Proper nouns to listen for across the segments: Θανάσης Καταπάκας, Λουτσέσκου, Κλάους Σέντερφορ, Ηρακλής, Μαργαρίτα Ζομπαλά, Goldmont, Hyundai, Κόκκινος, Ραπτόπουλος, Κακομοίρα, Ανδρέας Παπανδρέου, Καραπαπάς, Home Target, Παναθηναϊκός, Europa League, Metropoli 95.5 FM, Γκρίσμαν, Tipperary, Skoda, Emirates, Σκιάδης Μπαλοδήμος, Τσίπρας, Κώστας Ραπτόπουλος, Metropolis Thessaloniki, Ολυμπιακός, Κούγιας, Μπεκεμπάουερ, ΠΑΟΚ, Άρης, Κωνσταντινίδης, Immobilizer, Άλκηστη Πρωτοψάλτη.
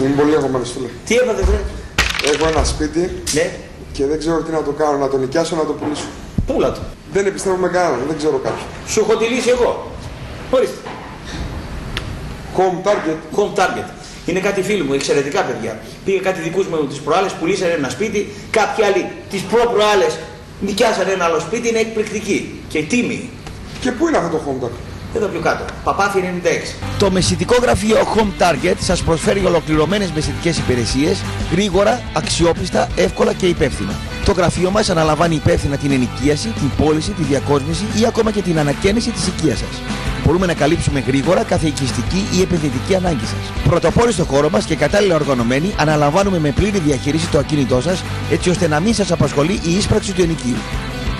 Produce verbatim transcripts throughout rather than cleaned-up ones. Είμαι πολύ αγχωμένος, φίλε. Τι έπατε, βρε? Έχω ένα σπίτι, ναι, και δεν ξέρω τι να το κάνω, να το νοικιάσω, να το πουλήσω. Πούλα το. Δεν επιστρέφω με κανέναν, δεν ξέρω κάποιον. Σου έχω τη λύση εγώ. Ορίστε. Home Target. Home Target. Είναι κάτι φίλοι μου, εξαιρετικά παιδιά. Πήγε κάτι δικούς μου τις προάλλες, πουλήσανε ένα σπίτι, κάποιοι άλλοι τις προ-προάλλες νοικιάσανε ένα άλλο σπίτι, είναι εκπληκτική και τίμη. Και πού είναι αυτό το Home Target? Εδώ πιο κάτω. Παπάθη ενενήντα έξι. Το μεσητικό γραφείο Home Target σας προσφέρει ολοκληρωμένες μεσητικές υπηρεσίες, γρήγορα, αξιόπιστα, εύκολα και υπεύθυνα. Το γραφείο μας αναλαμβάνει υπεύθυνα την ενοικίαση, την πώληση, τη διακόσμηση ή ακόμα και την ανακαίνιση της οικίας σας. Μπορούμε να καλύψουμε γρήγορα κάθε οικιστική ή επενδυτική ανάγκη σας. Πρωτοπόροι στο χώρο μας και κατάλληλα οργανωμένοι, αναλαμβάνουμε με πλήρη διαχείριση το ακίνητό σας, έτσι ώστε να μην σας απασχολεί η ίσπραξη του ενοικίου.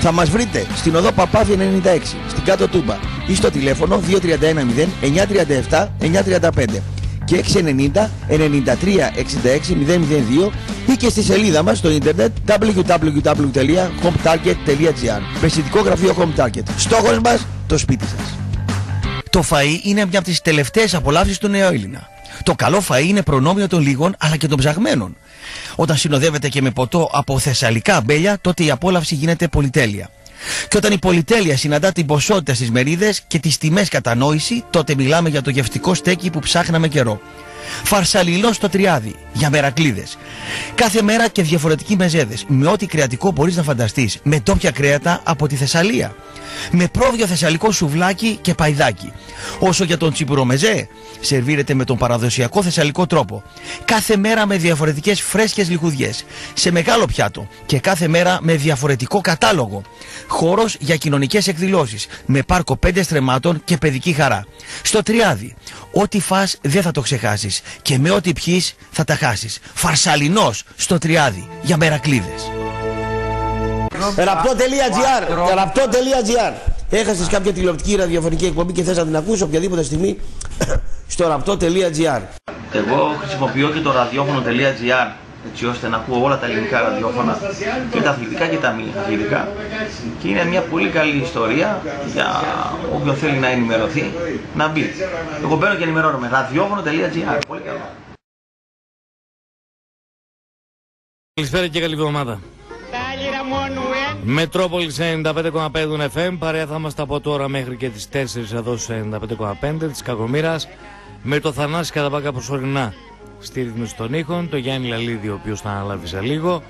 Θα μας βρείτε στην οδό Παπάθη ενενήντα έξι, στην Κάτω Τούμπα ή στο τηλέφωνο δύο τρία ένα μηδέν εννιά τρία επτά εννιά τρία πέντε και έξι εννιά μηδέν εννιά τρία έξι έξι μηδέν μηδέν δύο ή και στη σελίδα μας στο ίντερνετ double-u double-u double-u τελεία home target τελεία gr. Μεσητικό γραφείο Home Target. Στόχος μας, το σπίτι σας. Το φαΐ είναι μια από τις τελευταίες απολαύσεις του νέου Έλληνα. Το καλό φαΐ είναι προνόμιο των λίγων αλλά και των ψαγμένων. Όταν συνοδεύεται και με ποτό από θεσσαλικά αμπέλια, τότε η απόλαυση γίνεται πολυτέλεια. Και όταν η πολυτέλεια συναντά την ποσότητα στις μερίδες και τις τιμές κατανόηση, τότε μιλάμε για το γευτικό στέκι που ψάχναμε καιρό. Φαρσαλινό στο τριάδι, για μερακλίδες. Κάθε μέρα και διαφορετικοί μεζέδες, με ό,τι κρεατικό μπορείς να φανταστείς, με τόπια κρέατα από τη Θεσσαλία. Με πρόβιο θεσσαλικό σουβλάκι και παϊδάκι. Όσο για τον τσιμπουρομεζέ, σερβίρεται με τον παραδοσιακό θεσσαλικό τρόπο. Κάθε μέρα με διαφορετικές φρέσκες λιχουδιές, σε μεγάλο πιάτο και κάθε μέρα με διαφορετικό κατάλογο. Χώρος για κοινωνικές εκδηλώσεις, με πάρκο πέντε στρεμμάτων και παιδική χαρά. Στο τριάδι, ό,τι φας δεν θα το ξεχάσεις και με ό,τι πιείς θα τα χάσεις. Φαρσαλινός στο τριάδι, για μερακλίδες. Raptotelia τελεία gr. Έχασες κάποια τηλεοπτική ή ραδιοφωνική εκπομπή και θες να την ακούσεις οποιαδήποτε στιγμή στο Raptotelia τελεία gr. Εγώ χρησιμοποιώ και το ραδιόφωνο τελεία gr έτσι ώστε να ακούω όλα τα ελληνικά ραδιόφωνα και τα αθλητικά και τα μη αθλητικά και είναι μια πολύ καλή ιστορία για όποιον θέλει να ενημερωθεί να μπει. Εγώ μπαίνω και ενημερώνομαι. Ραδιόφωνο τελεία gr. Πολύ καλό. Καλησπέρα και καλή εβδομάδα. Μετρόπολη ενενήντα πέντε κόμμα πέντε εφ εμ, παρέα θα είμαστε από τώρα μέχρι και τις τέσσερις εδώ στους ενενήντα πέντε κόμμα πέντε της Κακομοίρας με το Θανάση Καταπάκα προσωρινά στη ρύθμιση των ήχων, το Γιάννη Λαλίδη, ο οποίος θα αναλάβει σε λίγο,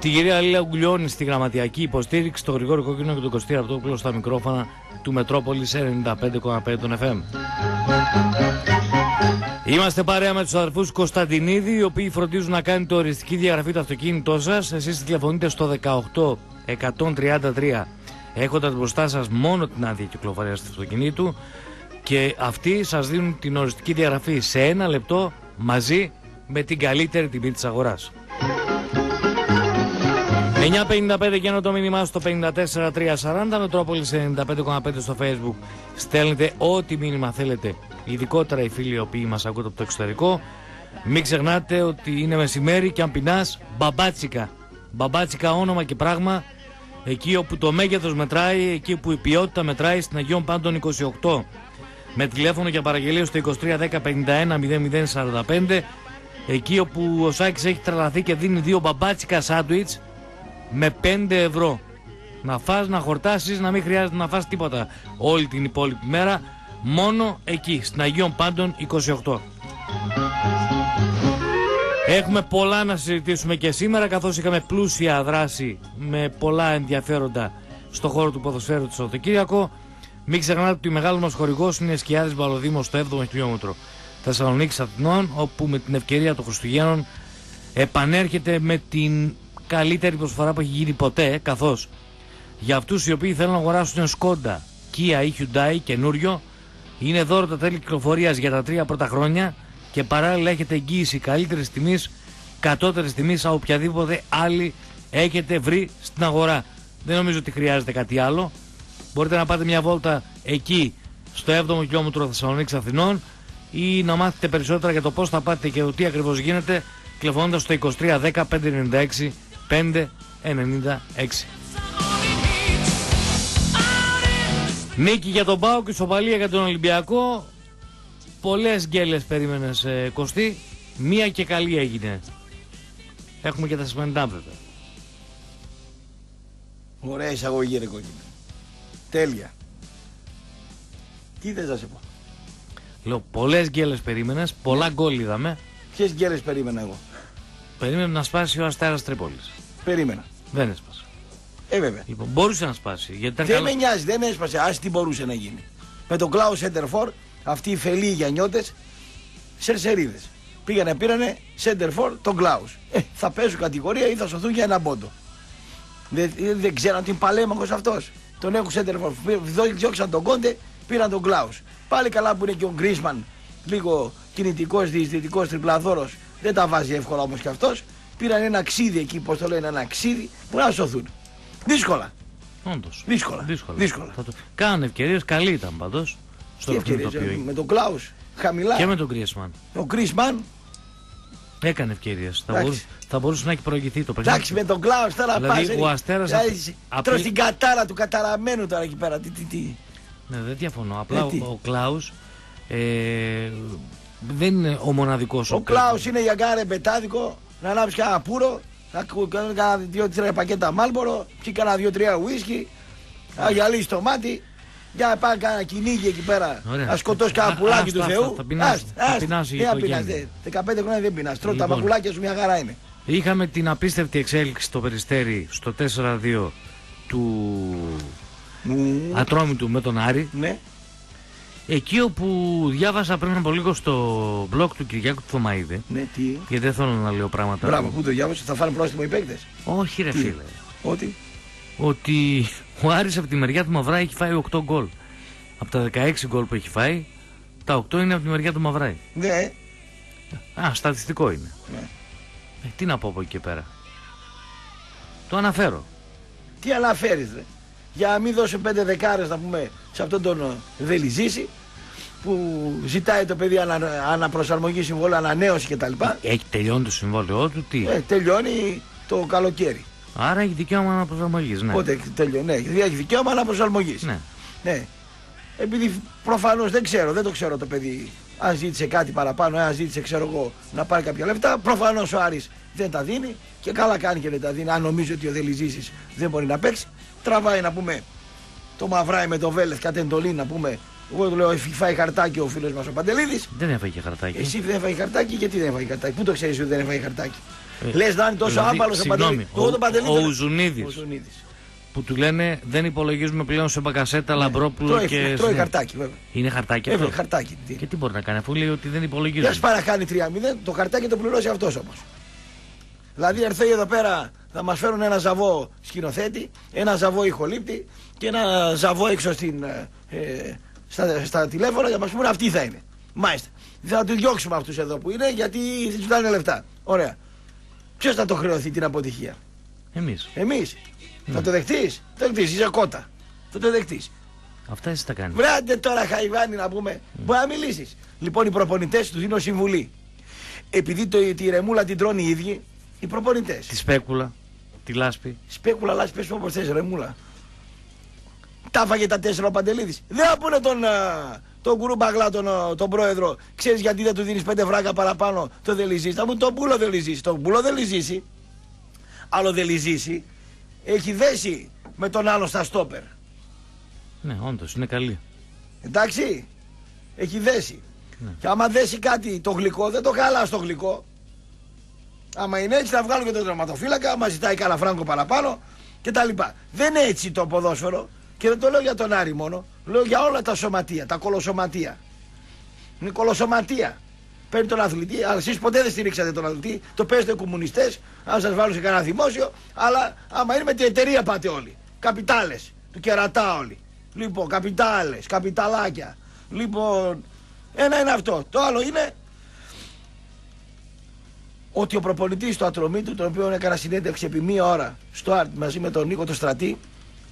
τη κυρία Λίλα Γκουλιώνη στη γραμματιακή υποστήριξη, τον Γρηγόρη Κόκκινο και τον Κωστή Ραπτόπουλο στα μικρόφωνα του Μετρόπολη ενενήντα πέντε κόμμα πέντε εφ εμ. Είμαστε παρέα με τους αδερφούς Κωνσταντινίδη, οι οποίοι φροντίζουν να κάνετε οριστική διαγραφή του αυτοκίνητό σας. Εσείς τηλεφωνείτε στο δεκαοκτώ εκατόν τριάντα τρία έχοντας μπροστά σας μόνο την άδεια κυκλοφορίας του αυτοκινήτου και αυτοί σας δίνουν την οριστική διαγραφή σε ένα λεπτό μαζί με την καλύτερη τιμή της αγοράς. εννιά πενήντα πέντε και ενώ το μήνυμά στο πενήντα τέσσερα τριακόσια σαράντα, Μετρόπολης ενενήντα πέντε κόμμα πέντε στο Facebook. Στέλνετε ό,τι μήνυμα θέλετε, ειδικότερα οι φίλοι οι οποίοι μας ακούτε από το εξωτερικό. Μην ξεχνάτε ότι είναι μεσημέρι και αν πεινάς, μπαμπάτσικα. Μπαμπάτσικα όνομα και πράγμα, εκεί όπου το μέγεθος μετράει, εκεί που η ποιότητα μετράει, στην Αγίων Πάντων είκοσι οκτώ. Με τηλέφωνο για παραγγελία στο είκοσι τρία δέκα πενήντα ένα μηδέν μηδέν σαράντα πέντε, εκεί όπου ο Σάκης έχει τρελαθεί και δίνει δύο μπαμπάτσικα σάντουιτς με πέντε ευρώ. Να φας, να χορτάσεις, να μην χρειάζεται να φας τίποτα όλη την υπόλοιπη μέρα, μόνο εκεί, στην Αγίων Πάντων είκοσι οκτώ. Έχουμε πολλά να συζητήσουμε και σήμερα, καθώς είχαμε πλούσια δράση με πολλά ενδιαφέροντα στο χώρο του ποδοσφαίρου του Σαββατοκύριακο. Μην ξεχνάτε ότι ο μεγάλος μας χορηγός είναι Σκιάδες Μπαλοδήμος στο έβδομο χιλιόμετρο Θεσσαλονίκης Αθηνών, όπου με την ευκαιρία των Χριστουγέννων επανέρχεται με την καλύτερη προσφορά που έχει γίνει ποτέ, καθώς για αυτούς οι οποίοι θέλουν να αγοράσουν Skoda, Kia ή Hyundai καινούριο, είναι δώρο τα τέλη κυκλοφορίας για τα τρία πρώτα χρόνια και παράλληλα έχετε εγγύηση καλύτερης τιμής, κατώτερης τιμής από οποιαδήποτε άλλη έχετε βρει στην αγορά. Δεν νομίζω ότι χρειάζεται κάτι άλλο. Μπορείτε να πάτε μια βόλτα εκεί στο έβδομο χιλιόμετρο Θεσσαλονίκης Αθηνών ή να μάθετε περισσότερα για το πώς θα πάτε και το τι ακριβώς γίνεται τηλεφωνώντας στο είκοσι τρία δέκα πέντε ενενήντα έξι πέντε ενενήντα έξι. Νίκη για τον ΠΑΟΚ, ισοπαλία για τον Ολυμπιακό. Πολλές γκέλες περίμενες, ε, Κωστή. Μία και καλή έγινε. Έχουμε και τα σημαντικά βέβαια. Ωραία εισαγωγή ρε Κόκκινο. Τέλεια. Τι θες να σε πω. Λέω πολλές γκέλες περίμενες, πολλά γκόλ είδαμε. Ποιες γκέλες περίμενα εγώ. Περίμενα να σπάσει ο Αστέρας Τρίπολης. Περίμενα. Δεν έσπασε. Ε βέβαια. Λοιπόν, μπορούσε να σπάσει. Γιατί δεν καλό... με νοιάζει, δεν έσπασε. Ας τι μπορούσε να γίνει. Με τον Κλάους Σέντερφορ, αυτοί οι φελοί γιανιώτες, σερσερίδες. Πήγανε, πήρανε Σέντερφορ τον Κλάους. Ε, θα πέσουν κατηγορία ή θα σωθούν για ένα πόντο. Δεν, δεν ξέραν τι παλέμαχος αυτός. Τον έχουν Σέντερφορ. Διώξαν τον Κόντε, πήραν τον Κλάους. Πάλι καλά που είναι και ο Γκρίσμαν, λίγο κινητικός, διεισδυτικός, τριπλαδόρος. Δεν τα βάζει εύκολα όμως κι αυτός. Πήραν ένα ξύδι εκεί, πώς το λένε, ένα ξύδι που να σωθούν. Δύσκολα. Όντως. Δύσκολα. Δύσκολα. Δύσκολα. Το... Κάνουν ευκαιρίες, καλή ήταν παντός. Στο ευκαιρίες, το με τον Κλάους χαμηλά. Και με τον Γκρίσμαν. Ο Γκρίσμαν έκανε ευκαιρίες. Θα, θα μπορούσε να έχει προηγηθεί το παιχνίδι. Εντάξει, με τον Κλάους τώρα δηλαδή, πας. Ο Αστέρας. Δηλαδή, απ... Τρως απ... την κατάρα του καταραμένου τώρα εκεί πέρα. Τι, τι, τι. Ναι, δεν διαφωνώ. Απλά ο, ο Κλάους ε, δεν είναι ο μοναδικός. Ο, ο Κλάους είναι για κάνα ρεμπετάδικο να ανάψει κανένα πούρο. Να κάνει κανένα δύο-τρία πακέτα Μάλμπορο, πιει κανένα δύο-τρία ουίσκι, να γυαλίσει το μάτι, για να πάει κανένα κυνήγι εκεί πέρα, να σκοτώσει κανένα πουλάκι του Θεού. Θα πεινάσει η οικογένεια. δεκαπέντε χρόνια δεν πεινάς, τρώει τα πουλάκια σου μια χαρά είναι. Είχαμε την απίστευτη εξέλιξη στο Περιστέρι στο τέσσερα δύο του Ατρόμητου με τον Άρη. Εκεί όπου διάβασα πριν από λίγο στο blog του Κυριάκου του Θωμαίδη. Ναι, τι. Γιατί δεν θέλω να λέω πράγματα. Μπράβο, πού το διάβασα, θα φάνε πρόστιμο οι παίκτες. Όχι, ρε τι? Φίλε. Ότι. Ότι ο Άρης από τη μεριά του Μαυράη έχει φάει οκτώ γκολ. Από τα δεκαέξι γκολ που έχει φάει, τα οκτώ είναι από τη μεριά του Μαυράη. Ναι. Α, στατιστικό είναι. Ναι. Ε, τι να πω από εκεί και πέρα. Το αναφέρω. Τι αναφέρεις, ρε. Για να μην δώσω πέντε δεκάρες να πούμε σε αυτόν τον Δελιζίση που ζητάει το παιδί ανα, αναπροσαρμογή συμβόλαιο, ανανέωση κτλ. Έχει τελειώνει το συμβόλαιό του, τι. Ε, τελειώνει το καλοκαίρι. Άρα έχει δικαίωμα αναπροσαρμογής, ναι. Πότε τελειώνει, ναι, έχει δικαίωμα αναπροσαρμογής. Ναι. Ναι. Επειδή προφανώς δεν ξέρω, δεν το ξέρω το παιδί, αν ζήτησε κάτι παραπάνω, αν ζήτησε ξέρω εγώ να πάρει κάποια λεφτά, προφανώς ο Άρης δεν τα δίνει και καλά κάνει και δεν τα δίνει, αν νομίζει ότι ο Δελιζίσης δεν μπορεί να παίξει. Τραβάει να πούμε το Μαυράι με το Βέλεθ κατ' εντολή να πούμε. Εγώ του λέω έχει φάει χαρτάκι ο φίλος μας ο Παντελίδης. Δεν έφαγε χαρτάκι. Εσύ δεν έφαγε χαρτάκι, γιατί δεν έφαγε χαρτάκι. Πού το ξέρεις ότι δεν έφαγε χαρτάκι. Ε, Λες να είναι τόσο δηλαδή, άμπαλος ο Παντελίδης. Ο, ο, Παντελίδη, ο, ο, Ουζουνίδης, ο Ουζουνίδης. Που του λένε δεν υπολογίζουμε πλέον σε μπακασέτα, ναι, Λαμπρόπουλο τρώει, και. Τρώει ναι. Χαρτάκι βέβαια. Είναι χαρτάκι. Έφερε χαρτάκι. Τι. Και τι μπορεί να κάνει αφού λέει ότι δεν υπολογίζουμε. Για παρακάνει τρία μηδέν, το χαρτάκι το πληρώσει αυτός όμως. Δηλαδή έρθει εδώ πέρα. Θα μας φέρουν ένα ζαβό σκηνοθέτη, ένα ζαβό ηχολήπτη και ένα ζαβό έξω στην, ε, στα, στα τηλέφωνα για να μας πούνε αυτοί θα είναι. Μάλιστα. Θα του διώξουμε αυτούς εδώ που είναι γιατί τους δάνε λεφτά. Ωραία. Ποιος θα το χρεωθεί την αποτυχία. Εμείς. Εμείς. Ναι. Θα το δεχτείς. Θα το δεχτείς. Είσαι κότα. Θα το δεχτείς. Αυτά εσύ τα κάνεις. Βράντε τώρα Χαϊβάνι να πούμε. Mm. Μπορεί να μιλήσεις. Λοιπόν οι προπονητές του δίνουν συμβουλή. Επειδή το, τη ρεμούλα την τρώνε οι ίδιοι, οι προπονητές. Τη σπέκουλα. Τη λάσπη. Σπέκουλα, λάσπη, πες όπως θες ρεμούλα. Τα έφαγε τα τέσσερα ο Παντελίδης. Δεν θα πούνε τον, τον Γκουρού Μπαγλά, τον, τον πρόεδρο. Ξέρεις γιατί δεν του δίνεις πέντε φράγκα παραπάνω το Δελιζίση. Θα μου τον πούλο Δελιζίση. Τον πούλο Δελιζίση. Άλλο Δελιζίση. Έχει δέσει με τον άλλο στα στόπερ. Ναι, όντως είναι καλή. Εντάξει. Έχει δέσει. Ναι. Και άμα δέσει κάτι το γλυκό, δεν το χαλά το γλυκό. Άμα είναι έτσι θα βγάλω και τον τερματοφύλακα, άμα ζητάει κανένα φράγκο παραπάνω κτλ. Δεν είναι έτσι το ποδόσφαιρο και δεν το λέω για τον Άρη μόνο, λέω για όλα τα σωματεία, τα κολοσωματεία. Είναι κολοσωματεία. Παίρνει τον αθλητή, αλλά εσείς ποτέ δεν στηρίξατε τον αθλητή, το παίζετε κομμουνιστές, αν σας βάλουν σε κανένα δημόσιο, αλλά άμα είναι με την εταιρεία πάτε όλοι. Καπιτάλες, του κερατά όλοι. Λοιπόν, καπιτάλες, καπιταλάκια. Λοιπόν, ένα είναι αυτό. Το άλλο είναι. Ότι ο προπονητής του Ατρομήτου, τον οποίο έκανα συνέντευξη επί μία ώρα στο Άρτ μαζί με τον Νίκο τον Στρατή,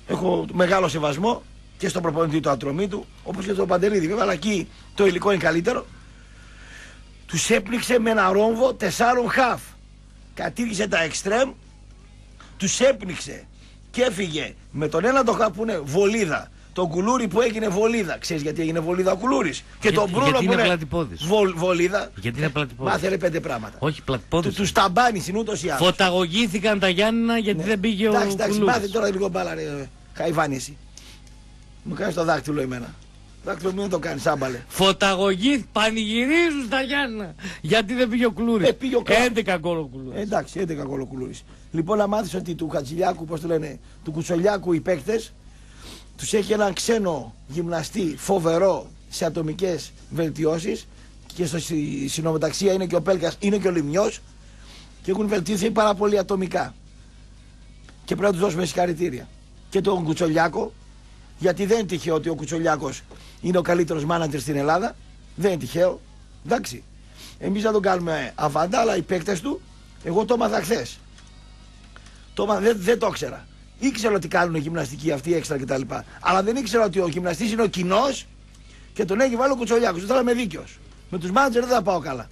έχω μεγάλο σεβασμό και στον προπονητή του Ατρομήτου, όπως και στον Παντελίδη, βέβαια, αλλά εκεί το υλικό είναι καλύτερο. Τους έπληξε με ένα ρόμβο τεσσάρων χαφ. Κατήργησε τα εξτρέμ, τους έπνιξε και έφυγε με τον ένα το χαφ που είναι βολίδα, τον κουλούρι που έγινε βολίδα. Ξέρεις γιατί έγινε βολίδα ο κουλούρις. Και τον προύλο που είναι βολ, βολίδα. Γιατί είναι πλατυπόδης. Μάθερε πέντε πράγματα. Όχι πλατυπόδης. Του ταμπάνει συνούτως ή άλλως. Φωταγωγήθηκαν τα Γιάννηνα γιατί ναι. δεν πήγε τάξη, ο κουλούρις. Εντάξει, μάθε τώρα λίγο μπάλα ρε Χαϊβάνη εσύ. Μου κάνεις το δάκτυλο εμένα. Εντάξει, μην το κάνεις άμπαλε. Φωταγωγή, πανηγυρίζουν στα Γιάννα. Γιατί δεν πήγε ο Κλούρης. Ε, πήγε ο έντεκα γκολ Κλούρης. Εντάξει, έντεκα γκολ Κλούρης. Λοιπόν, να μάθεις ότι του Χατζηλιάκου, πώς το λένε, του Κουτσολιάκου οι παίκτες, τους έχει έναν ξένο γυμναστή φοβερό σε ατομικές βελτιώσεις. Και στο συνομεταξία είναι και ο Πέλκας, είναι και ο Λιμνιός. Και έχουν βελτιωθεί πάρα πολύ ατομικά. Και πρέπει να τους δώσουμε συγχαρητήρια. Και τον Κουτσολιάκο. Γιατί δεν είναι τυχαίο ότι ο Κουτσολιάκος είναι ο καλύτερος μάνατζερ στην Ελλάδα. Δεν είναι τυχαίο. Εντάξει. Εμείς θα τον κάνουμε αβάντα, αλλά οι παίκτες του, εγώ το έμαθα χθες. Το, δεν, δεν το ήξερα. Ήξερα ότι κάνουν γυμναστική αυτή έξτρα κτλ. Αλλά δεν ήξερα ότι ο γυμναστής είναι ο κοινός και τον έχει βάλει ο Κουτσολιάκος. Δεν θα είμαι δίκαιος. Με τους μάνατζερ δεν θα πάω καλά.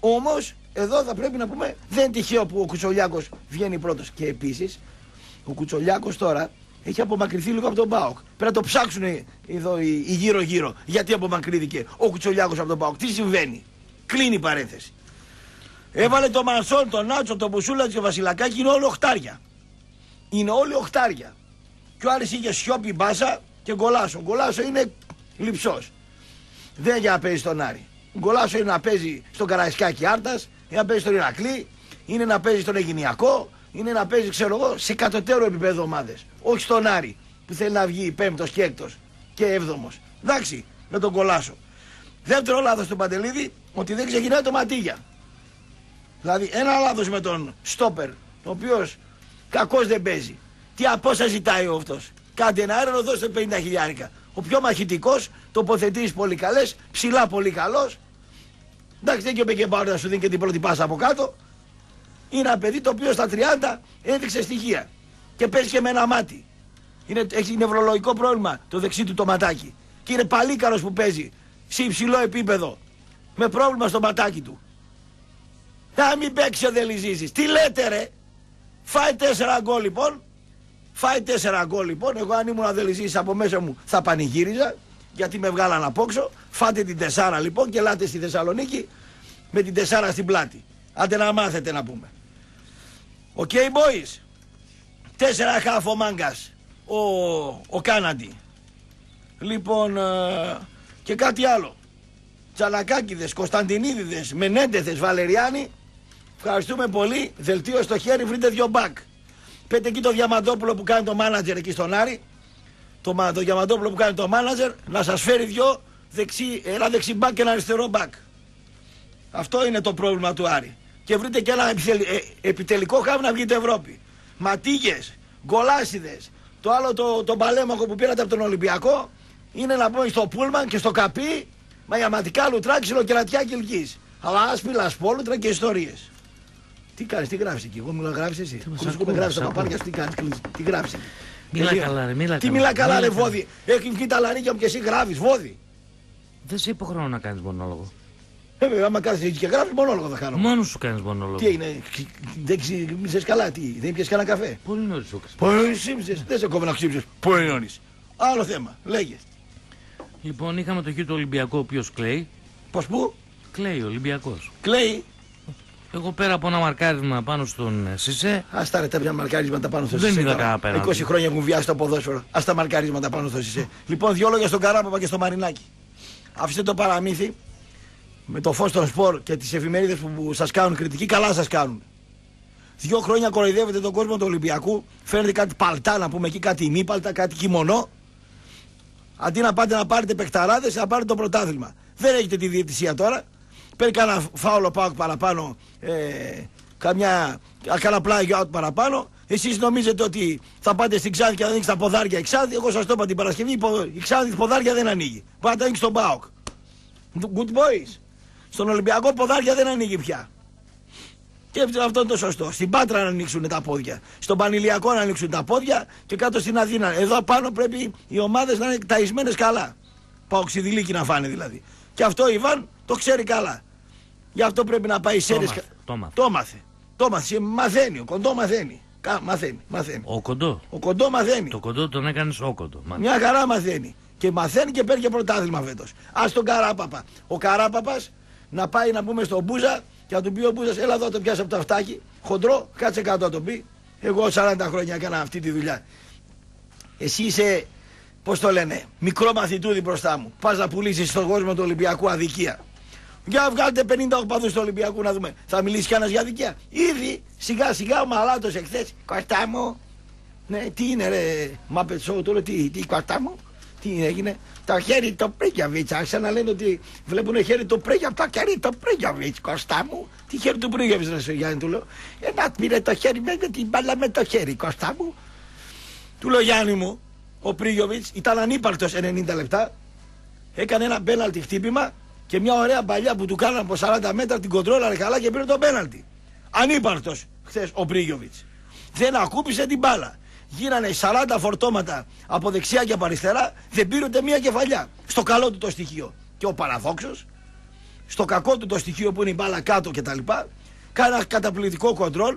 Όμως εδώ θα πρέπει να πούμε δεν είναι τυχαίο που ο Κουτσολιάκος βγαίνει πρώτος. Και επίσης ο Κουτσολιάκος τώρα. Έχει απομακρυνθεί λίγο από τον ΠΑΟΚ. Πρέπει να το ψάξουν εδώ οι γύρω-γύρω. Γιατί απομακρύνθηκε ο Κουτσολιάκος από τον ΠΑΟΚ. Τι συμβαίνει. Κλείνει η παρένθεση. Έβαλε τον Μανσόν, τον Νάτσο, τον Μπουσούλα και τον Βασιλακάκη. Είναι όλοι οχτάρια. Είναι όλοι οχτάρια. Και ο Άρης είχε σιώπη μπάσα και Γκολάσο. Γκολάσο είναι λυψός. Δεν για να παίζει στον Άρη. Γκολάσο είναι να παίζει στον Καραϊσκάκη Άρτας, είναι να παίζει στον Ηρακλή, είναι να παίζει στον Αιγυνιακό. Είναι να παίζει, ξέρω εγώ, σε κατωτέρω επίπεδο ομάδες. Όχι στον Άρη που θέλει να βγει πέμπτος και έκτος και έβδομος. Εντάξει, να τον κολλάσω. Δεύτερο λάθος του Παντελίδη, ότι δεν ξεκινάει το Ματίγια. Δηλαδή, ένα λάθος με τον Στόπερ, ο οποίος κακός δεν παίζει. Τι απόσταση ζητάει ο αυτός. Κάντε ένα έρανο, δώστε πενήντα χιλιάρικα. Ο πιο μαχητικός, τοποθετήσεις πολύ καλές, ψηλά πολύ καλός. Εντάξει, δεν και ο Μπεκεμπάουρ να σου δίνει και την πρώτη πάσα από κάτω. Είναι ένα παιδί το οποίο στα τριάντα έδειξε στοιχεία και παίζει και με ένα μάτι. Είναι, έχει νευρολογικό πρόβλημα το δεξί του το ματάκι. Και είναι παλίκαρος που παίζει σε υψηλό επίπεδο με πρόβλημα στο ματάκι του. Να μην παίξει ο Δελυζίζης. Τι λέτε ρε. Φάει τέσσερα γκολ λοιπόν. Φάει τέσσερα γκολ λοιπόν. Εγώ αν ήμουν ο Δελυζίζης από μέσα μου θα πανηγύριζα γιατί με βγάλαν απόξω. Φάτε την τεσσάρα λοιπόν και ελάτε στη Θεσσαλονίκη με την τεσσάρα στην πλάτη. Άντε να μάθετε να πούμε. Οκ, okay, boys. Τέσσερα χάφ ο Μάγκας, ο, ο Κάναντι. Λοιπόν, ε, και κάτι άλλο. Τσαλακάκηδες, Κωνσταντινίδηδες, Μενέντεθες, Βαλεριάνη. Ευχαριστούμε πολύ. Δελτίο στο χέρι, βρείτε δυο μπακ. Πέτε εκεί το Διαμαντόπουλο που κάνει το μάνατζερ εκεί στον Άρη. Το, το Διαμαντόπουλο που κάνει το μάνατζερ να σας φέρει δυο, δεξί, ένα δεξί μπακ και ένα αριστερό μπακ. Αυτό είναι το πρόβλημα του Άρη. Και βρείτε και ένα επιτελικό χάβ να βγείτε Ευρώπη. Ματίγες, Γκολάσιδες, το άλλο το, το παλέμαχο που πήρατε από τον Ολυμπιακό είναι να πούμε στο Πούλμαν και στο Καπί μαγιαματικά λουτρά, ξυλοκερατιά και ηλκής. Αλλά άσπυλα, σπόλουτρα και ιστορίες. Τι κάνεις, τι γράφεις εκεί, εγώ μιλάω, γράφεις εσύ. Κοσκούμε, γράφεις τα παπάρια σου, τι κάνεις, τι γράφεις. Μίλα καλά ρε, μίλα καλά. Τι μίλα καλά ρε Βόδι, έχει βγει τα λαρίκια μου και εσύ γράφεις, Βόδι. Δεν σε υποχρεώνω να κάνεις μονόλογο. Βέβαια, άμα κάθεσαι και γράφεις μονόλογο θα κάνω. Μόνο σου κάνεις μονόλογο. Τι έγινε, δεν ξύπνησες καλά, τι, δεν πιες κανένα καφέ. Πολύ νωρίς σου ξύπνησες. Πολύ νωρίς ξύπνησες, δεν σε κόβω να ξύπνησες. Πολύ νωρίς. Άλλο θέμα, λέγε. Λοιπόν, είχαμε το χειο του Ολυμπιακού ο οποίος κλαίει. Πώς πού? Κλαίει ο Ολυμπιακός. Κλαίει. Εγώ πέρα από ένα μαρκάρισμα πάνω στον Σισε. Α τα ρε τα μαρκάρισματα πάνω στον Σισε. Δεν είδα κανένα πέρα. είκοσι χρόνια που βιάζει το ποδόσφαιρο. Α τα μαρκάρισματα πάνω στον Σισε. Λοιπόν, δυο λόγια στον Καράπαπα και στο Μαρινάκι. Αφήστε το παραμύθι. Με το φως των σπορ και τις εφημερίδες που σας κάνουν κριτική, καλά σας κάνουν. Δύο χρόνια κοροϊδεύετε τον κόσμο του Ολυμπιακού, φέρνετε κάτι παλτά να πούμε εκεί, κάτι ημίπαλτα, κάτι κιμονό. Αντί να πάτε να πάρετε παιχταράδες, να πάρετε το πρωτάθλημα. Δεν έχετε τη διαιτησία τώρα. Παίρνει κανένα φάουλο ΠΑΟΚ παραπάνω, ε, καμιά, κανένα πλάγιο out παραπάνω. Εσείς νομίζετε ότι θα πάτε στην Ξάνθη και θα ανοίξει τα ποδάρια η Ξάνθη. Εγώ σας το είπα την Παρασκευή, η Ξάνθη ποδάρια δεν ανοίγει. Πάτε να ανοίξει τον ΠΑΟΚ. Good boys. Στον Ολυμπιακό ποδάρια δεν ανοίγει πια. Και αυτό είναι το σωστό. Στην Πάτρα να ανοίξουν τα πόδια. Στον Πανηλιακό να ανοίξουν τα πόδια και κάτω στην Αθήνα. Εδώ πάνω πρέπει οι ομάδες να είναι ταϊσμένες καλά. Παοξιδηλίκι να φάνε δηλαδή. Και αυτό ο Ιβάν το ξέρει καλά. Γι' αυτό πρέπει να πάει σε. Το μάθε. Το μάθε. Το μάθε. Μαθαίνει. Κοντό μαθαίνει. Μαθαίνει, μαθαίνει. Ο κοντό. Ο κοντό μαθαίνει. Το κοντό τον έκανες όκοντο. Μια χαρά μαθαίνει. Και μαθαίνει και παίρνει και πρωτάθλημα φέτος. Ας τον Καράπαπα. Ο Καράπαπας να πάει να πούμε στον Μπούζα και να του πει ο Μπούζας, έλα εδώ το πιάσει από το αυτάκι. Χοντρό, κάτσε κάτω να τον πει. Εγώ σαράντα χρόνια έκανα αυτή τη δουλειά. Εσύ είσαι, πώς το λένε, μικρό μαθητούδι μπροστά μου. Πας να πουλήσεις στον κόσμο του Ολυμπιακού αδικία. Για βγάλτε πενήντα οπαδούς του Ολυμπιακού να δούμε. Θα μιλήσει κι ένας για αδικία. Ήδη σιγά σιγά ο Μαλάτος εχθές. Κοστά μου. Ναι, τι είναι ρε, Muppet Show τώρα, τι, τι κοστά μου. Τι έγινε, το χέρι το Πρέγκιαβιτς, άρχισαν να λένε ότι βλέπουν χέρι το Πρέγκιαβιτς, το χέρι το Πρέγκιαβιτς, Κωστά μου, τι χέρι του Πρέγκιαβιτς να σου Γιάννη, του λέω, ένα πήρε το χέρι με την μπάλα με το χέρι, Κωστά μου. Του λέω Γιάννη μου, ο Πρέγκιαβιτς ήταν ανύπαρκτος ενενήντα λεπτά, έκανε ένα πέναλτι χτύπημα και μια ωραία παλιά που του κάνανε από σαράντα μέτρα την κοντρόλαρε καλά και πήρε το πέναλτι. Ανύπαρκτος χθες ο Πρέγκιαβιτς, δεν ακούπησε την μπάλα. Γίνανε σαράντα φορτώματα από δεξιά και από αριστερά, δεν πήρε ούτε μία κεφαλιά. Στο καλό του το στοιχείο. Και ο παραδόξος, στο κακό του το στοιχείο που είναι η μπάλα κάτω κτλ. Κάνει ένα καταπληκτικό κοντρόλ,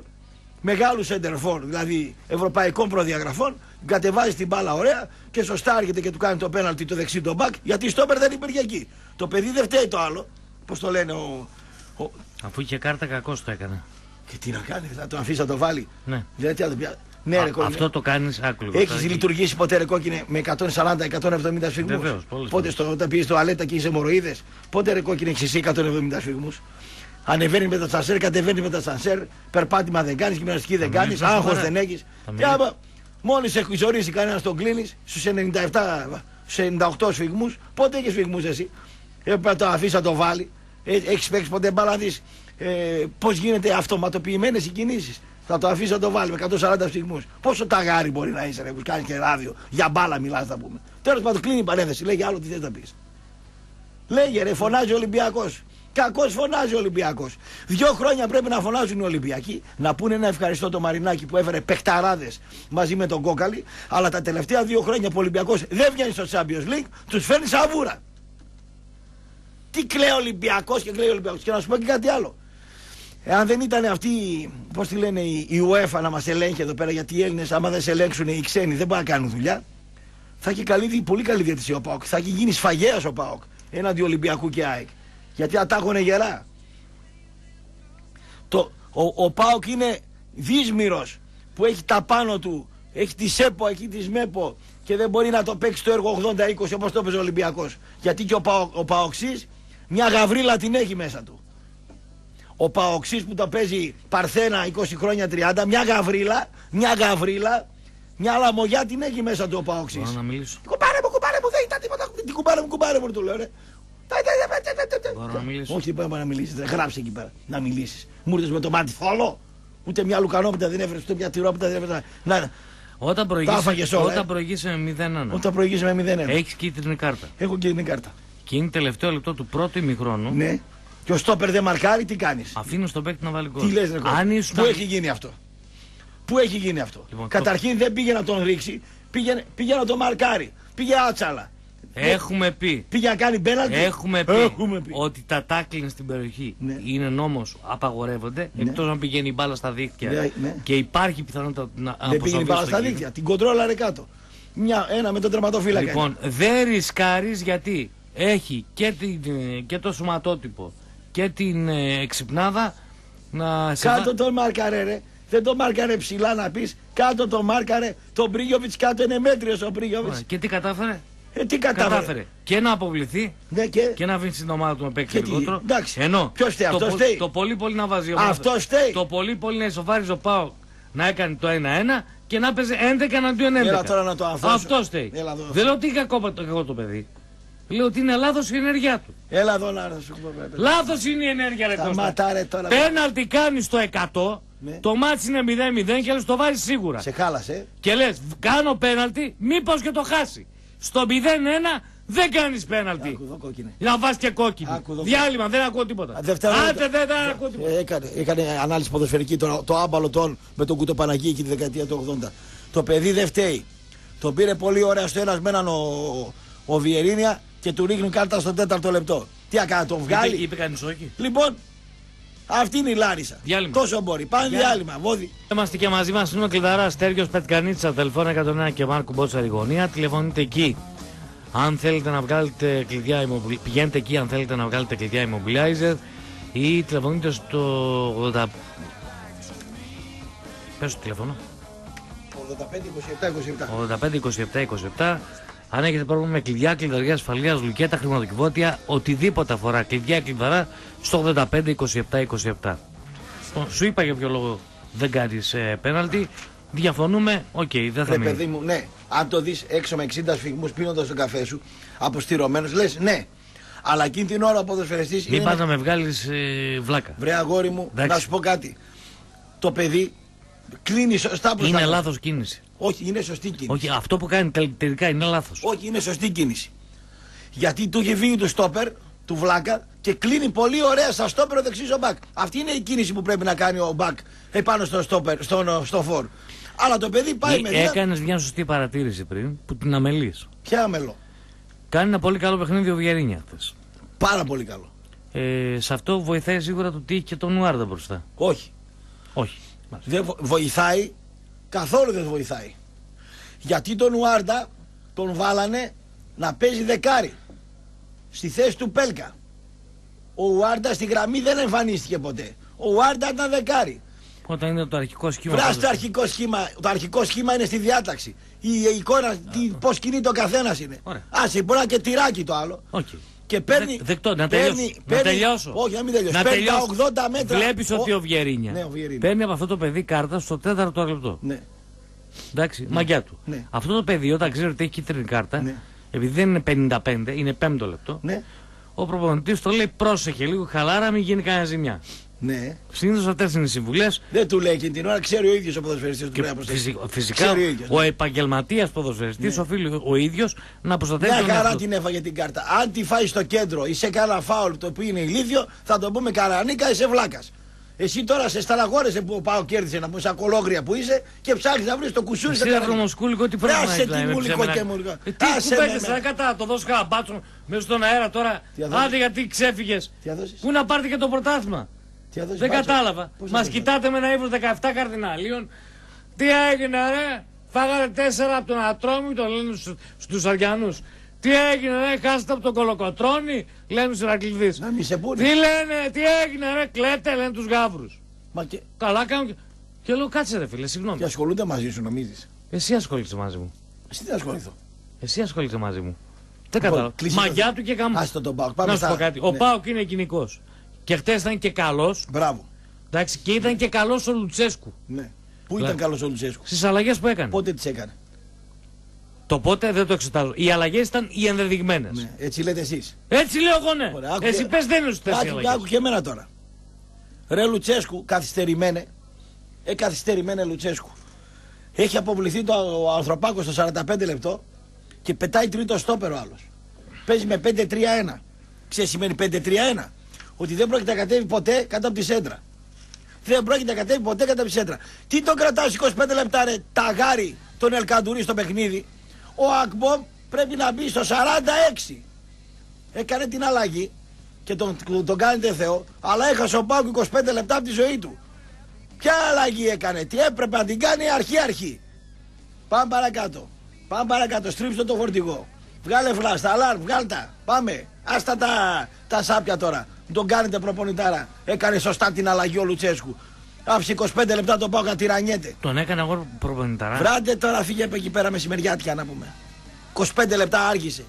μεγάλου σεντερφόρ, δηλαδή ευρωπαϊκών προδιαγραφών, κατεβάζει την μπάλα ωραία και σωστά έρχεται και του κάνει το πέναλτι το δεξί τον μπακ, γιατί στόπερ δεν υπήρχε εκεί. Το παιδί δεν φταίει το άλλο. Πώς το λένε, ο. ο... Αφού είχε κάρτα, κακός το έκανε. Και τι να κάνει, θα το αφήσει να το βάλει. Ναι. Δηλαδή, να το πια... Ναι, α, αυτό το κάνεις άκλογο. Έχεις θα... λειτουργήσει ποτέ ρε κόκκινε με εκατόν σαράντα εκατόν εβδομήντα σφυγμούς? Βεβαίως, πολλές. Πότε στο, όταν πήγες στο αλέτα και είσαι μοροίδες, πότε ρε κόκκινε έχεις εσύ εκατόν εβδομήντα σφυγμούς? Ανεβαίνει με τα σανσέρ, κατεβαίνει με τα σανσέρ, περπάτημα δεν κάνεις, γυμναστική δεν κάνεις, άγχος δεν έχεις. Άμα μόλις έχεις ορίσει κανένας τον κλίνεις στους ενενήντα επτά ενενήντα οκτώ σφυγμούς, πότε έχεις σφυγμούς εσύ? Έπρεπε να το αφήσει να το βάλει. Έχεις παίξει ποτέ μπάλα να δεις ε, πώς γίνεται αυτοματοποιημένες οι κινήσεις? Θα το αφήσει να το βάλει με εκατόν σαράντα στιγμούς. Πόσο ταγάρι μπορεί να είσαι, ρε, που κάνει και ράδιο. Για μπάλα μιλάς, θα πούμε. Τέλος πάντων, κλείνει η παρένθεση. Λέγε άλλο τι θες να πεις. Λέγε ρε, φωνάζει ο Ολυμπιακός. Κακώς φωνάζει ο Ολυμπιακός. Δύο χρόνια πρέπει να φωνάζουν οι Ολυμπιακοί, να πούνε ένα ευχαριστώ το Μαρινάκι που έφερε παιχταράδες μαζί με τον Κόκαλη. Αλλά τα τελευταία δύο χρόνια που ο Ολυμπιακός δεν βγαίνει στο Champions League, τους φέρνει σαβούρα. Τι κλαίει ο Ολυμπιακός και κλαίει ο Ολυμπιακός. Και να σου πω και κάτι άλλο. Εάν δεν ήταν αυτή, πώς τη λένε, η UEFA να μας ελέγχει εδώ πέρα, γιατί οι Έλληνες, άμα δεν σε ελέγξουν οι ξένοι, δεν μπορούν να κάνουν δουλειά. Θα είχε καλή, πολύ καλή διαιτησία ο ΠΑΟΚ. Θα είχε γίνει σφαγέας ο ΠΑΟΚ έναντι Ολυμπιακού και ΑΕΚ. Γιατί ατάγωνε γερά. Το, ο, ο ΠΑΟΚ είναι δύσμυρος που έχει τα πάνω του, έχει τη ΣΕΠΟ, έχει τη ΣΜΕΠΟ και δεν μπορεί να το παίξει το έργο ογδόντα είκοσι όπως το έπαιζε ο Ολυμπιακός. Γιατί και ο, Παο, ο ΠΑΟΚΣΙΣ μια γαβρίλα την έχει μέσα του. Ο Παοξής που τα παίζει παρθένα είκοσι χρόνια τριάντα, μια γαβρίλα, μια γαβρίλα, μια λαμογιά την έχει μέσα του ο Παοξής. Να μιλήσω. Κουμπάρε μου, κουμπάρε μου, δεν ήταν τίποτα. Τι κουμπάρε μου, κουμπάρε μου, του λέω ρε. Μπορώ να μιλήσω? Όχι, δεν πάει να μιλήσεις, δεν γράψει εκεί πέρα. Να μιλήσεις. Μου ήρθες με το μάτι θόλο. Ούτε μια λουκανόπιτα δεν έφερες, ούτε μια τυρόπιτα δεν έφερες. Να, όταν προηγήσαμε μηδέν ένα. Όταν προηγήσαμε μηδέν ένα. Έχεις κίτρινη κάρτα. Έχω κίτρινη κάρτα. Και είναι τελευταίο λεπτό του πρώτου ημιχρόνου. Ναι. Και ο στόπερ δεν μαρκάρει, τι κάνεις? Αφήνω στον παίκτη να βάλει γκολ. Τι λες ρε κόκκινε? Ήσουν... Πού έχει γίνει αυτό? Πού έχει γίνει αυτό? Λοιπόν, καταρχήν το... δεν πήγε να τον ρίξει, πήγε, πήγε να τον μαρκάρει, πήγε άτσαλα. Έχουμε πει. Πήγε να κάνει πέναλτι. Έχουμε, Έχουμε πει ότι τα τάκλιν στην περιοχή ναι. είναι νόμος, απαγορεύονται. Ναι. Εκτός αν πηγαίνει η μπάλα στα δίχτυα. Ναι, ναι. Και υπάρχει πιθανότητα να αποσταθεί. Δεν πήγαινε η μπάλα στα δίχτυα, την κοντρόλαρε κάτω. Μια, ένα με τον τερματοφύλακα. Λοιπόν, δεν ρισκάρεις γιατί έχει και, την, και το σωματότυπο και την ε, ξυπνάδα να... Κάτω τον μάρκαρε ρε, δεν τον μάρκαρε ψηλά να πεις, κάτω τον μάρκαρε, τον Πρίγιοβιτς κάτω είναι μέτριος ο Πρίγιοβιτς. Και τι κατάφερε? Ε, τι κατάφερε. κατάφερε. Και να αποβληθεί ναι, και... και να αφήνει την ομάδα του να παίξει λιγότερο. Εντάξει, ενώ, ποιος θέλει, αυτό θέλει. Το, το πολύ πολύ να βάζει ομάδα. Αυτό θέλει. Το πολύ πολύ να ισοφάριζε ο ΠΑΟΚ να έκανε το ένα ένα και να παίζει έντεκα εναντίον έντεκα. Έλα τώρα να το αφήσω. Αυτό θέλει. Δεν λέω τι κακό το, το παιδί. Λέω ότι είναι λάθος η ενέργειά του. Έλα εδώ να σου πω. Λάθος είναι η ενέργεια ρε Κώστα. Πέναλτι κάνεις στο εκατό, ναι. Το μάτσι είναι μηδέν μηδέν και λες το βάζεις σίγουρα. Σε χάλασε. Και λες κάνω πέναλτι, μήπως και το χάσει. Στο μηδέν ένα δεν κάνεις πέναλτι. Άκου εδώ κόκκινη. Να βάζεις και κόκκινη. Άκου εδώ, διάλειμμα, δεν ακούω τίποτα. Δευτέρα, Άντε δεν δε, δε, ακούω τίποτα. Έκανε, έκανε ανάλυση ποδοσφαιρική το, το άμπαλο των με τον Κουτοπαναγή εκεί τη δεκαετία του ογδόντα. Το παιδί δεν φταίει. Τον πήρε πολύ ωραία στο ένας με έναν ο, ο Βιερίνια. Και του ρίχνουν κάρτα στο τέταρτο λεπτό. Τι να κάνω, τον βγάλει. Είπε, είπε κανείς όχι. Λοιπόν, Αυτή είναι η Λάρισα. Διάλυμα. Τόσο μπορεί. Πάνε διάλειμμα. Βόδι. Είμαστε και μαζί μας. Είναι ο Κλειδαράς Τέργιος Πετκανίτσα. Τηλεφώνημα εκατόν ένα και Μάρκου Μπότσα Ριγωνία. Τηλεφωνείτε εκεί. Αν θέλετε να βγάλετε κλειδιά, πηγαίνετε εκεί αν θέλετε να βγάλετε κλειδιά Immobilizer ή τηλεφωνείτε στο ογδόντα πέντε είκοσι επτά είκοσι επτά. Πες το τηλέφωνο. ογδόντα πέντε είκοσι επτά είκοσι επτά. Αν έχετε πρόβλημα με κλειδιά, κλειδαριά ασφαλείας, λουκέτα, χρηματοκιβώτια, οτιδήποτε αφορά κλειδιά, κλειδαρά, στο ογδόντα πέντε είκοσι επτά είκοσι επτά. Σου είπα για ποιο λόγο δεν κάνεις ε, πέναλτι. Διαφωνούμε, οκ, okay, δεν θα μείνει. Παιδί μου, ναι. Αν το δεις έξω με εξήντα σφιγμούς πίνοντας τον καφέ σου, αποστηρωμένος, λες ναι. Αλλά εκείνη την ώρα ο ποδοσφαιριστής είναι. Μην πας να με βγάλεις ε, βλάκα. Βρε αγόρι μου, εντάξει. Να σου πω κάτι. Το παιδί κλείνει σωστά προς τα. Είναι λάθος κίνηση. Όχι, είναι σωστή κίνηση. Όχι, αυτό που κάνει τελικά είναι λάθος. Όχι, είναι σωστή κίνηση. Γιατί του είχε βγει το στόπερ του βλάκα και κλείνει πολύ ωραία στα στόπερ ο δεξής ο μπακ. Αυτή είναι η κίνηση που πρέπει να κάνει ο μπακ επάνω στο στόπερ, στον στο φορ. Αλλά το παιδί πάει με. Έκανες μια σωστή παρατήρηση πριν που την αμελείς. Ποια αμελώ? Κάνει ένα πολύ καλό παιχνίδι ο Βιερίνια χθες. Πάρα πολύ καλό. Ε, σε αυτό βοηθάει σίγουρα το τύχη και τον Νουάρντα μπροστά. Όχι. Όχι. Δεν βο βοηθάει. Καθόλου δεν βοηθάει. Γιατί τον Ουάρντα τον βάλανε να παίζει δεκάρι στη θέση του Πέλκα. Ο Ουάρντα στη γραμμή δεν εμφανίστηκε ποτέ. Ο Ουάρντα ήταν δεκάρι. Όταν είναι το αρχικό σχήμα. Βράζει το αρχικό σχήμα. Το αρχικό σχήμα είναι στη διάταξη. Η εικόνα, πώς κινείται ο καθένας είναι. Άσε, μπορεί να και τυράκι το άλλο. Okay. Και παίρνει. Δεκτό, να, παίρνει, τελειώσω. Παίρνει, να τελειώσω. Όχι, να μην τελειώσω. Να τελειώσω. ογδόντα μέτρα. Βλέπεις ο... ότι ο Βιερίνια, ναι, ο Βιερίνια παίρνει από αυτό το παιδί κάρτα στο τέταρτο λεπτό. Ναι. Εντάξει, ναι. Μαγιά του. Ναι. Αυτό το παιδί, όταν ξέρει ότι έχει κίτρινη κάρτα, ναι. Επειδή δεν είναι πενήντα πέντε, είναι πέμπτο λεπτό, ναι. Ο προπονητής το λέει: πρόσεχε λίγο, χαλάρα, μην γίνει κανένα ζημιά. Ναι. Συνήθως αυτές είναι οι συμβουλές. Δεν του λέει εκείνη την ώρα, ξέρει ο ίδιος ο ποδοσφαιριστής του. Φυσικά ο, ίδιος, ο ναι. επαγγελματίας ποδοσφαιριστής ναι. οφείλει ο ίδιος να προστατεύει. Μια χαρά την έφαγε την κάρτα. Αν τη φάει στο κέντρο ή σε κάνα φάουλ το οποίο είναι ηλίθιο, θα το πούμε καρανίκα, είσαι βλάκας. Εσύ τώρα σε στεναχώρεσαι που ο Πάο κέρδισε να πούμε σαν κολόγρια που είσαι και ψάχνεις να βρεις το κουσούρι σε κανένα. Εσύ αφρομοσκούλικο τι πράγμα έχει να είναι ψέμενα. Τι κουπέζεσαι σαν κατά το δώσω χαμπάτσο μέσα στον αέρα τώρα. Άντε γιατί ξέφυγες. Πού να πάρτε και το πρωτάθλημα. Δεν κατάλαβα. Μας κοιτάτε με ένα ύβρος δεκαεπτά καρδιναλίων. Τι έγινε ρε, φάγατε τέσσερα από τον Ατρόμη, το λένε στους Αριανούς. Τι έγινε ρε, χάσατε από τον Κολοκοτρώνη, λένε τους Ηρακλειδείς. Να μη σε πούνε. Τι λένε, τι έγινε ρε, κλαίτε, λένε τους Γαύρους. Μα και... Καλά κάνουν και... Και λέω κάτσε ρε φίλε, συγγνώμη. Και ασχολούνται μαζί σου νομίζεις. Εσύ ασχολείσαι μαζί μου. Εσύ δεν ασχοληθώ. Εσύ ασχολείσαι μαζί μου. Δεν κατάλαβα. Μαγιά του και καμπά. Άστο τον Πάοκ. Να σου πω κάτι. Ο Πάοκ είναι κοινικός. Και χτες ήταν και καλός. Μπράβο. Εντάξει, και ήταν και καλός ο Λουτσέσκου. Ναι. Πού ήταν καλός ο Λουτσέσκου? Στις αλλαγές που έκανε. Πότε τις έκανε? Το πότε δεν το εξετάζω. Οι αλλαγές ήταν οι ενδεδειγμένες. Ναι. Έτσι λέτε εσείς. Έτσι λέω εγώ ναι. Ωραία, άκου... Εσύ πες δεν είναι στις αλλαγές. Άκου και εμένα τώρα. Ρε Λουτσέσκου καθυστερημένε. Ε καθυστερημένε Λουτσέσκου. Έχει αποβληθεί το ο Ανθρωπάκος στο σαράντα πέντε λεπτό και πετάει τρίτο στόπερο άλλος. Παίζει με πέντε τρία ένα. Ξέρεις σημαίνει πέντε τρία ένα. Ότι δεν πρόκειται να κατέβει ποτέ κάτω από τη σέντρα. Δεν πρόκειται να κατέβει ποτέ κάτω από τη σέντρα. Τι τον κρατάς είκοσι πέντε λεπτά ρε ταγάρι τον Ελκαντουρί στο παιχνίδι. Ο Ακμπομ πρέπει να μπει στο σαράντα έξι. Έκανε την αλλαγή και τον, τον κάνετε Θεό. Αλλά έχασε ο Πάουκ είκοσι πέντε λεπτά από τη ζωή του. Ποια αλλαγή έκανε? Τι έπρεπε να την κάνει αρχή αρχή. Πάμε παρακάτω. Πάμε παρακάτω. Στρίψτε το φορτηγό. Βγάλε φλάστα. Αλάρ, βγάλτα. Πάμε. Άστα τα, τα σάπια τώρα. Τον κάνετε προπονητάρα. Έκανε σωστά την αλλαγή ο Λουτσέσκου. Άφησε είκοσι πέντε λεπτά τον Πάο να τυραννιέται. Τον έκανα εγώ προπονητάρα. Βράτε τώρα, φύγε από εκεί πέρα μεσημεριάτια να πούμε. είκοσι πέντε λεπτά άργησε.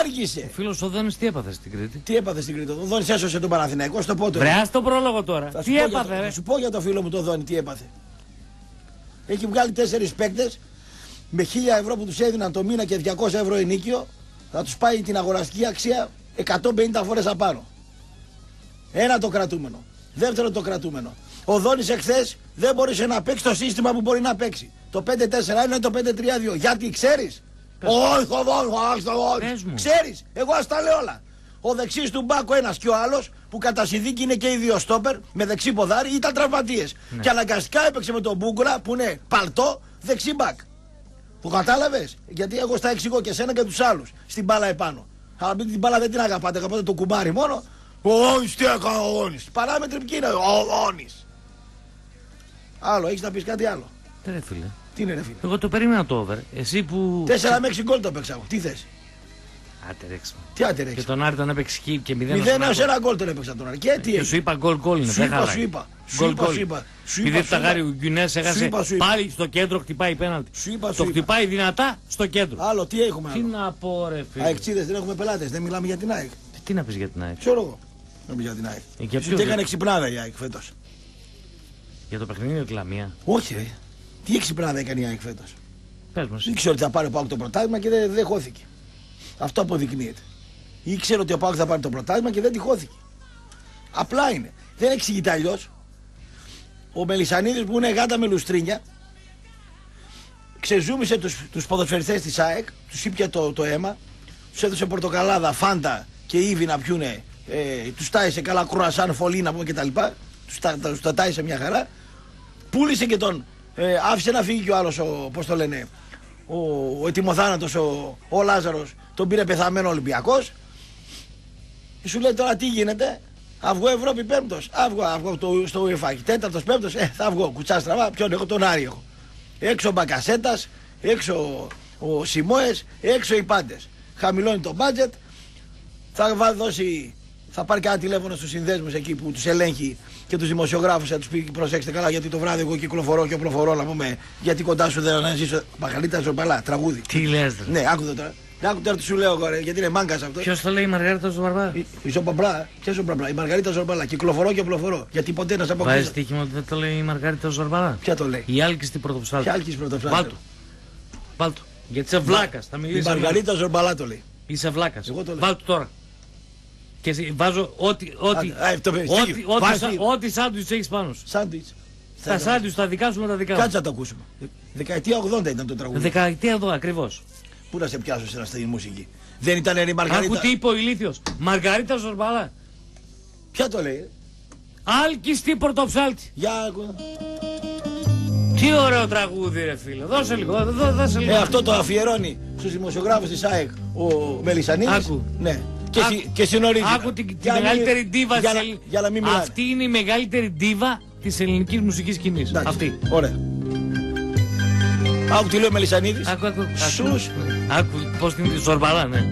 Άργησε! Φίλος ο Δόνης τι έπαθε στην Κρήτη? Τι έπαθε στην Κρήτη? Ο Δόνης έσωσε τον Παναθηναϊκό στο πόντο. Βρεά τον πρόλογο τώρα. Θα τι έπαθε? Θα σου πω για το φίλο μου τον Δόνη τι έπαθε. Έχει βγάλει τέσσερις παίκτες με χίλια ευρώ που τους έδιναν το μήνα και διακόσια ευρώ ενίκιο. Θα τους πάει την αγοραστική αξία εκατόν πενήντα φορές απάνω. Ένα το κρατούμενο. Δεύτερο το κρατούμενο. Ο Δόνης εχθές δεν μπορούσε να παίξει το σύστημα που μπορεί να παίξει. Το πέντε τέσσερα ένα είναι το πέντε τρία δύο. Γιατί ξέρεις? Όχι, όχι, όχι. Ξέρεις, εγώ ας τα λέω όλα. Ο δεξής του μπάκο ένας και ο άλλος που κατά συνθήκη είναι και οι δύο στόπερ με δεξί ποδάρι ήταν τραυματίες. Ναι. Και αναγκαστικά έπαιξε με τον Μπούγκουρα που είναι παλτό δεξί μπακ. Το κατάλαβες? Γιατί εγώ στα εξηγώ και εσένα και τους άλλους. Στην μπάλα επάνω. Αλλά την μπάλα δεν την αγαπάτε, αγαπάτε το κουμπάρι μόνο. Ο Όνης, τι έκανε ο Όνης. Παράμετρη ποιοι είναι, ο Όνης. Άλλο, έχεις να πεις κάτι άλλο. Ρε φίλε. Τι είναι ρε φίλε. Εγώ το περίμενα το over. Εσύ που. τέσσερα με έξι γκολ το παίξαμε. Τι θες. Άτερεξα. Τι άτερεξα. Και τον Άρη τον έπαιξε και μηδέν ένα γκολ τον έπαιξα τον Άρη. Και τι. Και σου είπα γκολ γκολ είναι. Δεν χαλάει. Σου είπα, σου είπα. Σου είπα. Επειδή φταγάρι ο Γκουνές έχασε πάλι στο κέντρο, χτυπάει πέναλτι. Σου είπα. Το χτυπάει δυνατά στο κέντρο. Άλλο, τι έχουμε. Τι να πω ρε φίλε. Αεξίδες δεν έχουμε πελάτες, δεν μιλάμε για την ΑΕΚ. Τι να πεις για την ΑΕΚ. Ξέρω εγώ. Να πεις για την ΑΕΚ. Τι έκανε ξυπνάδα η ΑΕΚ φέτος. Για το παιχνίδι είναι κλαμία. Όχι. Τι ξυπνάδα έκανε η ΑΕΚ φέτος. Ήξερε ότι θα πάρει ο ΠΑΟΚ το πρωτάθλημα και δεν χώθηκε. Αυτό αποδεικνύεται. Ήξερε ότι ο ΠΑΟΚ θα πάρει το πρωτάθλημα και δεν τυχώθηκε. Απλά είναι. Δεν εξηγείται αλλιώς. Ο Μελισσανίδης που είναι γάτα με λουστρίνια ξεζούμισε τους, τους ποδοσφαιριστές της ΑΕΚ, τους ήπια το, το αίμα, τους έδωσε πορτοκαλάδα, φάντα και ήδη να πιούνε, ε, τους τάισε καλά κρουασάν, φωλή να πούμε κτλ. Τους τα, τα, τα τάισε μια χαρά. Πούλησε και τον. Ε, άφησε να φύγει και ο άλλος, πώς το λένε, ο, ο ετοιμοθάνατος, ο, ο Λάζαρος, τον πήρε πεθαμένο Ολυμπιακός. Σου λέει τώρα τι γίνεται, θα βγω Ευρώπη πέμπτος, θα βγω, θα βγω το, στο UEFA, τέταρτος πέμπτος, ε, θα βγω, κουτσά στραβά, ποιον έχω, τον Άρη έχω. Έξω ο Μπακασέτας, έξω ο Σιμόες, έξω οι πάντες. Χαμηλώνει το budget, θα, βά, δώσει, θα πάρει κανένα τηλέφωνο στους συνδέσμους εκεί που τους ελέγχει και τους δημοσιογράφους, θα τους πει προσέξτε καλά γιατί το βράδυ εγώ κυκλοφορώ και προφορώ να πούμε γιατί κοντά σου δεν αναζήσω. Παχαλίτα Ζομπαλά, τραγούδι. Τι λες δε. Ναι, άκουδε τώρα. Άκου τώρα τι σου λέω, κορέ, γιατί είναι μάγκας αυτό. Ποιος το λέει, η Μαργαρίτα Ζομπαλά. Η, η Ζομπαμπλά, ποια Ζομπαμπλά, η Μαργαρίτα Ζομπαλά. Κυκλοφορώ και προφορώ. Γιατί ποτέ να σε αποκλείσω. Βάζει τύχημα ότι δεν το λέει η Μαργαρίτα Ζομπαλά. Ποια το λέει. Η άλκηστη πρωτοψάλτη. Η άλκηστη πρωτοψάλτη. Βάλτο. Βάλτο. Γιατί σε βλάκας. Θα μιλήσει. Η Μαργαρίτα Ζομπαλά το λέει. Είσαι βλάκας. Βάλτο τώρα. Και βάζω ό,τι. Ό,τι σάντουιτς έχεις πάνω σου. Σάντουιτς. Τα σάντουιτς τα δικά σου με τα δικά μου. Κάτσε να το ακούσουμε. Δεκαετία ογδόντα ήταν το τραγούδι. Δεκαετία ογδόντα ακριβώς. Πού να σε πιάσω σε αυτή τη μουσική. Δεν ήταν η Μαργαρίτα. Άκου τι είπε ο ηλίθιος. Μαργαρίτα Ζορμπαλά. Ποια το λέει. Άλκηστη πορτοψάλτη. Για άκου. Τι ωραίο τραγούδι ρε φίλε. Δώσε λίγο. Δώσε λίγο. Ε, αυτό το αφιερώνει στους δημοσιογράφους της ΑΕΚ ο Μελισσανίδης. Άκου. Ναι. Και, άκου, συ, και συνορίζεται. Άκου την, την μεγαλύτερη μην, ντίβα για, σε, για να μην. Αυτή είναι η μεγαλύτερη ντίβα της ελληνικής μουσικής σκηνής. Εντάξει, αυτή. Ωραία. Άκου τι λέει ο Μελισσανίδης. Άκου, άκου, Σούς. Άκου πώς την Ζορμπαλά, ναι.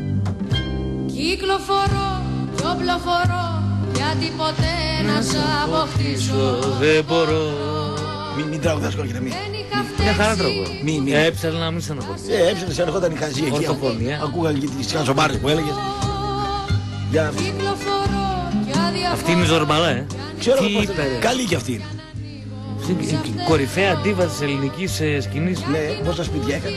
Κυκλοφορώ κι οπλοφορώ γιατί ποτέ να σ' αποκτήσω δεν μπορώ. Μην, μην τραγουδάς κόκκινε, μην. Μια χαρά τραγουδά. Μην, μην. Έψαλε να μην στεναχωρήσω. Ε, έψαλε, σε ερχόταν η χαζή εκεί. Ακούγα και τις χαζομάρες που έλεγες. Για... Αυτή είναι η Ζορμπαλά, ε. Ξέρω τι πώς... είπε, καλή κι αυτή. Κορυφαία ντίβα της ελληνικής ε, σκηνής. Ναι, πόσα σπίτια έκανε.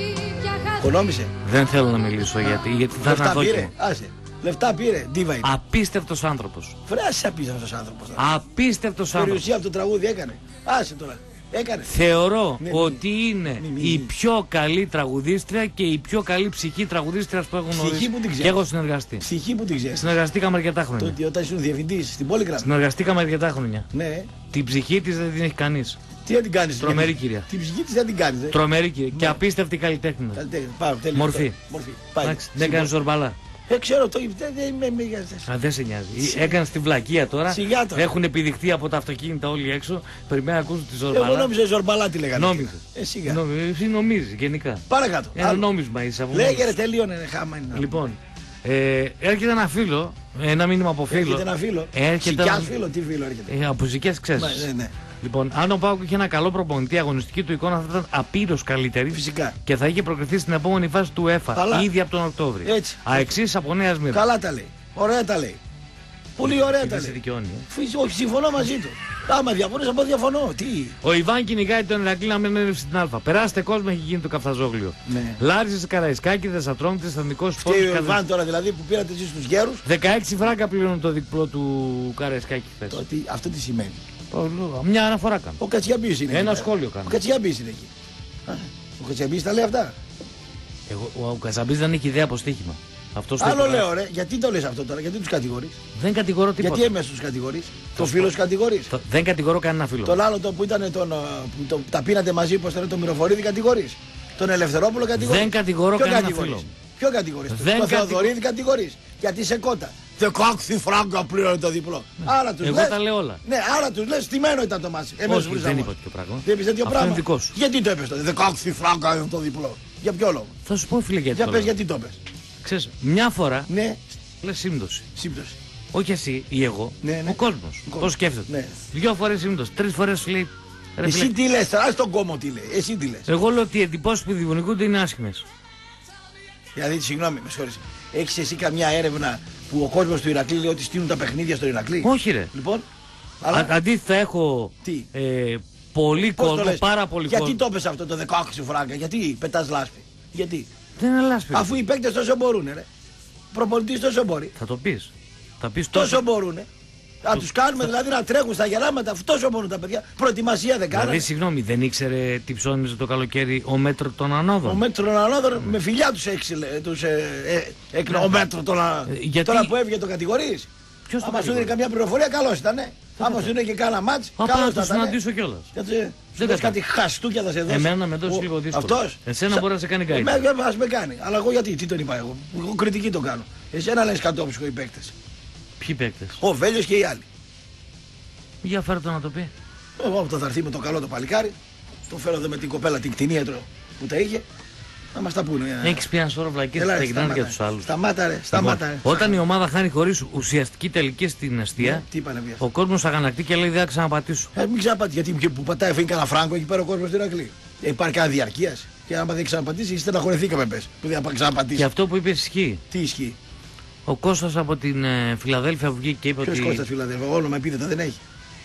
Οικονόμησε. Δεν θέλω να μιλήσω γιατί, γιατί θα ήταν δόκιμο. Λεφτά πήρε, άσε. Λεφτά πήρε, ντίβα είναι. Απίστευτος άνθρωπος. Φρέασε απίστευτος άνθρωπος. Τώρα. Απίστευτος άνθρωπος. Περιουσία από το τραγούδι έκανε. Άσε τώρα. Έκανε. Θεωρώ ναι, ότι είναι ναι, ναι, ναι. η πιο καλή τραγουδίστρια και η πιο καλή ψυχή τραγουδίστρια που έχω γνωρίσει. Και έχω συνεργαστεί. Ψυχή που την ξέρει. Συνεργαστήκαμε αρκετά χρόνια. Τότε όταν ήσουν διευθυντής στην Πολυγράφη. Συνεργαστήκαμε αρκετά χρόνια. Ναι. Την ψυχή της δεν την έχει κανείς. Τι δεν την κάνει. Τρομερή κυρία. Την ψυχή της δεν την κάνει. Τρομερή κυρία. Ναι. Και απίστευτη καλλιτέχνη. Μορφή. Μορφή. Εντάξει, δεν κάνει Ζορμπαλά. Δεν ξέρω το δεν δεν σε νοιάζει. Έκανε την βλακεία τώρα. Έχουν επιδειχθεί από τα αυτοκίνητα όλοι έξω. Περιμένουν να ακούσουν τη Ζορμπαλά. Εγώ νόμιζα Ζορμπαλά τη λέγανε. Νόμιζα. Εσύ νομίζει γενικά. Παρακάτω. Ένα νόμισμα είσαι από μέσα. Λέγε ρε τελείωνε χάμα είναι. Λοιπόν, έρχεται ένα φίλο. Ένα μήνυμα από φίλο. Έρχεται ένα φίλο. Ζικιάς φίλο, τι φίλο έρχεται. Από Ζικιάς ξέρεις. Λοιπόν, αν ο ΠΑΟΚ είχε ένα καλό προπονητή, αγωνιστική του εικόνα θα ήταν απείρως καλύτερη. Φυσικά. Και θα είχε προκριθεί στην επόμενη φάση του UEFA ήδη από τον Οκτώβριο. Αεξής από Νέα Σμύρνη. Καλά τα λέει. Ωραία τα λέει. Πολύ ωραία τα λέει. Δεν σε δικαιώνει. Ε. Όχι, συμφωνώ μαζί του. Άμα διαφωνείς, από διαφωνώ. Τι. Ο Ιβάν κυνηγάει τον Ηρακλή να μην έρευσε την Α. Περάστε κόσμο, έχει γίνει το καφταζόγλιο. Ναι. Λάρισε Καραϊσκάκη, Δεσσατρόμητες, Εθνικός Φόρος. Και ο Ιβάν καθώς... τώρα δηλαδή που πήρατε εσείς τους γέρους. δεκαέξι φράγκα πληρώνει το διπλό του Καραϊσκάκη χθες. Αυτό τι σημαίνει. Μια αναφορά κάνω. Ο Κατσιαμπής είναι. Ένα σχόλιο κάνω. Ο Κατσιαμπής είναι εκεί. Ο Κατσιαμπής τα λέει αυτά. Εγώ, ο ο Κατσιαμπής δεν έχει ιδέα από στοίχημα. Άλλο λέω ρε, γιατί το λες αυτό τώρα, γιατί τους κατηγορείς. Δεν κατηγορώ τίποτα. Γιατί έμεσα τους κατηγορείς. Το φίλο σου κατηγορείς. Το, δεν κατηγορώ κανένα φίλο. Τον άλλο το που ήταν τον, που το, τα πίνατε μαζί, πως ήταν το Μυροφορίδη κατηγορείς. Τον Ελευθερόπουλο κατηγορείς. Δεν κατηγορώ κανένα φίλο. Ποιο κατηγορείς. Τον Θεοδωρίδη κατηγορείς. Γιατί σε κότα. δεκαέξι φράγκα πλήρωνε το διπλό. Ναι. Άρα τους Εγώ λες, τα λέω όλα. Ναι, άρα τους λες στημένο ήταν το μάτσι. Όχι, δεν είπα τέτοιο πράγμα. Δεν είπες τέτοιο πράγμα. Γιατί το έπες τότε, δεκαέξι φράγκα ήταν το διπλό. Για ποιο λόγο. Θα σου πω, φίλε, γιατί. Για πες, γιατί το έπες. Ξέρεις, μια φορά ναι. λες σύμπτωση. Σύμπτωση. Όχι εσύ ή εγώ, ναι, ναι. ο κόσμος. Το σκέφτεται. Ναι. Δυο φορές σύμπτωση, τρεις φορές λέει. Ρε, εσύ τι λες, α τον κόμμα τι λέει. Εσύ τι λες. Εγώ λέω ότι οι εντυπώσεις που διβονικούνται είναι άσχημες. Δηλαδή, συγγνώμη, με συγχωρείς. Έχεις εσύ καμιά έρευνα που ο κόσμος του Ηρακλή λέει ότι στείλουν τα παιχνίδια στο Ηρακλή. Όχι, ρε. Λοιπόν, αλλά... Α, αντίθετα, έχω ε, πολύ κόσμο, πάρα πολύ κόσμο. Γιατί το έπεσε αυτό το δεκαέξι φράγκα, γιατί πετάς λάσπη. Γιατί. Δεν είναι λάσπη. Αφού οι παίκτες τόσο μπορούν, ρε. Προπονητής τόσο μπορεί. Θα το πεις. Θα πεις τόσο. Τόσο μπορούν. Να τους κάνουμε δηλαδή να τρέχουν στα γεράματα, αυτό τόσο μπορούν τα παιδιά. Προετοιμασία δεν κάνανε. Δηλαδή, συγγνώμη, δεν ήξερε τι ψώνιζε το καλοκαίρι ο μέτρο των ανώδων. Ο μέτρο των ανώδων, με φιλιά τους έκρινε. Ο μέτρο των ανώδων. Τώρα που έφυγε το κατηγορείς. Ποιος το κατηγορεί. Άμα σου δίνει καμιά πληροφορία, καλός ήτανε. Άμα σου δίνει και κάνα μάτς, καλός ήτανε. Θα το συναντήσω κιόλας. Δεν θες κάτι χαστούκια θα σε δώσει. Εμένα με δώσει λίγο δύσκολο. Αυτός. Εσένα μπορεί να σε κάνει κάτι. Εμένα ας με κάνει. Αλλά εγώ γιατί, τι τον είπα εγώ. Εγώ κριτική τον κάνω. Εσένα λες κατόψυχο οι παίκτες. Ποιοι παίκτες. Ο Βέλιος και οι άλλοι. Για φέρω το να το πει. Εγώ θα έρθει με το καλό το παλικάρι. Το φέρω εδώ με την κοπέλα την κτηνίατρο που τα είχε. Να μας τα πούνε. Έχεις πει ένα σώρο βλακίες που τα γυρνάνε για τους άλλους. Σταμάτα ρε, σταμάτα ρε. Όταν η ομάδα χάνει χωρίς ουσιαστική τελική στην αιστεία, ο κόσμος αγανακτεί και λέει δεν θα ξαναπατήσω. Μην ξαναπατήσει. Γιατί που πατάει αφήνει κανένα φράγκο εκεί πέρα ο κόσμος στην Ηρακλή. Υπάρχει κανένα διαρκεία. Και άμα δεν ξαναπατήσει, στεναχωρηθήκαμε πες. Που δεν ξαναπατήσει. Και αυτό που είπε ισχύει. Τι ισχύει. Ο Κώστας από την ε, Φιλαδέλφια βγήκε και είπε. Ποιος ότι... Ποιος Κώστας Φιλαδέλφια, όνομα επίθετα δεν έχει.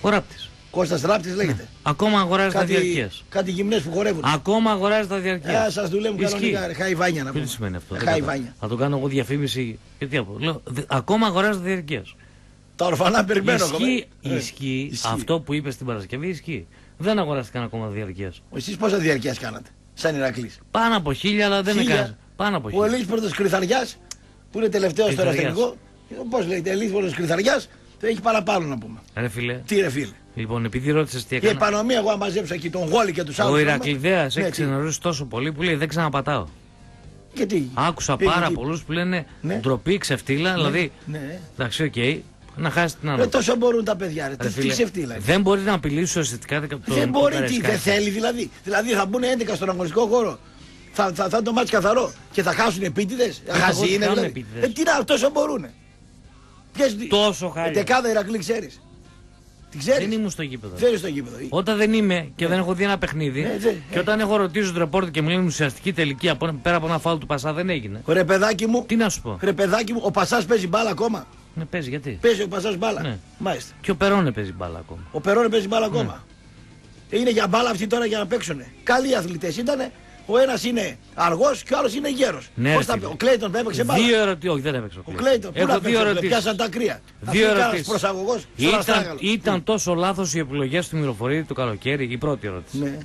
Ο Ράπτης. Κώστας Ράπτης λέγεται. Ναι. Ακόμα αγοράζει τα διαρκείας. Κάτι γυμνές που χορεύουν. Ακόμα αγοράζει τα διαρκείας. Ε, σας δουλεύουν κανονικά, χαϊβάνια να πούμε. Τι σημαίνει αυτό. Χαϊβάνια. Θα το κάνω εγώ διαφήμιση. Και τι από. Λέω, δε, ακόμα αγοράζει τα διαρκείας. Τα ορφανά περιμένω ακόμα. Ισχύει αυτό που είπε στην Παρασκευή, ισχύει. Δεν αγοράστηκαν ακόμα διαρκείας. Εσείς πόσα διαρκείας κάνατε, σαν Ηρακλής. Πάνω από χίλια, αλλά δεν έκανε. Πάνω από χίλια. Ο Ελής Πρώτος Κρυθαριάς. Που είναι τελευταίο τώρα τεχνικό, πώς λέγεται, Ελίθβολος Κρυθαριάς, το έχει παραπάνω να πούμε. Ρε φίλε. Τι ρε φίλε. Λοιπόν, επειδή ρώτησες τι έκανα. Η επανομή, εγώ μαζέψα εκεί τον Γόλη και τους άλλους. Ο Ηρακλειδέας έχει ξενερώσει τόσο πολύ που λέει δεν ξαναπατάω. Γιατί. Άκουσα πάρα πολλούς που λένε ντροπή, ξεφτύλα, δηλαδή. Εντάξει, οκ. Να χάσει την ανάγκη. Τόσο μπορούν τα παιδιά, ρε. Τι ξεφτύλα. Δεν μπορεί να απειλήσει ουσιαστικά τον κόσμο. Δεν μπορεί, τι δεν θέλει δηλαδή. Δηλαδή θα μπουν έντεκα στον αγωνιστικό χώρο. Θα, θα, θα είναι το μάτς καθαρό και θα χάσουν επίτηδες. Χαζοί είναι δηλαδή. Ε, τι να, τόσο μπορούνε. Ποιες, τόσο χάρη. Δεκάδα Ηρακλή ξέρεις. Την ξέρεις. Δεν ήμουν στο γήπεδο. Ξέρεις στο γήπεδο. Όταν δεν είμαι και ναι. δεν έχω δει ένα παιχνίδι ναι, δε, και όταν ναι. έχω ρωτήσει τον ρεπόρτερ και μου λένε ουσιαστική τελική από, πέρα από ένα φάουλ του Πασά δεν έγινε. Ρε παιδάκι μου. Τι να σου πω. Ρε παιδάκι μου, ο Πασάς παίζει μπάλα ακόμα. Ναι, παίζει γιατί. Παίζει ο Πασάς μπάλα. Ναι. Μάλιστα. Και ο Περόνε παίζει μπάλα ακόμα. Ο Περόνε παίζει μπάλα ακόμα. Ναι. Είναι για μπάλα αυτή τώρα για να παίξουνε. Καλοί αθλητές ήτανε. Ο ένας είναι αργός και ο άλλος είναι γέρος. Ναι, Πώς θα... Ο Κλέιτον έπαιξε μπάλα. Δύο ερωτήσει. Όχι, δεν έπαιξε. Ο Κλέιτον έπαιξε. Πιάσαν τα κρύα. Δύο ερωτήσει. Ήταν, ήταν τόσο λάθος οι επιλογές του Μυροφορίδη το καλοκαίρι, η πρώτη ερώτηση. Ναι.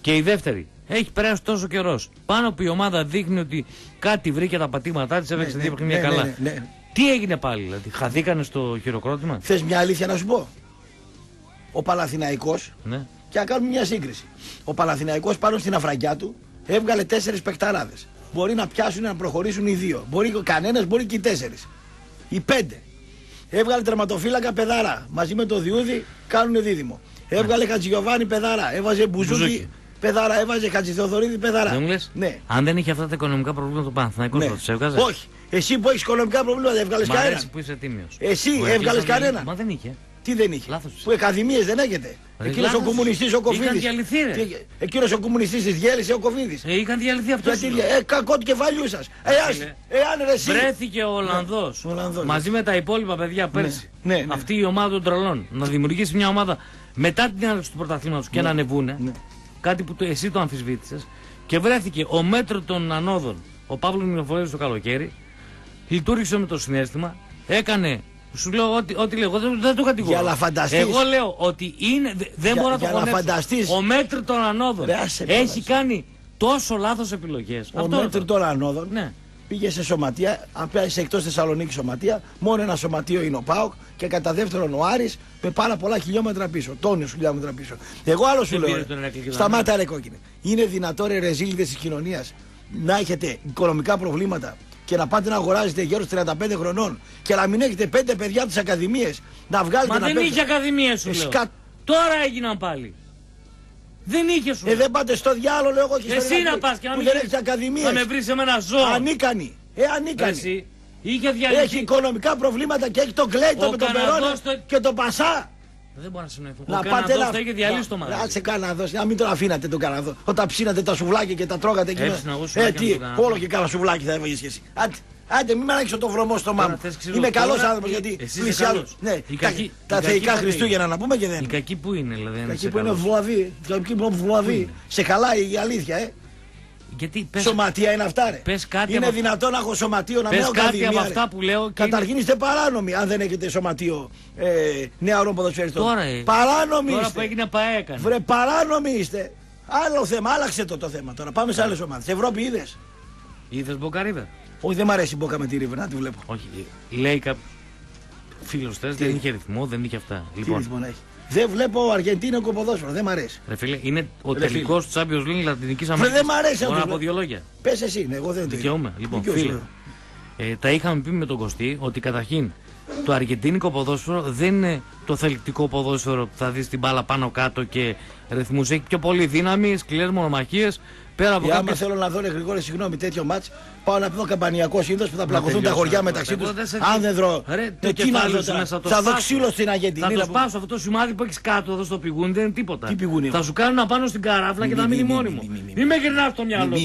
Και η δεύτερη. Έχει περάσει τόσο καιρός. Πάνω που η ομάδα δείχνει ότι κάτι βρήκε τα πατήματά της, έπαιξε ναι, δύο παιχνίδια ναι, ναι, καλά. Ναι, ναι. Τι έγινε πάλι, δηλαδή, χαθήκανε στο χειροκρότημα. Θες μια αλήθεια να σου πω. Ο Παναθηναϊκός, και να κάνουμε μια σύγκριση. Ο Παναθηναϊκός πάνω στην αφραγιά του. Έβγαλε τέσσερις παικταράδες. Μπορεί να πιάσουν να προχωρήσουν οι δύο. Μπορεί κανένας, μπορεί και οι τέσσερις. Οι πέντε. Έβγαλε τερματοφύλακα Πεδάρα. Μαζί με το Διούδη κάνουν δίδυμο. Έβγαλε Χατζηγιοβάνη Πεδάρα. Έβαζε Μπουζούκι Πεδάρα. Έβαζε Χατζηθεοδωρίδη Πεδάρα. Δεν μου λες. Ναι. Αν δεν είχε αυτά τα οικονομικά προβλήματα του Παναθηναϊκού θα τους έβγαζε. Όχι. Εσύ που έχεις οικονομικά προβλήματα έβγαλες κανένα. Εσύ έβγαλες κανένα. Μα δεν είχε. Τι δεν είχε. Λάθος. Που ακαδημίες δεν έχετε. Εκείνος ο κομμουνιστής ο Κοβίδης. Είχαν διαλυθεί ρε. Εκείνος ο κομμουνιστής της διέλυσε ο Κοβίδης. Ε, είχαν διαλυθεί αυτός. Γιατί, ε, κακό του κεφαλιού σας. Ε, εάν ρε εσύ. Βρέθηκε ο Ολλανδός. Ναι. Ολλανδός μαζί ναι. με τα υπόλοιπα παιδιά πέρσι. Ναι. Ναι, ναι. Αυτή η ομάδα των τρελών. Να δημιουργήσει μια ομάδα μετά την έναρξη του πρωταθλήματος και ναι. να ανεβούνε. Ναι. Κάτι που το, εσύ το αμφισβήτησες. Και βρέθηκε ο μέτρο των ανόδων. Ο Παύλος Μυροφορίδης το καλοκαίρι. Λειτουργήσε με το συνέστημα. Έκανε. Σου λέω ότι, ότι λέω, δεν, δεν το κατηγορώ. Εγώ λέω ότι είναι, δε, δεν για, μπορώ να το φανταστείς. Ο μέτρη των ανόδων έχει κάνει τόσο λάθος επιλογές. Ο μέτρη των ανόδων ναι. πήγε σε σωματεία, σε εκτός Θεσσαλονίκη σωματεία, μόνο ένα σωματείο είναι ο ΠΑΟΚ και κατά δεύτερον ο Άρης με πάρα πολλά χιλιόμετρα πίσω. Τόνιους χιλιόμετρα πίσω. Εγώ άλλο σου λέω, σταμάτα ρε κόκκινε. Είναι δυνατό ρε ρεζίλιδες της κοινωνίας να έχετε οικονομικά προβλήματα και να πάτε να αγοράζετε γέρους τριάντα πέντε χρονών και να μην έχετε πέντε παιδιά από τις ακαδημίες να βγάλετε. Μα να δεν πέστε. Είχε ακαδημίες σου λέω. Εσκα... Τώρα έγιναν πάλι. Δεν είχε σου. Ε, δεν πάτε στο διάλογο λέω εγώ και εσύ στο να πας και να μην έχεις ακαδημίες. Θα με βρεις σε ένα ζώο. Ανίκανοι. Ε, ανίκανοι. Είχε διαλυθεί. Έχει οικονομικά προβλήματα και έχει τον Κλέιτο με τον Περόνα το... και τον Πασά. Δεν μπορώ να συνοηθώ. Να πάτε να φύγετε διαλύσει το μαγαζί. Κάτσε Καναδό, να μην τον αφήνατε τον Καναδό. Όταν ψήνατε τα σουβλάκια και τα τρώγατε εκεί. Έτσι, ε, τι, όλο και κάνα σουβλάκι θα έβγαινε σχέση. Άντε, άντε, μην με ανάγκησε το βρωμό στο μάμο. Είμαι καλό άνθρωπο γιατί πλησιάζω. Ναι, τα θεϊκά Χριστούγεννα να πούμε και δεν. Η κακή που είναι, δηλαδή. Η κακή που είναι βλαβή. Η κακή που είναι βλαβή. Σε χαλάει η αλήθεια, ε. Γιατί πες, σωματεία είναι αυτά, ρε. Πες κάτι είναι δυνατόν να έχω σωματείο να μην έχω ακαδημία. Καταρχήν είστε παράνομοι, αν δεν έχετε σωματείο ε, νεαρών ποδοσφαιριστών. Τώρα, παράνομοι τώρα είστε. Που έγινε ΠΑΕΚΑ. Βρε, παράνομοι είστε. Άλλο θέμα, άλλαξε το το θέμα τώρα. Πάμε σε άλλες ομάδες. Ευρώπη είδες. Είδες Μποκαρίβα. Όχι, δεν μ' αρέσει η Μπόκα με τη Ρίβερ, να τη βλέπω. Όχι, λέει κάποιο φίλο θε, δεν είχε ρυθμό, δεν είχε αυτά. Τι λοιπόν. Ρυθμό να έχει. Δεν βλέπω Αργεντίνικο ποδόσφαιρο, δεν μ' αρέσει. Ρε φίλε, είναι ο τελικός του Champions League Λατινικής Αμερικής. Δεν μ' αρέσει αυτό. Μόνο από δύο λόγια. Πες εσύ, ναι, εγώ δεν το δικαιούμαι. Λοιπόν, φίλε, ε, τα είχαμε πει με τον Κωστή ότι καταρχήν το αργεντίνικο ποδόσφαιρο δεν είναι το θελκτικό ποδόσφαιρο που θα δεις την μπάλα πάνω κάτω και ρυθμούς. Έχει πιο πολύ δύναμη, σκληρές μονομαχίες. Πέρα από κάποιες... άμα θέλω να δω, Γρηγόρη, συγγνώμη, τέτοιο μάτς, πάω να δω Καμπανιακό Σύνδος που θα πλακωθούν τα χωριά μεταξύ τους. Αν δεν δω, θα δω ξύλο στην Αργεντινή. Θα το σπάσω αυτό το σημάδι που έχεις κάτω εδώ στο πηγούνι, δεν είναι τίποτα. Θα σου κάνουν να πάνω στην καράφλα και να μείνει μόνιμο. Μη με γυρνάς στο μυαλό.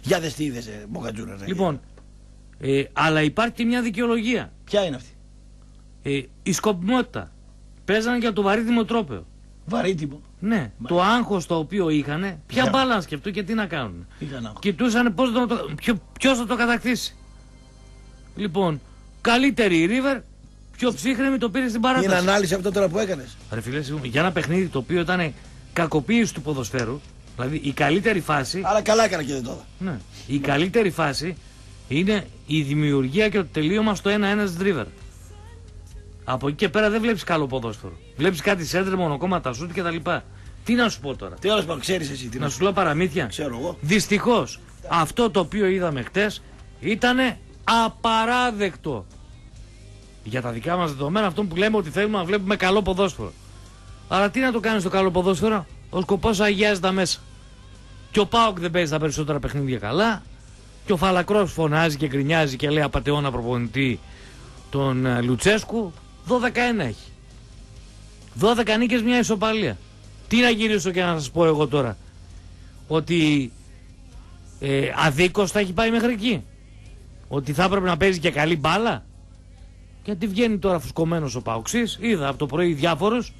Για δε τι είδες, Μποκατζούρα. Λοιπόν, αλλά υπάρχει και μια δικαιολογία. Ποια είναι αυτή? Η σκοπιμότητα. Παίζανε για το βαρύτιμο τρόπαιο. Βαρύτιμο. Ναι, μα... το άγχος το οποίο είχανε, ποια yeah. μπάλα να σκεφτούν και τι να κάνουν. Κοιτούσαν πώς το, ποιο, ποιος θα το κατακτήσει. Λοιπόν, καλύτερη η River, πιο ψύχρεμη το πήρε στην παράταση. Είναι ανάλυση αυτό τώρα που έκανες. Ρε φίλε, για ένα παιχνίδι το οποίο ήταν κακοποίηση του ποδοσφαίρου, δηλαδή η καλύτερη φάση. Αλλά καλά έκανα και δεν το είδα. Ναι, η καλύτερη φάση είναι η δημιουργία και το τελείωμα στο ένα ένα της River. Από εκεί και πέρα δεν βλέπεις καλό ποδόσφαιρο. Βλέπεις κάτι σέντρε, μονοκόμματα, σούτ και τα λοιπά. Τι να σου πω τώρα. Τι άλλο που ξέρεις εσύ. Τι να σου λέω παραμύθια. Ξέρω εγώ. Δυστυχώς αυτό το οποίο είδαμε χτες ήταν απαράδεκτο. Για τα δικά μας δεδομένα αυτό που λέμε ότι θέλουμε να βλέπουμε καλό ποδόσφαιρο. Αλλά τι να το κάνεις το καλό ποδόσφαιρο. Ο σκοπός αγιάζει τα μέσα. Και ο ΠΑΟΚ δεν παίζει τα περισσότερα παιχνίδια καλά. Και ο Φαλακρός φωνάζει και γκρινιάζει και λέει απατεώνα προπονητή τον Λουτσέσκου. δώδεκα ένα έχει. δώδεκα νίκες, μια ισοπαλία. Τι να γυρίσω και να σας πω εγώ τώρα. Ότι ε, αδίκως θα έχει πάει μέχρι εκεί. Ότι θα έπρεπε να παίζει και καλή μπάλα. Γιατί βγαίνει τώρα φουσκωμένος ο Παοξής. Είδα από το πρωί διάφορους.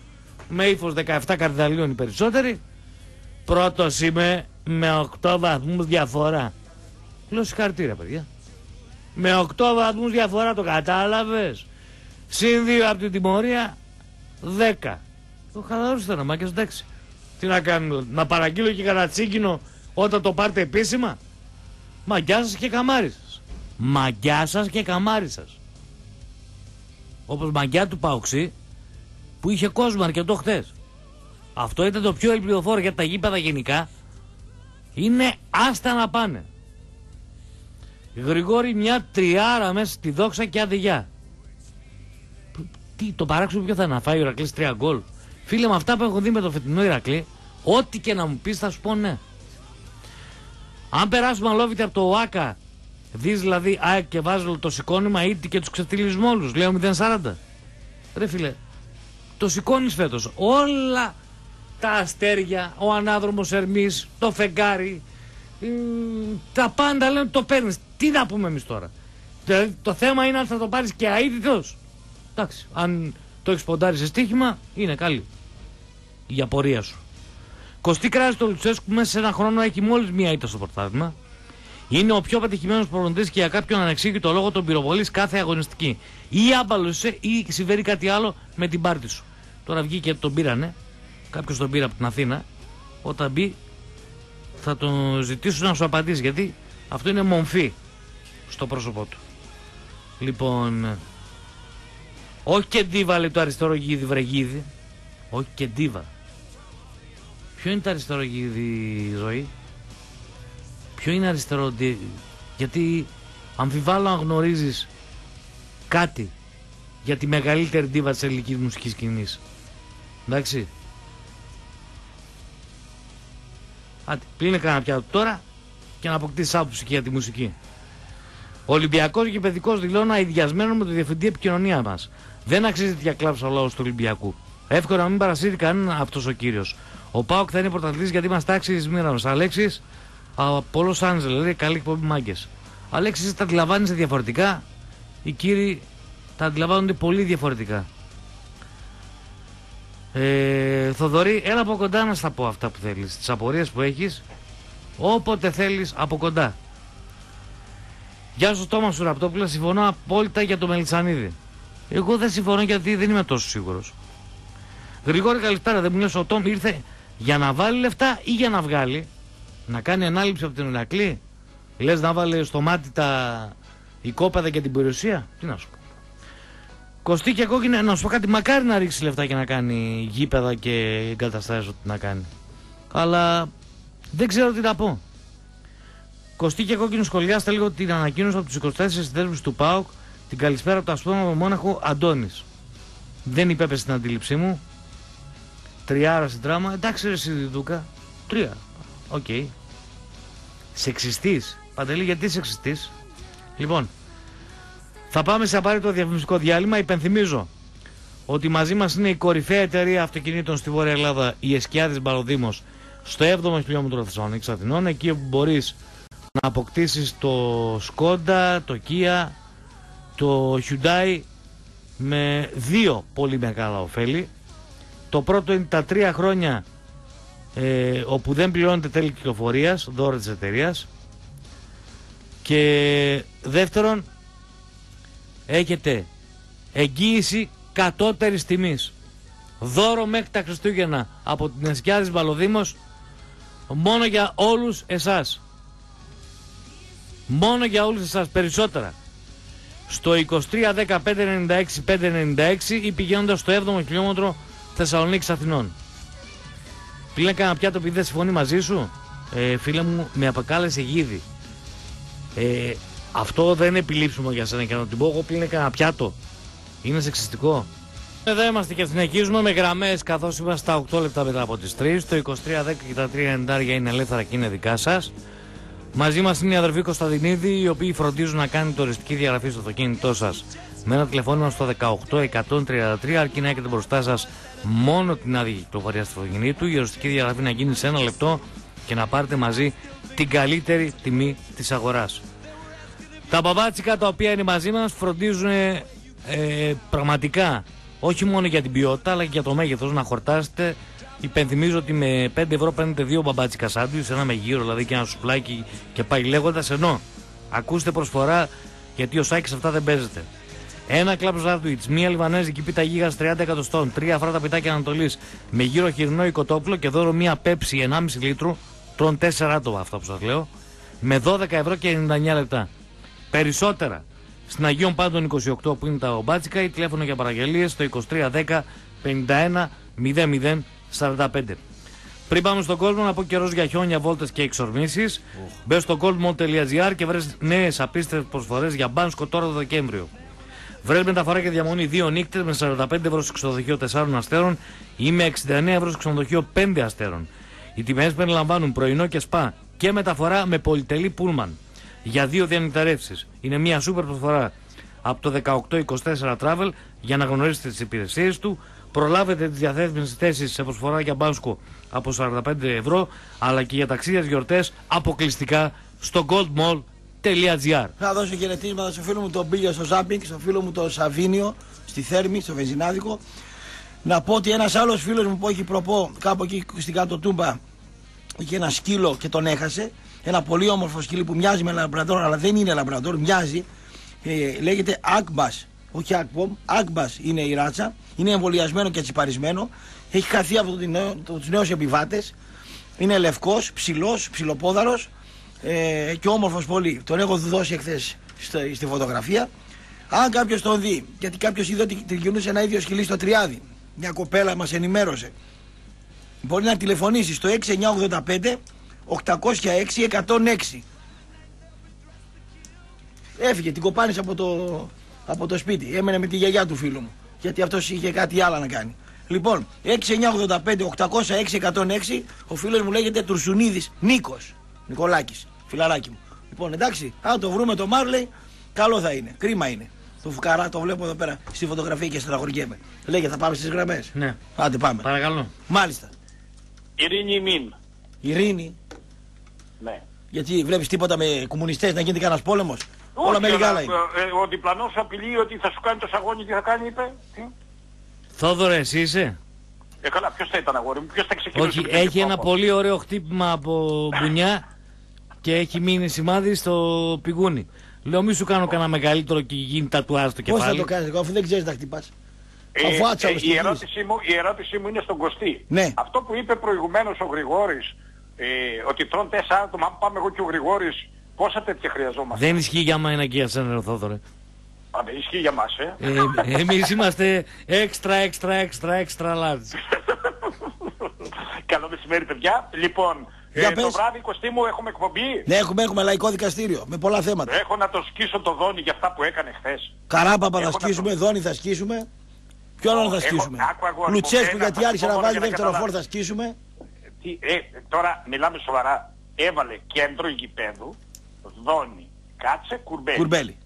Με ύφος δεκαεπτά καρδαλίων οι περισσότεροι. Πρώτος είμαι με οκτώ βαθμούς διαφορά. Λέω συγχαρητήρια παιδιά. Με οκτώ βαθμούς διαφορά το κατάλαβες. Συν δύο από την τιμωρία, δέκα. Το χαλαρός ήταν, μάκες, εντάξει. Τι να κάνω, να παραγγείλω και κανένα τσίκινο όταν το πάρτε επίσημα. Μαγκιά σας και καμάρι σας. Μαγκιά σας και καμάρι σας. Όπως μαγκιά του Παοξή, που είχε κόσμο αρκετό χτες. Αυτό ήταν το πιο ελπιδοφόρο για τα γήπεδα γενικά. Είναι άστα να πάνε. Γρηγόρη μια τριάρα μέσα στη δόξα και αδειά. Τι, το παράξενο ποιο θα είναι να φάει ο Ηρακλής τρία γκολ. Φίλε, με αυτά που έχω δει με το φετινό Ηρακλή, ό,τι και να μου πεις θα σου πω ναι. Αν περάσουμε αλόβητα από το ΟΑΚΑ, δεις δηλαδή ΑΕΚ και Βάζελο το σηκώνημα ήτι και τους ξεφτυλισμούς όλους, λέω μηδέν σαράντα. Ρε φίλε, το σηκώνεις φέτος. Όλα τα αστέρια, ο ανάδρομος Ερμής, το φεγγάρι, τα πάντα λένε το παίρνεις. Τι να πούμε εμείς τώρα. Δηλαδή το θέμα είναι αν θα το πάρεις και αίτητος. Εντάξει, αν το έχεις ποντάρει σε στοίχημα, είναι καλή η απορία σου. Κωστή κράζει το Λουτσέσκου μέσα σε ένα χρόνο έχει μόλις μία ήττα στο πρωτάθλημα. Είναι ο πιο πετυχημένος προπονητής και για κάποιον ανεξήγητο λόγο τον πυροβολείς κάθε αγωνιστική. Ή άμπαλωσε ή συμβαίνει κάτι άλλο με την πάρτη σου. Τώρα βγήκε τον πήρανε, κάποιος τον πήρε από την Αθήνα. Όταν μπει, θα τον ζητήσουν να σου απαντήσει γιατί αυτό είναι μομφή στο πρόσωπό του. Λοιπόν. Όχι και ντίβα λέει το αριστερογίδι βρεγίδι. Όχι και ντίβα. Ποιο είναι το αριστερογίδι ζωή? Ποιο είναι αριστερό? Γιατί Αμφιβάλλω αν γνωρίζεις κάτι για τη μεγαλύτερη ντίβα της ελληνικής μουσικής σκηνής. Εντάξει. Άντε, πλύνε κανένα πιάτο τώρα και να αποκτήσεις άποψη για τη μουσική. Ο Ολυμπιακός και παιδικός δηλώνω αειδιασμένο με το διευθυντή επικοινωνία μας. Δεν αξίζει για κλάψα ο λαός του Ολυμπιακού. Εύχομαι να μην παρασύρει κανένα αυτός ο κύριος. Ο ΠΑΟΚ θα είναι πρωταθλητής γιατί είμαστε άξιοι της μοίρας μας. Αλέξης από Λος Άντζελες, λέει καλή εκπομπή μάγκες. Αλέξης, τα αντιλαμβάνεσαι διαφορετικά. Οι κύριοι τα αντιλαμβάνονται πολύ διαφορετικά. Ε, Θοδωρή, έλα από κοντά να στα πω αυτά που θέλεις, τις απορίες που έχεις, όποτε θέλεις από κοντά. Γεια σου Τόμα σου Ραπτόπουλα, συμφωνώ απόλυτα για το Μελισανίδη. Εγώ δεν συμφωνώ γιατί δεν είμαι τόσο σίγουρος. Γρηγόρη καλησπέρα, δεν μου λες ο Τόμ ήρθε για να βάλει λεφτά ή για να βγάλει, να κάνει ανάληψη από την Ηρακλή, λες να βάλει στο μάτι τα οικόπεδα και την περιουσία, τι να σου πω. Κωστίκια κόκκινα, να σου πω κάτι, μακάρι να ρίξει λεφτά και να κάνει γήπεδα και εγκαταστάσεις ό,τι να κάνει. Αλλά δεν ξέρω τι να πω. Κωστίκια κόκκινο, σχολιάστε λίγο την ανακοίνωση από τους είκοσι τέσσερις συνδέσμους του ΠΑΟΚ, την καλησπέρα από το Ασπρόμαυρο Μόναχο, Αντώνης. Δεν υπέπεσε στην αντίληψή μου. Τριάρα στην τράμα, εντάξει ρε Σιδιδούκα, τρία, οκ. Okay. Σεξιστής, Παντελή, γιατί σεξιστής. Λοιπόν, θα πάμε σε απαραίτητο διαφημιστικό διάλειμμα. Υπενθυμίζω ότι μαζί μας είναι η κορυφαία εταιρεία αυτοκινήτων στη Βόρεια Ελλάδα, η Εσκιάδης Μπαροδήμος, στο έβδομο χιλιόμετρο Θεσσαλονίκης Αθηνών, εκεί που μπορείς να αποκτήσεις το Skoda, το Kia, το Hyundai με δύο πολύ μεγάλα ωφέλη. Το πρώτο είναι τα τρία χρόνια ε, όπου δεν πληρώνεται τέλη κυκλοφορίας, δώρο της εταιρείας. Και δεύτερον, έχετε εγγύηση κατώτερης τιμής. Δώρο μέχρι τα Χριστούγεννα από την Εσκιάδης Βαλοδήμος, μόνο για όλους εσάς. Μόνο για όλους εσάς, περισσότερα. Στο είκοσι τρία δεκαπέντε ενενήντα έξι πεντακόσια ενενήντα έξι ή πηγαίνοντας στο έβδομο χιλιόμετρο Θεσσαλονίκης Αθηνών. Πλέον κανένα πιάτο επειδή δεν συμφωνεί μαζί σου. Ε, φίλε μου, με αποκάλεσε γίδι. Ε, αυτό δεν είναι επιλήψιμο για σένα και να την πω εγώ πλέον κανένα πιάτο. Είναι σεξιστικό. Εδώ είμαστε και συνεχίζουμε με γραμμές καθώς είμαστε στα οκτώ λεπτά μετά από τις τρεις. Το είκοσι τρία δέκα και τα τριακόσια ενενήντα είναι ελεύθερα και είναι δικά σας. Μαζί μας είναι οι αδερφοί Κωνσταντινίδη, οι οποίοι φροντίζουν να κάνουν τουριστική διαγραφή στο αυτοκίνητό σας με ένα τηλεφώνημα στο δεκαοκτώ εκατόν τριάντα τρία, αρκεί να έχετε μπροστά σας μόνο την άδεια κυκλοφορία του αυτοκινήτου. Η τουριστική διαγραφή να γίνει σε ένα λεπτό και να πάρετε μαζί την καλύτερη τιμή της αγοράς. Τα μπαμπάτσικα τα οποία είναι μαζί μας φροντίζουν ε, πραγματικά όχι μόνο για την ποιότητα αλλά και για το μέγεθος να χορτάσετε. Υπενθυμίζω ότι με πέντε ευρώ παίρνετε δύο μπαμπάτσικα σάντουιτς, ένα με γύρο δηλαδή και ένα σουβλάκι και πάει λέγοντας. Ενώ ακούστε προσφορά γιατί ο Σάκης αυτά δεν παίζεται. Ένα κλαμπ σάντουιτς, μία λιβανέζικη πίτα γίγας τριάντα εκατοστών, τρία φράτα πιτάκια Ανατολής με γύρο χοιρινό ή κοτόπουλο και δώρο μία πέψη ενάμιση λίτρου, τρών τέσσερα άτομα αυτά που σας λέω, με δώδεκα ευρώ και ενενήντα εννέα λεπτά. Περισσότερα στην Αγίων Πάντων είκοσι οκτώ που είναι τα μπαμπάτσικα ή τηλέφωνο για παραγγελίες στο είκοσι τρία δέκα πενήντα ένα μηδέν μηδέν σαράντα πέντε. Πριν πάμε στον κόσμο, να πω καιρός για χιόνια, βόλτες και εξορμήσεις. Oh. Μπες στο goldmont τελεία gr και βρες νέες απίστευτες προσφορές για Banksko τώρα το Δεκέμβριο. Βρες μεταφορά και διαμονή δύο νύχτες με σαράντα πέντε ευρώ στο ξενοδοχείο τεσσάρων αστέρων ή με εξήντα εννέα ευρώ στο ξενοδοχείο πέντε αστέρων. Οι τιμές περιλαμβάνουν πρωινό και σπα και μεταφορά με πολυτελή πούλμαν για δύο διανυκτερεύσεις. Είναι μια σούπερ προσφορά από το δεκαοκτώ είκοσι τέσσερα Travel για να γνωρίσετε τις υπηρεσίες του. Προλάβετε τις διαθέσιμες θέσεις σε προσφορά για Banksko από σαράντα πέντε ευρώ, αλλά και για ταξίδια γιορτές αποκλειστικά στο goldmall τελεία gr. Να δώσω χαιρετίσματα στο φίλο μου τον Μπίλιο στο Ζάμπινγκ, στο φίλο μου τον Σαβίνιο στη Θέρμη, στο Βενζινάδικο. Να πω ότι ένας άλλος φίλος μου που έχει προπό κάπου εκεί στην κάτω Τούμπα είχε ένα σκύλο και τον έχασε. Ένα πολύ όμορφο σκύλο που μοιάζει με λαμπραντόρ, αλλά δεν είναι λαμπραντόρ, μοιάζει. Ε, λέγεται Ακμπας. Όχι Ακπομ, Ακμπας είναι η ράτσα. Είναι εμβολιασμένο και τσιπαρισμένο. Έχει χαθεί από τους νέους επιβάτες. Είναι λευκός, ψηλός, ψηλοπόδαρος ε, και όμορφος πολύ. Τον έχω δώσει εχθές στη, στη φωτογραφία. Αν κάποιος τον δει, γιατί κάποιος είδε ότι τριγυρνούσε ένα ίδιο σκυλί στο Τριάδι, μια κοπέλα μας ενημέρωσε, μπορεί να τηλεφωνήσει στο έξι εννιά οκτώ πέντε οκτώ μηδέν έξι εκατόν έξι. Έφυγε, την κοπάνησε από το, από το σπίτι. Έμενε με τη γιαγιά του φίλου μου. Γιατί αυτός είχε κάτι άλλο να κάνει. Λοιπόν, έξι εννιά ογδόντα πέντε οκτακόσια έξι εκατόν έξι, ο φίλος μου λέγεται Τουρσουνίδης Νίκος. Νικολάκης, φιλαράκι μου. Λοιπόν, εντάξει, αν το βρούμε το Μάρλεϊ, καλό θα είναι. Κρίμα είναι. Το φουκαρά το βλέπω εδώ πέρα στη φωτογραφία και στεναχωριέμαι. Λέγε, θα πάμε στις γραμμές. Ναι. Άντε, πάμε. Παρακαλώ. Μάλιστα. Ειρήνη μην. Ειρήνη. Ναι. Γιατί βλέπεις τίποτα με κομμουνιστές να γίνεται κανένας πόλεμος. Όχι, όλα με λιγάλα είναι. Ε, ο διπλανός απειλεί ότι θα σου κάνει το σαγόνι και θα κάνει, είπε. Τι? Θόδωρε, εσύ είσαι. Ε, καλά, ποιος θα ήταν, αγόρι μου, ποιος θα ξεκινήσει. Όχι, έχει ένα πολύ ωραίο χτύπημα από μπουνιά και έχει μείνει σημάδι στο πηγούνι. Λέω, μη σου κάνω κανένα μεγαλύτερο και γίνει τατουάζ στο κεφάλι. Πώς θα το κάνεις εγώ, αφού δεν ξέρεις να χτυπάς. Ε, ε, η, ερώτησή μου, η ερώτησή μου είναι στον Κωστή. Ναι. Αυτό που είπε προηγουμένως ο Γρηγόρης, ε, ότι τρώνε τέσσερα άτομα, αν πάμε εγώ και ο Γρηγόρης, πόσα τέτοια χρειαζόμαστε. Δεν ισχύει για μένα και για σένα, Θόδωρε. Α, δεν ισχύει για μας, ε. ε εμείς είμαστε έξτρα, έξτρα, έξτρα, έξτρα λάδι. Καλό μεσημέρι, παιδιά. Λοιπόν... Ε, το βράδυ, Κωστή μου, έχουμε εκπομπή. Ναι, έχουμε, έχουμε λαϊκό δικαστήριο με πολλά θέματα. Έχω να το σκίσω το δόνι για αυτά που έκανε χθες. Καράμπαπα θα σκίσουμε, το... δόνι θα σκίσουμε. Ποιο άλλο θα σκίσουμε. Λουτσέσκου, γιατί άρχισε να βάζει δεύτερο φόρ, θα σκίσουμε. Τι, ε, τώρα μιλάμε σοβαρά. Έβαλε κέντρο γηπέδου, δόνι, κάτσε, κουρμπέλι. Κουρμπέλι.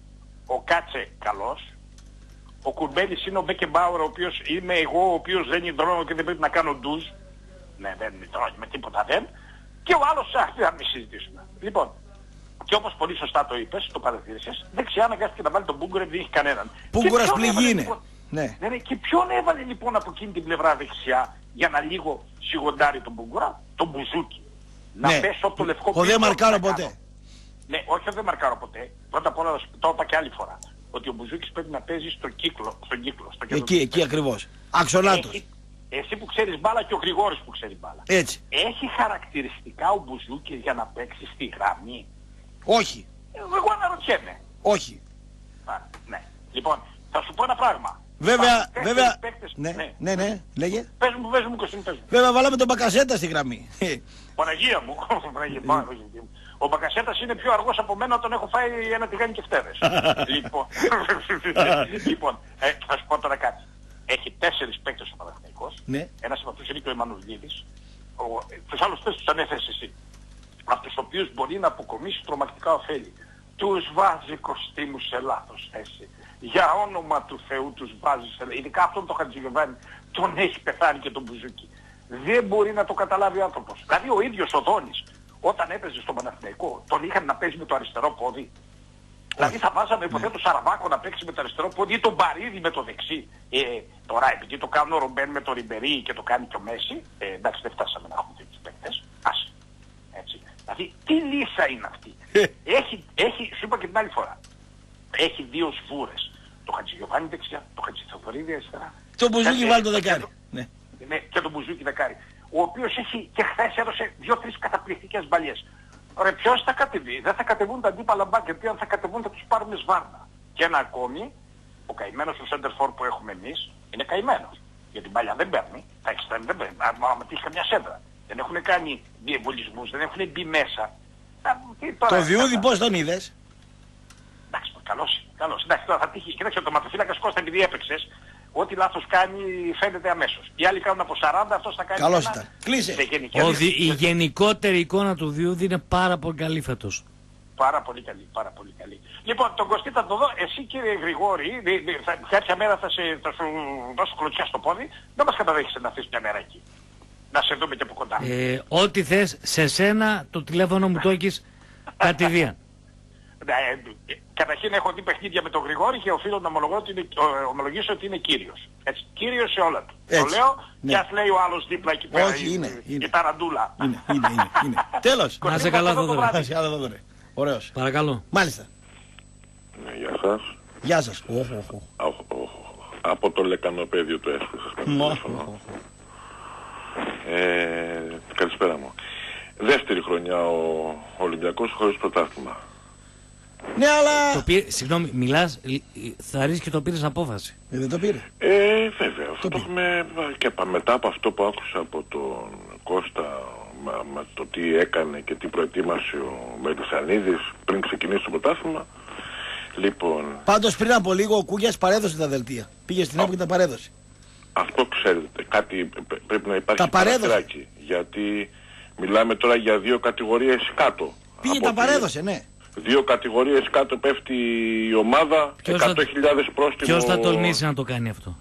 Ο κάτσε καλός. Ο κουρμπέλις είναι ο Μπέκεμπάουερ, ο οποίος είμαι εγώ, ο οποίος δεν υδρώνω και δεν πρέπει να κάνω ντουζ. Ναι, δεν υδρώνει με τίποτα δεν. Και ο άλλος, α, δεν θα μη συζητήσουμε. Λοιπόν, και όπως πολύ σωστά το είπες, το παρατηρήσες, δεξιά αναγκάστηκε να βάλει τον Μπούγκουρε, δεν είχε κανέναν. Μπούγκουρας πληγή είναι. Λοιπόν, ναι. Ναι, ναι. Και ποιον έβαλε λοιπόν από εκείνη την πλευρά δεξιά για να λίγο σιγοντάρει τον Μπούγκουρα, τον Μπουζούκι. Να ναι. Πέσω από το λευκό πίσω. Ο δεν μαρκάρω ποτέ. Ναι, όχι, ο δεν μαρκάρω ποτέ. Πρώτα απ' όλα το είπα και άλλη φορά. Ότι ο Μπουζούκης πρέπει να παίζει στον κύκλο. Στον κύκλο στο εκεί, εκεί ακριβώς. Αξονάτος. Εσύ που ξέρεις μπάλα και ο Γρηγόρης που ξέρει μπάλα. Έτσι. Έχει χαρακτηριστικά ο Μπουζούκης για να παίξει στη γραμμή. Όχι. Εγώ αναρωτιέμαι. Όχι. Α, ναι. Λοιπόν, θα σου πω ένα πράγμα. Βέβαια, Πάλι, βέβαια... Παίκτες, ναι, ναι, ναι, ναι, λέγε. Πες μου, πες μου, Κωστή, πες μου. Βέβαια, βάλαμε τον Μπακασέτα στη γραμμή. Παναγία μου. Ο Μπακασέτας είναι πιο αργός από μένα, τον έχω φάει ένα τηγάνι και φτέρες. Λοιπόν, λοιπόν ε, θα σου πω τώρα κάτι. Έχει τέσσερις παίκτες ο Παναθηναϊκός. Ναι. Ένας από αυτούς είναι και ο Εμμανουλίδης. Τους άλλους πες τους ανέφερες εσύ. Από τους οποίους μπορεί να αποκομίσει τρομακτικά ωφέλη. Τους βάζει, Κωστή μου, σε λάθος θέση. Για όνομα του Θεού τους βάζει σε λάθος. Ειδικά αυτόν τον Χατζηγεβάνη τον έχει πεθάνει και τον Μπουζούκι. Δεν μπορεί να το καταλάβει ο άνθρωπος. Δηλαδή ο ίδιος ο Δόνης όταν έπαιζε στον Παναθηναϊκό τον είχαν να παίζει με το αριστερό πόδι. Δηλαδή θα βάζαμε υποθέτω Σαραβάκο να παίξει με το αριστερό πόδι ή τον Παρίδη με το δεξί. Ε, τώρα επειδή το κάνουν ο Ρομπέν με το Ριμπερί και το κάνει και ο Μέση, ε, εντάξει δεν φτάσαμε να έχουμε τέτοιους παίκτες. Άσε. Έτσι. Δηλαδή τι λύσα είναι αυτή. Έχει, έχει, σου είπα και την άλλη φορά, έχει δύο σφούρες. Το Χατζηγιοβάνι δεξιά, το Χατζηθεοδωρίδη αριστερά. Το Μπουζούκι βάλει το δεκάρι. Ναι. Ναι, και το Μπουζούκι δεκάρι. Ο οποίος έχει και χθες έδωσε δύο-τρεις καταπληκτικές μπαλιές. Ρε ποιος θα κατεβεί, δεν θα κατεβούν τα αντίπαλα μπάκερ, αν θα κατεβούν θα τους πάρουμε σβάρνα. Και ένα ακόμη, ο καημένος του Σέντερφορ που έχουμε εμείς, είναι καημένος. Γιατί μπάλια δεν παίρνει, τα εξτρέμ δεν παίρνει, άμα τύχει καμιά σέντρα. Δεν έχουν κάνει διεμβολισμούς, δεν έχουν μπει μέσα. Το Διούδη πώς τον είδες. Εντάξει, καλός, καλός. Εντάξει, τώρα θα τύχει, κοίταξε ο τερματοφύλακας Κώστα επειδή έπαιξες. Ό,τι λάθος κάνει φαίνεται αμέσως. Οι άλλοι κάνουν από σαράντα, αυτός θα κάνει... Καλώς ήταν. Κλείσε. Η γενικότερη εικόνα του Διούδη είναι πάρα πολύ καλή φέτος. Πάρα πολύ καλή, πάρα πολύ καλή. Λοιπόν, τον Κωστή θα το δω. Εσύ κύριε Γρηγόρη, θα, κάποια μέρα θα, σε, θα σου δώσω κλωτσιά στο πόδι. Δεν μας καταδέχεσαι να θες μια μέρα εκεί. Να σε δούμε και από κοντά. Ε, ό,τι θες, σε σένα το τηλέφωνο μου το έχεις κατηδίαν. Ναι, καταρχήν έχω δει παιχνίδια με τον Γρηγόρη και οφείλω να ότι είναι, ομολογήσω ότι είναι κύριος. Έτσι, κύριος σε όλα του. Έτσι, το λέω ναι. Και ας λέει ο άλλος δίπλα εκεί πέρα. Όχι, είναι. Η, είναι. Η ταραντούλα. Είναι, είναι, είναι. είναι. Τέλος. Να σε καλά εδώ τώρα. Να σε καλά εδώ τώρα. Ωραίος. Παρακαλώ. Μάλιστα. Ναι, γεια σας. Γεια σας. Oh, oh, oh. Oh, oh. Από το λεκανοπέδιο του έφτασες με τηλέφωνο. Καλησπέρα μου. Δεύτερη χρονιά ο Ολυμπιακός χωρίς πρωτάθλημα. Ναι, αλλά... Το πήρε, συγγνώμη, μιλάς, θα ρίξει και το πήρες απόφαση. Ε, δεν το πήρε. Ε, βέβαια. Το αυτό το έχουμε... Και μετά από αυτό που άκουσα από τον Κώστα, μα, μα, το τι έκανε και τι προετοίμασε ο Μελισσανίδης πριν ξεκινήσει το πρωτάθλημα, Λοιπόν. Πάντως πριν από λίγο ο Κούγιας παρέδωσε τα δελτία. Πήγε στην ΕΠ και τα παρέδωσε. Αυτό ξέρετε. Κάτι πρέπει να υπάρχει παραθυράκι. Γιατί μιλάμε τώρα για δύο κατηγορίες κάτω. Πήγε τα παρέδωσε, ναι. Δύο κατηγορίες κάτω πέφτει η ομάδα. εκατό χιλιάδες θα... πρόστιμο. Ποιος θα τολμήσει να το κάνει αυτό?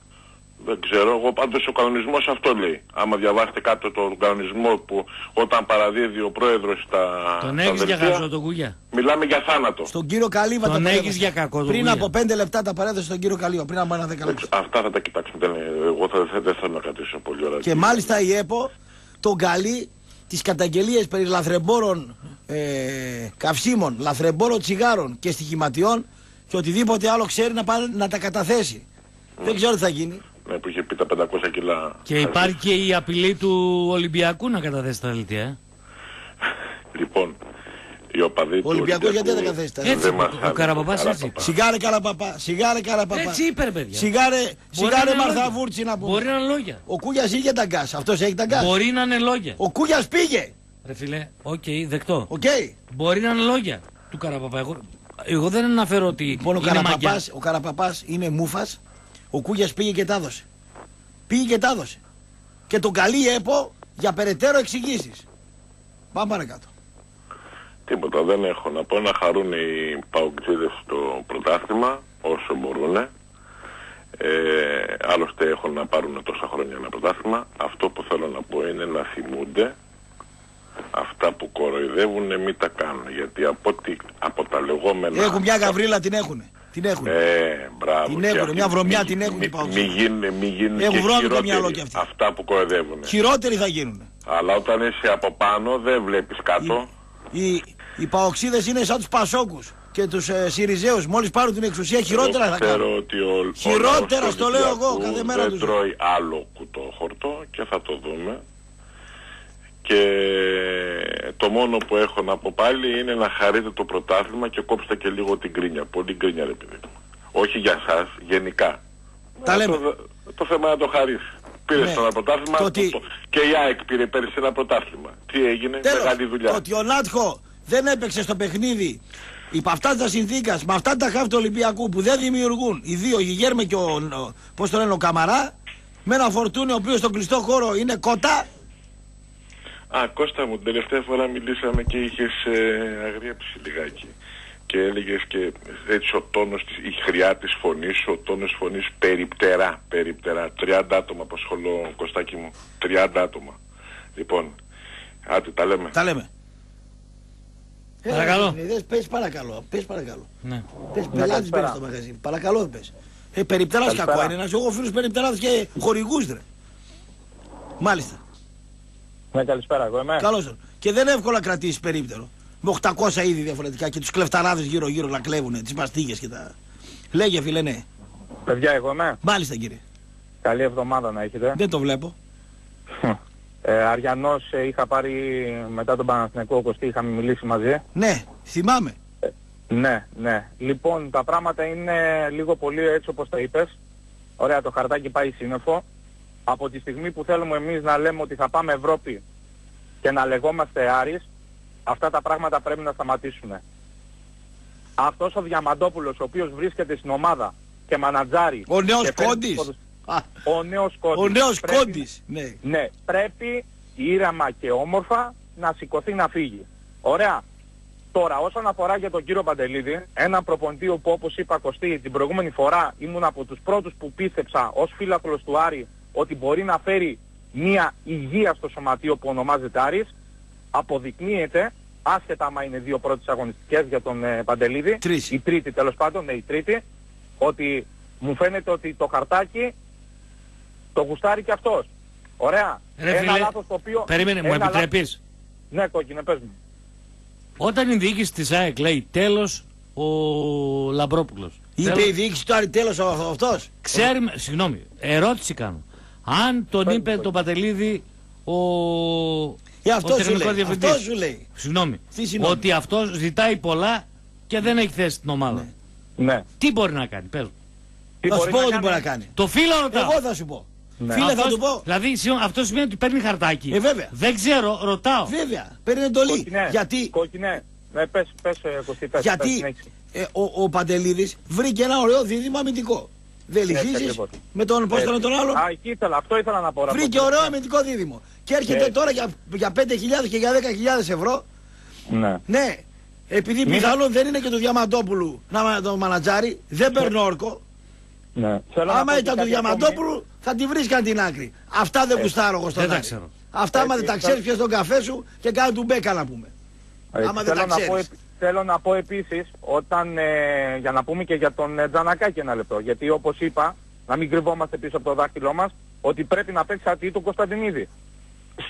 Δεν ξέρω, εγώ πάντως ο κανονισμός αυτό λέει. Άμα διαβάσετε κάτω τον κανονισμό που όταν παραδίδει ο πρόεδρος τα... Τον έχεις για κακό τον Κούγια. Μιλάμε για θάνατο. Στον κύριο Καλύβα τον έχεις για κακό τον Κούγια. Πριν από πέντε λεπτά τα παρέδωσε στον κύριο Καλύβα, πριν από ένα δέκα λεπτά. Αυτά θα τα κοιτάξουμε, εγώ θα, δεν θέλω να κρατήσω πολύ ώρα. Και μάλιστα η ΕΠΟ τον καλεί τις καταγγελίες περί λαθρεμπόρων ε, καυσίμων, λαθρεμπόρων τσιγάρων και στοιχηματιών και οτιδήποτε άλλο ξέρει να, πάρει, να τα καταθέσει. Mm. Δεν ξέρω τι θα γίνει. Που είχε πει τα πεντακόσια κιλά. Και υπάρχει και η απειλή του Ολυμπιακού να καταθέσει τα δελτία. Ε? Λοιπόν, οι οπαδοί του Ολυμπιακού γιατί δεν καταθέσει τα δελτία. Έτσι, ο Καραπαπάς έτσι. Σιγάρε Καραπαπά, σιγάρε Καραπαπά. Έτσι είπε, παιδιά. Σιγάρε Μαρθαβούρτσι να πούμε. Μπορεί να είναι λόγια. Ο Κούγιας είχε τα γκάς. Αυτός έχει τα γκάς. Μπορεί να είναι λόγια. Ο Κούγιας πήγε. Ρε φιλέ, οκ, okay, δεκτό. Okay. Μπορεί να είναι λόγια του Καραπαπά. Εγώ, εγώ δεν αναφέρω ότι. Λοιπόν, ο Καραπαπάς είναι μούφας. Ο Κούγιας πήγε και τα έδωσε. Πήγε και τα έδωσε. Και τον καλεί ΕΠΟ για περαιτέρω εξηγήσεις. Πάμε παρακάτω. Τίποτα δεν έχω να πω. Να χαρούν οι παοκτζίδες στο πρωτάθλημα όσο μπορούν. Ε, άλλωστε έχουν να πάρουν τόσα χρόνια ένα πρωτάθλημα. Αυτό που θέλω να πω είναι να θυμούνται αυτά που κοροϊδεύουν μην τα κάνουν. Γιατί από, τι, από τα λεγόμενα... Έχουν μια γαβρίλα, την έχουνε. Την έχουν. Ε, μπράβο. Την έχουν, μια βρωμιά την έχουν. Μη γίνουν, μη γίνουν. Έχουν βρώμικο μυαλό κι αυτοί. Αυτά που κοροϊδεύουν. Χειρότεροι θα γίνουν. Αλλά όταν είσαι από πάνω δεν βλέπεις κάτω. Οι, οι, οι παοξίδες είναι σαν τους Πασόκους και τους ε, Σιριζέους. Μόλις πάρουν την εξουσία χειρότερα θα κάνουν. Χειρότερα στο λέω εγώ κάθε μέρα τους. Δεν τρώει άλλο κουτόχορτο και θα το δούμε. Και το μόνο που έχω να πω πάλι είναι να χαρείτε το πρωτάθλημα και κόψτε και λίγο την κρίνια. Πολύ κρίνια ρε παιδί μου. Όχι για σας, γενικά. Τα λέμε. Το, το θέμα να το χαρίσει. Πήρε ναι. Ένα πρωτάθλημα το το, το, και η ΑΕΚ πήρε πέρυσι ένα πρωτάθλημα. Τι έγινε, τέλος, μεγάλη δουλειά. Το ότι ο Νάτχο δεν έπαιξε στο παιχνίδι υπ' αυτά τα συνθήκας, με αυτά τα χάφη του Ολυμπιακού που δεν δημιουργούν οι δύο, η Γέρμε και ο, ο, πώς το λένε, ο Καμαρά, με ένα φορτούνι ο οποίος στον κλειστό χώρο είναι κότα. Α, Κώστα μου, την τελευταία φορά μιλήσαμε και είχες ε, αγρίαψει λιγάκι και έλεγες και έτσι ο τόνος, της, η χρειά της φωνής, ο τόνος φωνής περιπτερά, περιπτερά. τριάντα άτομα απασχολώ, Κωστάκι μου, τριάντα άτομα. Λοιπόν, άντε, τα λέμε. Τα λέμε. Ε, παρακαλώ. Ε, πες παρακαλώ, πες παρακαλώ. Ναι. Πες πελάτης πέρα στο μαγαζί, παρακαλώ πες. Ε, περιπτεράς κακό είναι, ένας εγώ φίλος περιπτεράς και χορηγούς δρε. Μάλιστα. Ναι, καλησπέρα, εγώ είμαι. Καλώς. Και δεν εύκολα κρατήσεις περίπτερο. Με οκτακόσια είδη διαφορετικά και τους κλεφταράδες γύρω-γύρω να κλέβουνε, τις μαστίγες και τα... Λέγε φίλε, ναι. Παιδιά, εγώ είμαι. Μάλιστα κύριε. Καλή εβδομάδα να έχετε. Δεν το βλέπω. ε, Αριανός ε, είχα πάρει μετά τον Παναθηναϊκό Κωστή, είχαμε μιλήσει μαζί. Ναι, θυμάμαι. Ε, ναι, ναι. Λοιπόν, τα πράγματα είναι λίγο πολύ έτσι όπως τα είπες. Ωραία, το χαρτάκι πάει σύννεφο. Από τη στιγμή που θέλουμε εμείς να λέμε ότι θα πάμε Ευρώπη και να λεγόμαστε Άρης, αυτά τα πράγματα πρέπει να σταματήσουν. Αυτός ο Διαμαντόπουλος, ο οποίος βρίσκεται στην ομάδα και μανατζάρει... Ο νέος Κόντης! Πόδους... Ο νέος Κόντης! Ο νέος πρέπει... Κόντης! Ναι. Ναι, πρέπει ήρεμα και όμορφα να σηκωθεί να φύγει. Ωραία. Τώρα, όσον αφορά για τον κύριο Παντελίδη, ένα προπονητή που όπως είπα Κωστή την προηγούμενη φορά ήμουν από τους πρώτους που πίστεψα ως φύλακλος του Άρη ότι μπορεί να φέρει μια υγεία στο σωματείο που ονομάζεται Άρης, αποδεικνύεται, άσχετα άμα είναι δύο πρώτες αγωνιστικές για τον ε, Παντελίδη, Τρεις. η τρίτη τέλος πάντων, ναι, η τρίτη, ότι μου φαίνεται ότι το χαρτάκι το γουστάρει και αυτός. Ωραία. Ρε, ένα φίλε, λάθος το οποίο... Περίμενε, μου επιτρέπεις. Λά... Ναι, κόκκινε, πες μου. Όταν η διοίκηση της ΑΕΚ λέει τέλος ο Λαμπρόπουλος. Είπε τέλος... η διοίκηση του Άρη τέλος αυτός. Ξέρουμε, συγγνώμη, ερώτηση κάνω. Αν τον είπε τον Παντελίδη ο, ε, ο τεχνικός διευθυντής, αυτό σου λέει. Συγγνώμη, συγγνώμη, ότι αυτός ζητάει πολλά και δεν έχει θέση στην ομάδα. Ναι. Τι μπορεί να κάνει, πες μου. Θα σου πω ότι μπορεί να κάνει. Το φίλο ρωτάω. Εγώ θα σου πω. Ναι. Φίλε αυτός, θα του πω. Δηλαδή αυτό σημαίνει ότι παίρνει χαρτάκι. Ε, βέβαια. Δεν ξέρω, ρωτάω. Βέβαια, παίρνει εντολή. Κόκκινε. Γιατί, Κόκκινε. Ναι, πες, πες, Κωστή, πες, γιατί πες, ε, ο, ο Παντελίδης βρήκε ένα ωραίο δίδυμο αμυντικό. Δεν λυγίζεις με τον πώς ήταν τον άλλο. Α, εκεί ήθελα, αυτό ήθελα να πω. Βρήκε πω, ωραίο αμυντικό δίδυμο. Και έρχεται έτσι τώρα για, για πέντε χιλιάδες και για δέκα χιλιάδες ευρώ. Ναι. Ναι. Επειδή Μην... πιθανόν δεν είναι και του Διαμαντόπουλου να τον μανατζάρει, δεν παίρνει όρκο. Ναι. Άμα ήταν του Διαμαντόπουλου θα τη βρίσκαν την άκρη. Αυτά δεν κουστάρω εγώ στον Άρη. Αυτά άμα δεν τα ξέρεις πιες τον καφέ σου και κάνε του μπέκα να πούμε. Άμα δεν τα ξέρεις. Θέλω να πω επίσης, όταν, ε, για να πούμε και για τον ε, Τζανακάκη ένα λεπτό, γιατί όπως είπα, να μην κρυβόμαστε πίσω από το δάχτυλό μας, ότι πρέπει να παίξει ατή του Κωνσταντινίδη.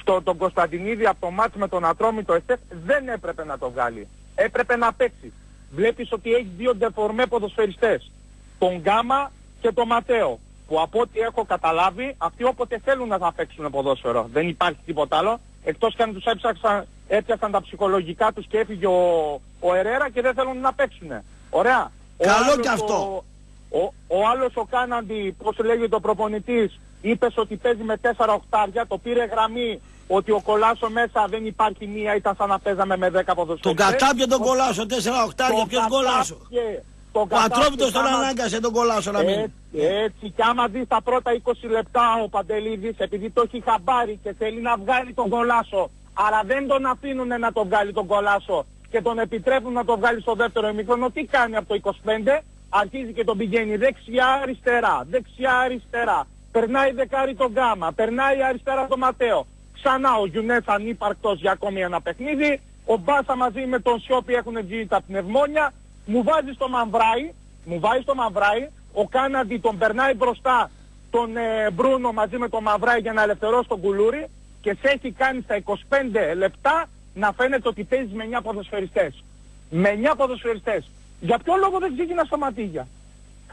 Στο τον Κωνσταντινίδη από το μάτς με τον Ατρόμητο εχθές δεν έπρεπε να το βγάλει. Έπρεπε να παίξει. Βλέπεις ότι έχει δύο ντεφορμέ ποδοσφαιριστές. Τον Γκάμα και τον Ματέο. Που από ό,τι έχω καταλάβει, αυτοί όποτε θέλουν να θα παίξουν ποδόσφαιρο. Δεν υπάρχει τίποτα άλλο. Εκτός και αν τους έψαξαν, έπιασαν τα ψυχολογικά τους και έφυγε ο, ο Ερέρα και δεν θέλουν να παίξουν. Ωραία. Ο καλό άλλος, και αυτό. Ο, ο, ο άλλος ο Κάναντι, πώς λέγεται ο προπονητής, είπες ότι παίζει με τέσσερα οχτάρια, το πήρε γραμμή ότι ο Κολάσο μέσα δεν υπάρχει μία, ήταν σαν να παίζαμε με δέκα ποδοσφαιριστές. Τον κατάπιε τον Κολάσο, τέσσερα οχτάρια, ποιος Κολάσο. Ο Ατρόμητος τον ανάγκασε τον Κολάσο να μην. Έτσι, έτσι και άμα δεις τα πρώτα είκοσι λεπτά ο Παντελίδης, επειδή το έχει χαμπάρει και θέλει να βγάλει τον Κολάσο, αλλά δεν τον αφήνουνε να τον βγάλει τον Κολάσο και τον επιτρέπουν να τον βγάλει στο δεύτερο ημίχρονο, τι κάνει από το είκοσι πέντε, αρχίζει και τον πηγαίνει δεξιά-αριστερά, δεξιά-αριστερά, περνάει δεκάρι τον Γκάμα, περνάει αριστερά τον Ματέο, ξανά ο Γιουνές ανύπαρκτος για ακόμη ένα παιχνίδι, ο Μπάσα μαζί με τον Σιόπη έχουν βγει τα πνευμόνια, μου βάζει στο Μαμβράι, μου βάζει στο Μαμβράι, ο Κάναντι τον περνάει μπροστά τον ε, Μπρούνο μαζί με τον Μαμβράι για να ελευθερώσει τον Κουλούρι και σε έχει κάνει στα είκοσι πέντε λεπτά να φαίνεται ότι παίζεις με εννέα ποδοσφαιριστές. Με εννέα ποδοσφαιριστές. Για ποιο λόγο δεν ξεκινά στο Ματίγια.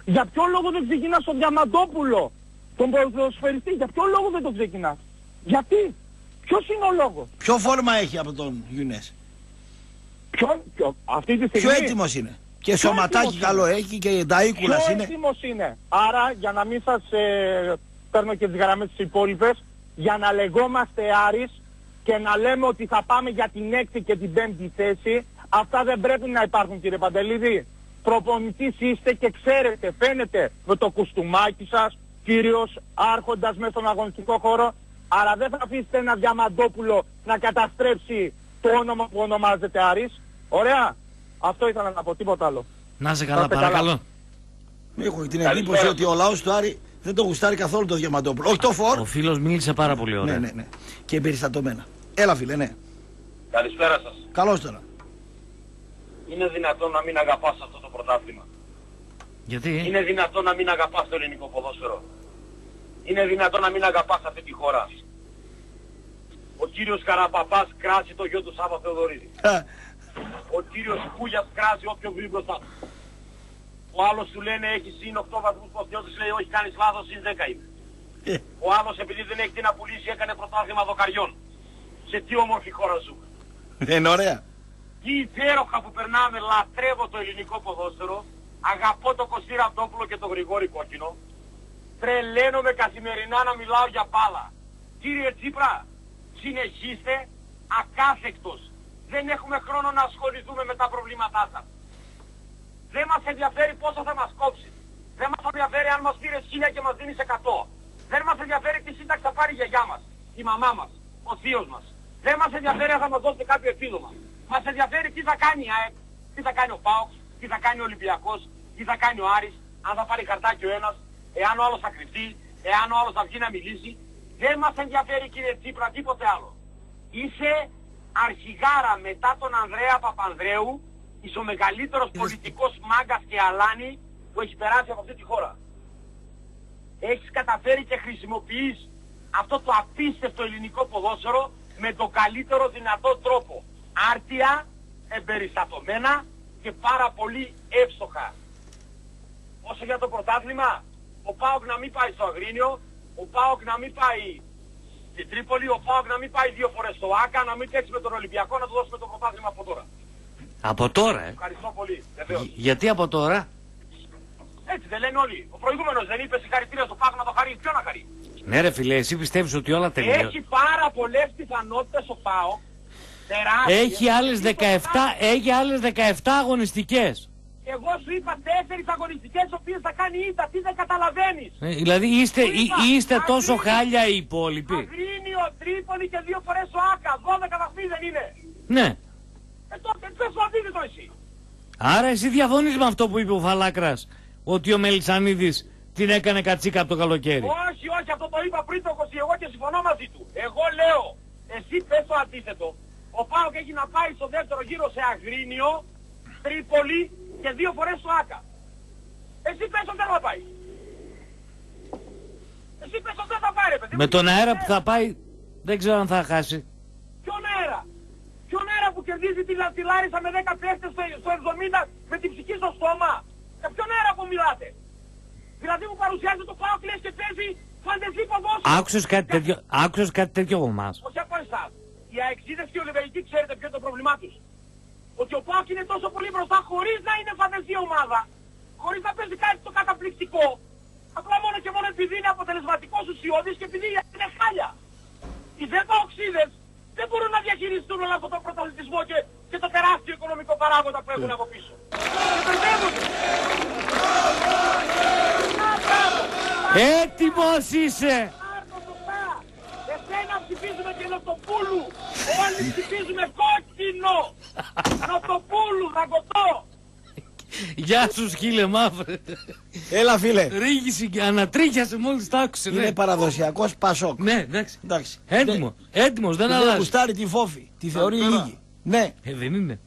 Για ποιο λόγο δεν ξεκινά στο Διαμαντόπουλο. Τον ποδοσφαιριστή. Για ποιο λόγο δεν τον ξεκινά. Γιατί. Ποιος είναι ο λόγος. Ποιο φόρμα έχει από τον Γιουνές. Ποιον, ποιο, αυτή τη στιγμή. Πιο έτοιμος είναι. Και ποιο σωματάκι καλό είναι. Έχει και νταΐκουλας είναι. Πιο έτοιμος είναι. Άρα για να μην σας ε, παίρνω και τις γραμμές τις υπόλοιπες, για να λεγόμαστε Άρης και να λέμε ότι θα πάμε για την έκτη και την πέμπτη θέση, αυτά δεν πρέπει να υπάρχουν κύριε Παντελίδη. Προπονητής είστε και ξέρετε, φαίνεται με το κουστούμάκι σας, κύριος άρχοντας μέσα στον αγωνιστικό χώρο, αλλά δεν θα αφήσετε ένα Διαμαντόπουλο να καταστρέψει το όνομα που ονομάζεται Άρης. Ωραία. Αυτό ήθελα να πω, τίποτα άλλο. Να είσαι καλά, παρακαλώ. Έχω την εντύπωση ότι ο λαός του Άρη δεν το γουστάρει καθόλου το Διαμαντόπουλο. Όχι το φορ. Ο φίλος μίλησε πάρα πολύ ωραία. Ναι, ναι, ναι. Και εμπεριστατωμένα. Έλα φίλε, ναι. Καλησπέρα σας. Καλώς τώρα. Είναι δυνατόν να μην αγαπάς αυτό το πρωτάθλημα. Γιατί? Είναι δυνατόν να μην αγαπάς το ελληνικό ποδόσφαιρο. Είναι δυνατόν να μην αγαπάς αυτή τη χώρα. Ο κύριος Καραπαπάς κράζει το γιο του Σάββα Θεοδωρίδη. Ο κύριος Κούγιας κράζει όποιον βρει μπροστά. Ο άλλος του λένε έχει συν οκτώ βαθμούς ποσιότητας, λέει όχι κάνεις λάθος, συν δέκα είναι. Yeah. Ο άλλος επειδή δεν έχει τι να πουλήσει έκανε πρωτάθλημα δοκαριών. Σε τι όμορφη χώρα ζούμε. Είναι ωραία. Τι υπέροχα που περνάμε, λατρεύω το ελληνικό ποδόσφαιρο, αγαπώ τον Κωστή Ραπτόπουλο και τον Γρηγόρη Κόκκινο, τρελαίνομαι καθημερινά να μιλάω για μπάλα. Κύριε Τσίπρα, συνεχίστε ακάθεκτος. Δεν έχουμε χρόνο να ασχοληθούμε με τα προβλήματά σας. Δεν μας ενδιαφέρει πόσο θα μας κόψει. Δεν μας ενδιαφέρει αν μας πήρε χίλια και μας δίνεις εκατό. Δεν μας ενδιαφέρει τι σύνταξη θα πάρει η γιαγιά μας, η μαμά μας, ο θείος μας. Δεν μας ενδιαφέρει αν θα μας δώσετε κάποιο επίδομα. Μας ενδιαφέρει τι θα κάνει η ΑΕΚ, τι θα κάνει ο ΠΑΟΚ, τι θα κάνει ο Ολυμπιακός, τι θα κάνει ο Άρης, αν θα πάρει χαρτάκι ο ένας, εάν ο άλλος θα κρυφτεί, εάν ο άλλος θα βγει να μιλήσει. Δεν μας ενδιαφέρει κύριε Τσίπρα τίποτε άλλο. Είσαι αρχηγάρα μετά τον Ανδρέα Παπανδρέου, είσαι ο μεγαλύτερος πολιτικός μάγκας και αλάνι που έχει περάσει από αυτή τη χώρα. Έχεις καταφέρει και χρησιμοποιείς αυτό το απίστευτο ελληνικό ποδόσφαιρο με τον καλύτερο δυνατό τρόπο. Άρτια, εμπεριστατωμένα και πάρα πολύ εύστοχα. Όσο για το πρωτάθλημα, ο ΠΑΟΚ να μην πάει στο Αγρίνιο, ο ΠΑΟΚ να μην πάει στην Τρίπολη, ο ΠΑΟΚ να μην πάει δύο φορές στο ΆΚΑ, να μην παίξει με τον Ολυμπιακό, να του δώσουμε το πρωτάθλημα από τώρα. Από τώρα, ε. Ευχαριστώ πολύ. Βεβαίως. Γιατί από τώρα. Έτσι δεν λένε όλοι. Ο προηγούμενος δεν είπε συγχαρητήρια στο ΠΑΟΚ να το χαρεί. Ποιο να χαρεί. Ναι, ρε φιλέ, εσύ πιστεύεις ότι όλα τελειώνουν. Έχει πάρα πολλές πιθανότητες ο ΠΑΟΚ. Τεράστιες. Έχει άλλες δεκαεπτά, δεκαεπτά αγωνιστικές. Εγώ σου είπα τέσσερις αγωνιστικές οποίες θα κάνει ήττα, τι δεν καταλαβαίνεις. Ε, δηλαδή είστε, ή, είστε Αγρίνιο, τόσο χάλια οι υπόλοιποι. Αγρίνιο, Τρίπολη και δύο φορές ο Άκα, δώδεκα βαθμοί δεν είναι. Ναι. Ε, τότε πες το αντίθετο εσύ. Άρα εσύ διαφωνείς με αυτό που είπε ο Φαλάκρας, ότι ο Μελισανίδης την έκανε κατσίκα από το καλοκαίρι. Όχι, όχι, αυτό το είπα πριν το είκοσι, εγώ και συμφωνώ μαζί του. Εγώ λέω, εσύ πες το αντίθετο. Ο ΠΑΟΚ έχει να πάει στο δεύτερο γύρο σε Αγρίνιο, Τρίπολη και δύο φορές στο Άκα. Εσύ πες ότι δεν θα πάει. Εσύ πες ότι δεν θα πάει, ρε παιδί. Με τον αέρα που θα πάει, δεν ξέρω αν θα χάσει. Ποιον αέρα. Ποιον αέρα που κερδίζει τη, τη Λάρισα με δέκα παίχτες στο, στο εβδομήντα με την ψυχή στο στόμα. Για ποιον αέρα που μιλάτε. Δηλαδή μου παρουσιάζει το πάω, κλαις και παίζει φαντεζή ποδόσφαιρο. Άκουσες κάτι τέτοιο, άκουσες κάτι τέτοιο από εμάς. Όχι από εσάς. Οι αεξίδες και οι Ολυμπιακοί ξέρετε ποιο είναι το πρόβλημά τους. Ότι ο ΠΑΟΚ είναι τόσο πολύ μπροστά χωρίς να είναι φαντεζή ομάδα, χωρίς να παίζει κάτι το καταπληκτικό, απλά μόνο και μόνο επειδή είναι αποτελεσματικός ουσιώδης και επειδή είναι χάλια. Οι δε παοξίδες δεν μπορούν να διαχειριστούν όλο αυτό το πρωταθλητισμό και, και το τεράστιο οικονομικό παράγοντα που έχουν από πίσω. Έτοιμος είσαι! Εσένα ψηφίζουμε και Νοτοπούλου! Όλοι ψηφίζουμε κόκκινο! Νοτοπούλου, δαγκωτό! Γεια σου σκύλε μαύρε! Έλα φίλε! Ρίγησε και ανατρίχιασε μόλις τ' άκουσε! Είναι παραδοσιακός Πασόκ! Ναι, εντάξει! Έντιμο! Έντιμος, δεν αλλάζει! Κουστάρει τη φόφη, τη θεωρεί λίγη! Ναι! Ε, δεν είναι!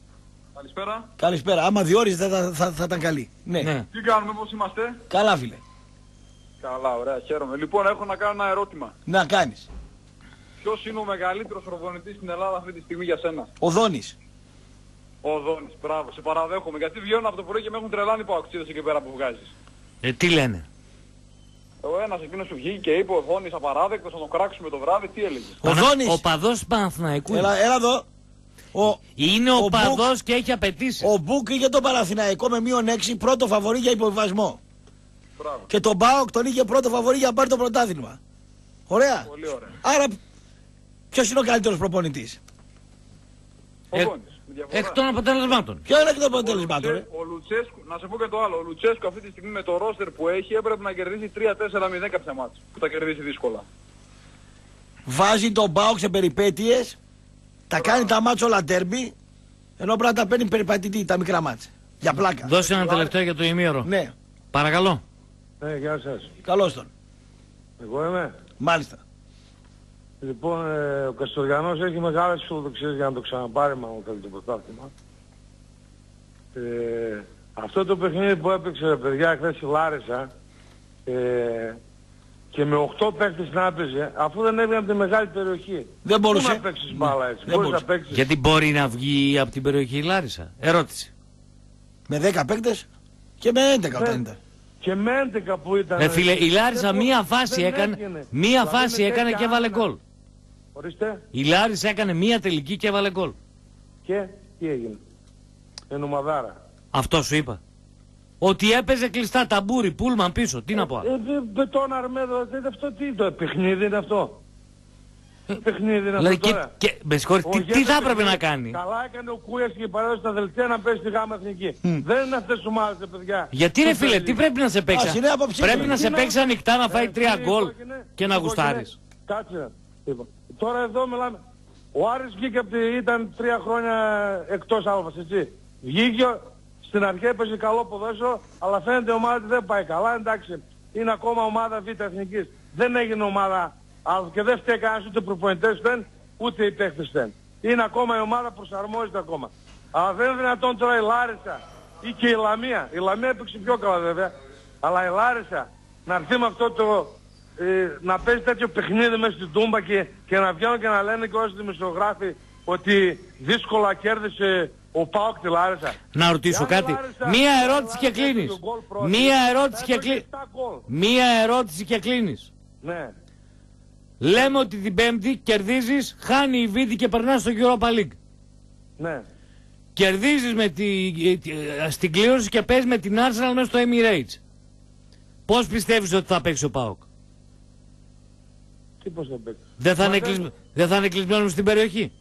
Καλησπέρα! Καλησπέρα! Άμα διόριζε θα ήταν καλή! Ναι! Τι κάνουμε, πώς είμαστε! Καλά φίλε! Καλά, ωραία, χαίρομαι. Λοιπόν, έχω να κάνω ένα ερώτημα. Να κάνεις. Ποιος είναι ο μεγαλύτερος προπονητής στην Ελλάδα αυτή τη στιγμή για σένα? Ο Δόνης. Ο Δόνης, μπράβο, σε παραδέχομαι. Γιατί βγαίνουν από το πρωί και με έχουν τρελάνει από αξίδες εκεί πέρα που βγάζεις. Ε, τι λένε. Ο ένας εκείνος σου βγήκε και είπε ο Δόνης απαράδεκτος, θα τον κράξουμε το βράδυ, τι έλεγες. Ο, ο Δόνης. Ο παδός του Παναθηναϊκού. Έλα, έλα εδώ. Ο, είναι ο, ο παδός και έχει απαιτήσει. Ο Μπουκ είχε τον Παναθηναϊκό με μείον έξι, πρώτο φαβορί για υποβιβασμό. Και τον ΠΑΟΚ τον είχε πρώτο φαβορί για να πάρει το πρωτάθλημα. Ωραία. Πολύ ωραία. Άρα ποιος είναι ο καλύτερος προπονητής? Ο ε, Δόνης. Εκ των αποτελεσμάτων. Ποιο είναι εκ των αποτελεσμάτων? Ο Λουτσέ, ο Λουτσέσκου, να σε πω και το άλλο. Ο Λουτσέσκου αυτή τη στιγμή με το ρόστερ που έχει έπρεπε να κερδίσει τρία τέσσερα μηδέν κάποια μάτς. Που τα κερδίσει δύσκολα. Βάζει τον ΠΑΟΚ σε περιπέτειες. Τα κάνει τα μάτς όλα ντέρμπι. Ενώ πρέπει να τα παίρνει περιπατητή τα μικρά μάτς. Για πλάκα. Δώσε ένα τελευταίο για το ημίωρο. Ναι. Παρακαλώ. Ναι, γεια σας. Καλώς τον. Εγώ είμαι. Μάλιστα. Λοιπόν, ε, ο Καστοριανός έχει μεγάλες φιλοδοξίες για να το ξαναπάρει μάλλον το πρωτάθλημα. Ε, αυτό το παιχνίδι που έπαιξε ρε παιδιά χθες η Λάρισα ε, και με οκτώ παίκτες να έπαιζε, αφού δεν έβγαινε από τη μεγάλη περιοχή. Δεν μπορούσε. Πού να παίξεις μπάλα έτσι? Δεν μπορούσε. Να γιατί μπορεί να βγει από την περιοχή η Λάρισα. Ερώτηση. Με δέκα παίκτες και με έντεκα όταν ήταν. Και με έντεκα που ήταν... Ε, φίλε, η Λάρισα μία φάση έκανε, μία φάση έκανε και έβαλε γκολ. Ορίστε. Η Λάρισα έκανε μία τελική και έβαλε γκολ. Και τι έγινε? Εν ομαδάρα. Αυτό σου είπα. Ότι έπαιζε κλειστά ταμπούρι, πούλμαν πίσω. Τι ε, να πω. Ε, μπετόν αρμέδο, δεν είναι αυτό τι το παιχνίδι είναι αυτό. Ε, παιχνίδι είναι αυτό και, τώρα. Και, με συγχωρείτε, τι, τι θα έπρεπε να κάνει. Καλά έκανε ο Κούιας και η παράδοση στα δελτία να παίξει τη γάμα εθνική. Mm. Δεν είναι αυτές τις ομάδες, παιδιά. Γιατί ρε φίλε, τι πρέπει να σε παίξει? Πρέπει να σε παίξει ανοιχτά να φάει τρία γκολ και να γουστάρεις. Κάτσε. Τώρα εδώ μιλάμε. Ο Άρης βγήκε από τη... ήταν τρία χρόνια εκτός Άλφας, έτσι. Βγήκε, στην αρχή έπαιζε καλό ποδόσφαιρο, αλλά φαίνεται η ομάδα ότι δεν πάει καλά. Εντάξει, είναι ακόμα ομάδα Β' Εθνικής. Δεν έγινε ομάδα. Αλλά και δεν φταίει κανένας ούτε οι προπονητές φταίνουν, ούτε οι παίκτες φταίνουν. Είναι ακόμα η ομάδα προσαρμόζεται ακόμα. Αλλά δεν είναι δυνατόν τώρα η Λάρισα ή και η Λαμία. Η Λαμία έπαιξε πιο καλά βέβαια. Αλλά η Λάρισα να έρθει με αυτό το... Ε, να παίζει τέτοιο παιχνίδι μέσα στην τούμπα και, και να βγαίνουν και να λένε και όσοι δημοσιογράφοι ότι δύσκολα κέρδισε ο ΠΑΟΚ τη Λάρισα. Να ρωτήσω κάτι. Λάρισα, μία ερώτηση και κλείνεις. Μία ερώτηση και κλείνεις. Μία ερώτηση και κλείνεις. Ναι. Λέμε ότι την Πέμπτη κερδίζεις, χάνει η Βίδη και περνάς στο Europa League. Ναι. Κερδίζεις με τη, στην κλήρωση και παίζεις με την Arsenal μέσα στο Emirates. Πώς πιστεύεις ότι θα παίξει ο ΠΑΟΚ? Τι πώς θα παίξει? Δεν θα, είναι, κλεισ... δεν θα είναι κλεισμένος στην περιοχή.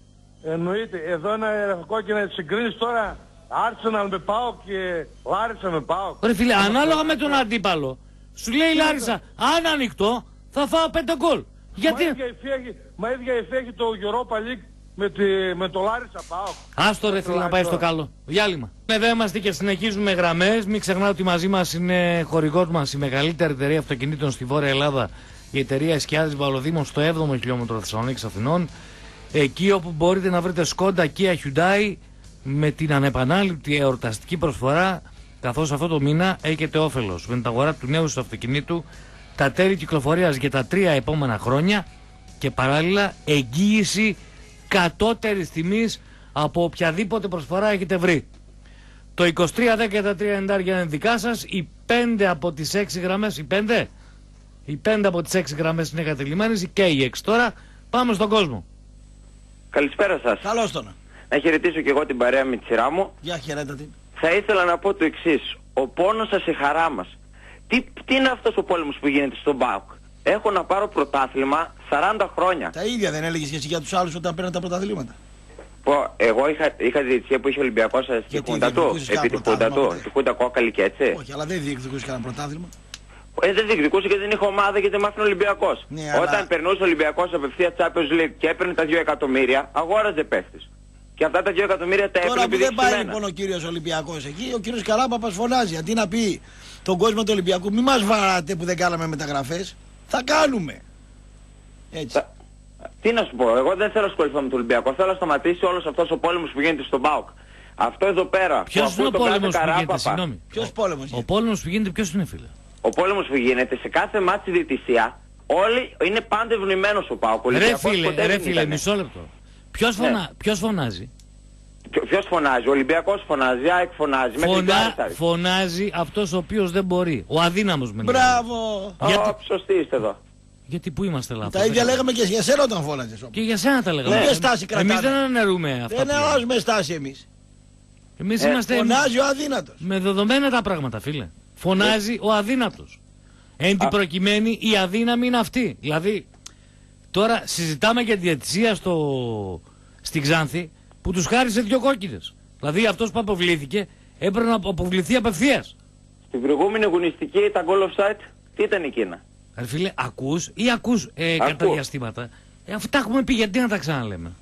Εννοείται. Εδώ ένα κόκκινο συγκρίνεις τώρα Arsenal με ΠΑΟΚ και Λάρισα με ΠΑΟΚ. Ρε φίλε, ανάλογα με τον αντίπαλο. Σου λέει η Λάρισα, αν ανοιχτώ θα φάω πέντε γκολ. Γιατί... Μα ίδια εφή έχει το Europa League με, τη... με το Λάρισα ΠΑΟΚ. Άστο ρε φίλε να πάει στο καλό. Διάλειμμα. Είμαστε και συνεχίζουμε γραμμές. Μην ξεχνάτε ότι μαζί μας είναι χορηγός μας η μεγαλύτερη εταιρεία αυτοκινήτων στη Βόρεια Ελλάδα. Η εταιρεία Σκιάδης Βαλοδήμων στο έβδομο χιλιόμετρο Θεσσαλονίκης Αθηνών. Εκεί όπου μπορείτε να βρείτε Skoda, Kia, Hyundai με την ανεπανάληπτη εορταστική προσφορά, καθώς αυτό το μήνα έχετε όφελος με την αγορά του νέου στο αυτοκινήτου, τα τέλη κυκλοφορίας για τα τρία επόμενα χρόνια και παράλληλα εγγύηση κατώτερης τιμής από οποιαδήποτε προσφορά έχετε βρει. Το είκοσι τρία δέκα και τα τρία ενενήντα είναι δικά σας, οι πέντε από τις έξι γραμμές, οι πέντε, οι πέντε από τις έξι γραμμές είναι κατελημμένες και οι έξι τώρα. Πάμε στον κόσμο. Καλησπέρα σας. Καλώς τον. Να χαιρετήσω και εγώ την παρέα με τη σειρά μου. Για χαιρέτα την. Θα ήθελα να πω το εξής. Ο πόνος σας η χαρά μας. Τι, τι είναι αυτός ο πόλεμος που γίνεται στον ΠΑΟΚ? Έχω να πάρω πρωτάθλημα σαράντα χρόνια. Τα ίδια δεν έλεγες και εσύ για τους άλλους όταν παίρνουν τα πρωταθλήματα? Πω, εγώ είχα, είχα διαιτησία που είχε ο Ολυμπιακός σας στη χούντα του. Επί τη χούντα του. Τη χούντα κόκαλη και έτσι. Όχι, αλλά δεν διεκδικούσε κανένα πρωτάθλημα. Ε, δεν διεκδικούσε και δεν είχα ομάδα γιατί μ' άφηνε ο Ολυμπιακός. Ναι, όταν αλλά... περνούσε ο Ολυμπιακός απευθεία Champions League και έπαιρνε τα δύο εκατομμύρια, αγόραζε παίχτες. Και αυτά τα δύο εκατομμύρια τα έπαιρνε. Τώρα που δεν πάει μένα. Λοιπόν ο κύριος Ολυμπιακός εκεί, ο κύριος Καράπαπας φωνάζει. Αντί να πει τον κόσμο του Ολυμπιακού, μη μας βαράτε που δεν κάναμε μεταγραφές, θα κάνουμε. Έτσι. Τα... Τι να σου πω, εγώ δεν θέλω να ασχοληθώ με τον Ολυμπιακό. Θέλω να σταματήσει όλος αυτός ο πόλεμος που γίνεται στον ΠΑΟΚ. Αυτό εδώ πέρα. Ποιος είναι ο πόλεμος που γίνεται, συγγνώμη. Ποιος πόλεμος? Ο πόλεμος που γίνεται, ποιος είναι φίλε? Ο πόλεμος που γίνεται σε κάθε μάτς στη διαιτησία, όλοι είναι πάντα ευνοημένος ο ΠΑΟΚ. Ρε φίλε, ρε φίλε, μισό λεπτό. Ποιος, ναι. φωνα... Ποιος φωνάζει? Ποιος φωνάζει? Ο Ολυμπιακός φωνάζει, η ΑΕΚ φωνάζει. Φωνα... Φωνάζει αυτός ο οποίος δεν μπορεί. Ο αδύναμος με λέει. Μπράβο! Γιατί... Oh, σωστή είστε εδώ. Γιατί πού είμαστε λάθος? Τα ίδια λέγαμε και για σένα όταν φώναζες. Και για σένα τα λέγαμε. Ποια στάση κρατάμε? Εμείς δεν αναιρούμε αυτά. Δεν αλλάζουμε στάση εμείς. Εμείς είμαστε. Φωνάζει ο αδύνατος. Με δεδομένα τα πράγματα, φίλε. Φωνάζει ο αδύνατος. Εν την προκειμένη η αδύναμη είναι αυτή. Δηλαδή, τώρα συζητάμε για τη διαιτησία στο... στην Ξάνθη που τους χάρισε δύο κόκκινες. Δηλαδή αυτός που αποβλήθηκε έπρεπε να αποβληθεί απευθείας. Στην προηγούμενη αγωνιστική τα goal offside, τι ήταν εκείνα? Ρε φίλε, ακούς ή ακούς ε, κατά διαστήματα. Ε, αυτά έχουμε πει, γιατί να τα ξαναλέμε.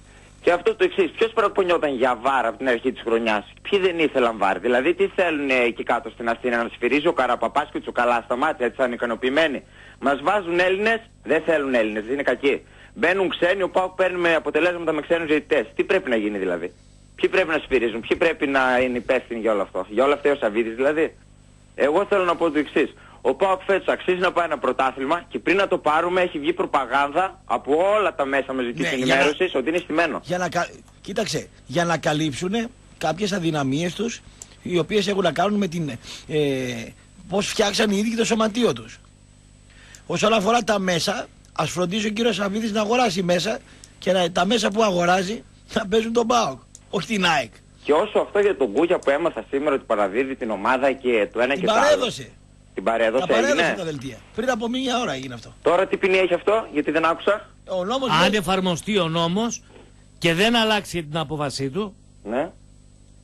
Και αυτό το εξής, ποιος παραπονιόταν για βάρ από την αρχή της χρονιάς? Ποιοι δεν ήθελαν βάρ? Δηλαδή τι θέλουν εκεί κάτω στην Αθήνα, να σφυρίζει ο Καραπαπάς και ο Τσουκαλά στα μάτια, έτσι ήταν ικανοποιημένοι? Μας βάζουν Έλληνες, δεν θέλουν Έλληνες, είναι κακοί. Μπαίνουν ξένοι, ο ΠΑΟΚ παίρνει με αποτελέσματα με ξένους διαιτητές. Τι πρέπει να γίνει δηλαδή? Ποιοι πρέπει να σφυρίζουν, ποιοι πρέπει να είναι υπεύθυνοι για όλο αυτό? Για όλα αυτά ο Σαββίδης δηλαδή. Εγώ θέλω να πω το εξής. Ο ΠΑΟΚ φέτος αξίζει να πάει ένα πρωτάθλημα και πριν να το πάρουμε έχει βγει προπαγάνδα από όλα τα μέσα μαζικής ενημέρωσης ότι είναι στημένο. Για να, κοίταξε, για να καλύψουν κάποιες αδυναμίες τους, οι οποίες έχουν να κάνουν με την, ε, πώς φτιάξαν οι ίδιοι το σωματείο τους. Όσον αφορά τα μέσα, ας φροντίζει ο κύριος Σαββίδης να αγοράσει μέσα και να, τα μέσα που αγοράζει να παίζουν τον ΠΑΟΚ, όχι την ΑΕΚ. Και όσο αυτό για τον Κούγια που έμαθα σήμερα ότι παραδίδει την ομάδα και το ένα την και το άλλο. Παρέδωσε. Την παρέδωσε, τα παρέδωσε έγινε. Τα δελτία. Πριν από μία ώρα έγινε αυτό. Τώρα τι ποινή έχει αυτό, γιατί δεν άκουσα? Ο νόμος Αν δεν... εφαρμοστεί ο νόμος και δεν αλλάξει την απόφασή του, ναι.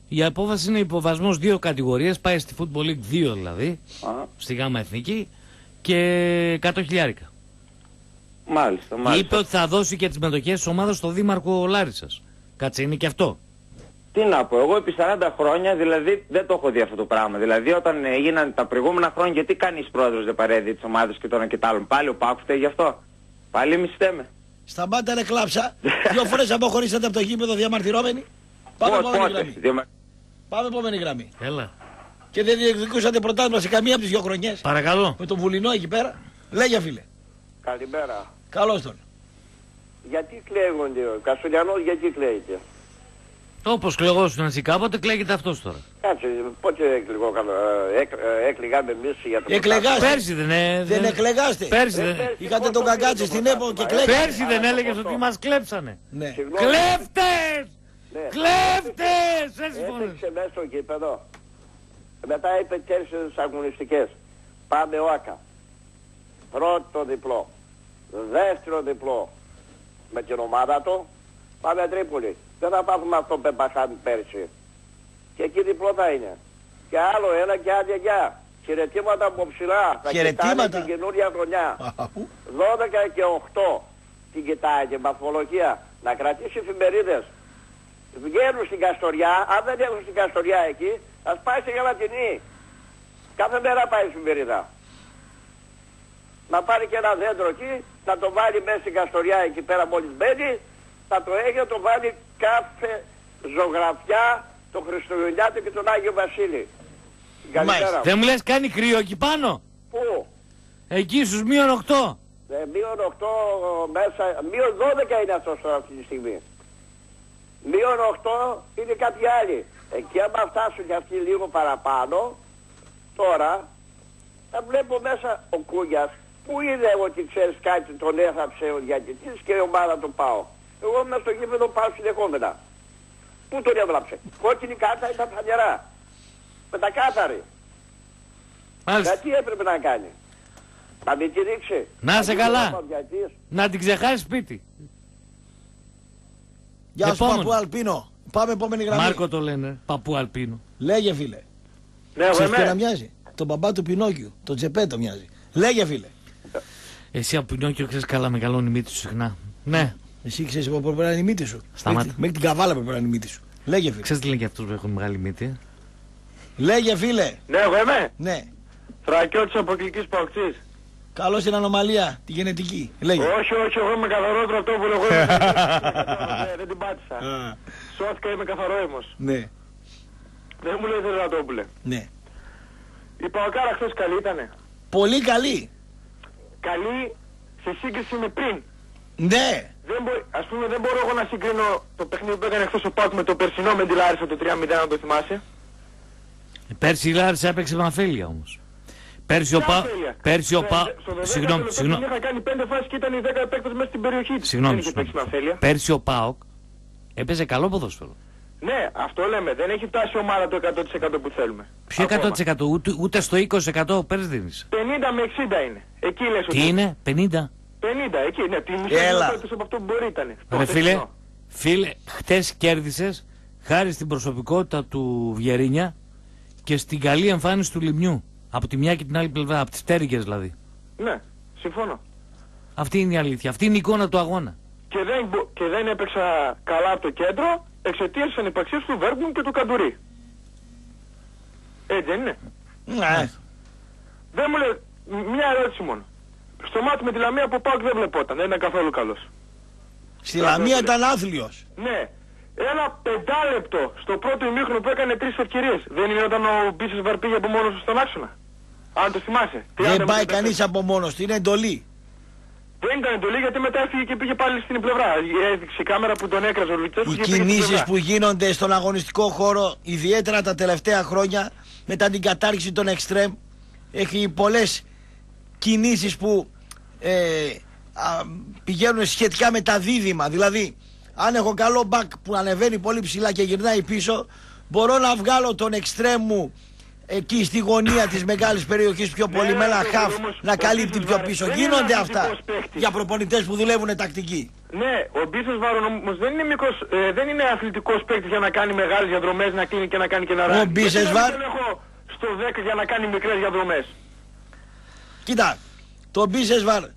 Η απόφαση είναι υποβασμός δύο κατηγορίες, πάει στη Football League δύο δηλαδή, α. Στη Γάμα Εθνική και εκατό χιλιάρικα. Μάλιστα, μάλιστα. Είπε ότι θα δώσει και τις μετοχές της ομάδας στο δήμαρχο Λάρισσας. Κάτσε, είναι και αυτό. Τι να πω, εγώ επί σαράντα χρόνια δηλαδή δεν το έχω δει αυτό το πράγμα. Δηλαδή όταν έγιναν τα προηγούμενα χρόνια, γιατί κανείς πρόεδρος δεν παρέδει τις ομάδες και τώρα και τα άλλων? Πάλι ο ΠΑΟΚ φταίει γι' αυτό. Πάλι εμείς φταίμε. Σταμάτα ρε κλάψα. Δύο φορές αποχωρήσατε από το γήπεδο διαμαρτυρόμενοι. Πάμε επόμενη γραμμή. Διαμα... Πάμε επόμενη γραμμή. Έλα. Και δεν διεκδικούσατε πρωτάθλημα σε καμία από τις δύο χρονιές. Παρακαλώ. Με τον Βουλινό εκεί πέρα. Λέγε φίλε. Καλημέρα. Καλώς τον. Γιατί κλαίγονται, ο Κασουλιανός γιατί κλαίγεται? Όπως κλεγόσουν εσύ κάποτε, κλαίγεται αυτός τώρα. Κάτσε, πότε έκλαιγαμε εμείς για το... Εκλεγάστε. Πέρσι δεν ε, δεν εκλεγάστε. Πέρσι δεν... Είχατε τον Καγκάτση στην ΕΠΟ και κλαίγατε. Πέρσι δεν έλεγες ότι μας κλέψανε? Ναι. Κλέφτες! Κλέφτες! Έπαιξε μέσα στο γήπεδο. Μετά είπε τέσσερις αγωνιστικές. Πάμε ΟΑΚΑ. Πρώτο διπλό. Δεύτερο διπλό. Με την ομάδα του. Πάμε Τρίπολη. Δεν θα πάθουμε αυτό που έπαθαν πέρσι. και εκεί διπλώτα είναι. Και άλλο ένα και άδεια γεια. Χαιρετήματα από ψηλά. Θα κοιτάνε την καινούργια χρονιά. δώδεκα και οκτώ την κοιτάει και βαθμολογία. Να κρατήσει εφημερίδες. Βγαίνουν στην Καστοριά. Αν δεν έχουν στην Καστοριά εκεί, ας πάει σε Γαλατινή. Κάθε μέρα πάει στην εφημερίδα. Να πάρει και ένα δέντρο εκεί, να το βάλει μέσα στην Καστοριά εκεί πέρα μόλις μπαίνει, να το έχει, να το βάλει κάθε ζωγραφιά, το Χριστουγεννιάτο και τον Άγιο Βασίλη. Μάλιστα. Δεν μου λες κάνει κρύο εκεί πάνω. Πού? Εκεί στους μείον οκτώ. Ε, μείον οκτώ μέσα, μείον δώδεκα είναι αυτός αυτή τη στιγμή. μείον οκτώ είναι κάτι άλλοι. Εκεί άμα φτάσουν και αυτοί λίγο παραπάνω, τώρα θα βλέπω μέσα ο Κούγιας. Πού είδε ότι ξέρεις κάτι, τον έθαψε ο διαιτητής και η ομάδα του ΠΑΟΚ. Εγώ μέσα στο γήπεδο πάω συνεχόμενα. Πού τον έβλαψε. Κόκκινη κάρτα ήταν φανερά. Μετακάθαρη. Γιατί έπρεπε να κάνει. Να μην τη ρίξει. Να σε καλά. Να την ξεχάσει σπίτι. Γεια σου Παππού Αλπίνο. Πάμε επόμενη γραμμή. Μάρκο το λένε. Παππού Αλπίνο. Λέγε φίλε. Ναι, ξέρεις και να μοιάζει. Τον μπαμπά του Πινόκιου. Τον Τζεπέτο μοιάζει. Λέγε φίλε. Εσύ από Πινόκιο ξέρεις καλά μεγαλώνει η μύτη σου συχνά. Ναι. Εσύ ξέρεις που πρέπει να είναι η μύτη σου. Σταμάτα. Μέχρι την καβάλα πρέπει να είναι η μύτη σου. Λέγε φίλε. Ξέρεις τι λένε και αυτούς που έχουν μεγάλη μύτη. Λέγε φίλε. Ναι, εγώ είμαι. Ναι. Θρακιώτης αποκλικής Παοκτής. Καλώς την ανομαλία, τη γενετική. Λέγε. Όχι, όχι, εγώ είμαι καθαρό Ραπτόπουλο. Εγώ είμαι. Δεν την πάτησα. Σώθηκα, είμαι καθαρό αίμος. Ναι. Δεν μου λέει δεν Ραπτόπουλε. Ναι. Η Παοκάρα χθες καλή ήτανε. Πολύ καλή. Καλή σε σύγκριση με πριν. Ναι. Δεν μπο... Ας πούμε δεν μπορώ εγώ να συγκρίνω το παιχνίδι που έκανε χθες ο ΠΑΟΚ με το περσινό με τη Λάρισα το τρία μηδέν να το θυμάσαι. Πέρσι η Λάρισα έπαιξε με αφέλεια όμως. Πέρσι ο Πα... Πέρσι ο Πα... Συγγνώμη, συγγνώμη. Είχα κάνει πέντε φάσεις και ήταν οι δέκα παίκτες μέσα στην περιοχή. Συγγνώμη, συγγνώμη. Πέρσι ο ΠΑΟΚ έπαιζε καλό ποδόσφαιρο. Ναι, αυτό λέμε. Δεν έχει φτάσει η ομάδα το εκατό τοις εκατό που θέλουμε. Ποιο εκατό τοις εκατό, ούτε, ούτε στο είκοσι τοις εκατό πέρσι δίνεις. πενήντα με εξήντα είναι. Εκεί λες ότι... Τι είναι, πενήντα. πενήντα, εκεί, ναι. Τι μισή πέρσι από αυτό που μπορεί ήταν. Ρε φίλε, φίλε, χτες κέρδισες χάρη στην προσωπικότητα του Βιερίνια και στην καλή εμφάνιση του Λιμιού. Από τη μια και την άλλη πλευρά, από τις τέρικες δηλαδή. Ναι, συμφωνώ. Αυτή είναι η αλήθεια. Αυτή είναι η εικόνα του αγώνα. Και δεν, και δεν έπαιξα καλά από το κέντρο εξαιτίας της ανυπαρξίας του Βέρμπουν και του Καντουρί. Έτσι δεν είναι. Ναι. Δεν μου λέει, μια ερώτηση μόνο. Στο μάτι με τη Λαμία που πάω και δεν βλεπόταν. Δεν ήταν καθόλου καλός. Στη Λαμία ήταν άθλιος. Ναι. Ένα πεντάλεπτο στο πρώτο ημίχρονο που έκανε τρεις ευκαιρίες. Δεν είναι όταν ο Μπίσης Βαρ πήγε από μόνος του στον άξονα. Αν το θυμάσαι. Δεν πάει κανείς από μόνος του, είναι εντολή. Δεν ήταν εντολή γιατί μετά έφυγε και πήγε πάλι στην πλευρά. Έδειξε η κάμερα που τον έκραζε ο Λουτσέσκου. Οι κινήσεις που γίνονται στον αγωνιστικό χώρο, ιδιαίτερα τα τελευταία χρόνια, μετά την κατάρριξη των εξτρέμ, έχει πολλές κινήσεις που ε, α, πηγαίνουν σχετικά με τα δίδυμα. Δηλαδή, αν έχω καλό μπακ που ανεβαίνει πολύ ψηλά και γυρνάει πίσω, μπορώ να βγάλω τον εξτρέμ μου εκεί στη γωνία της μεγάλης περιοχής πιο πολύ με ένα χαφ να καλύπτει πιο πίσω. Γίνονται αυτά για προπονητές που δουλεύουν τακτική. Ναι, ο Μπίσος Βάρον όμως δεν είναι μικρός, ε, δεν είναι αθλητικός παίκτης για να κάνει μεγάλες διαδρομές, να κλείνει και να κάνει και να ράνει. Ο Μπίσος Βάρον έχω στο δέκα για να κάνει μικρές διαδρομές. Κοίτα, τον Μπίσος Βάρον,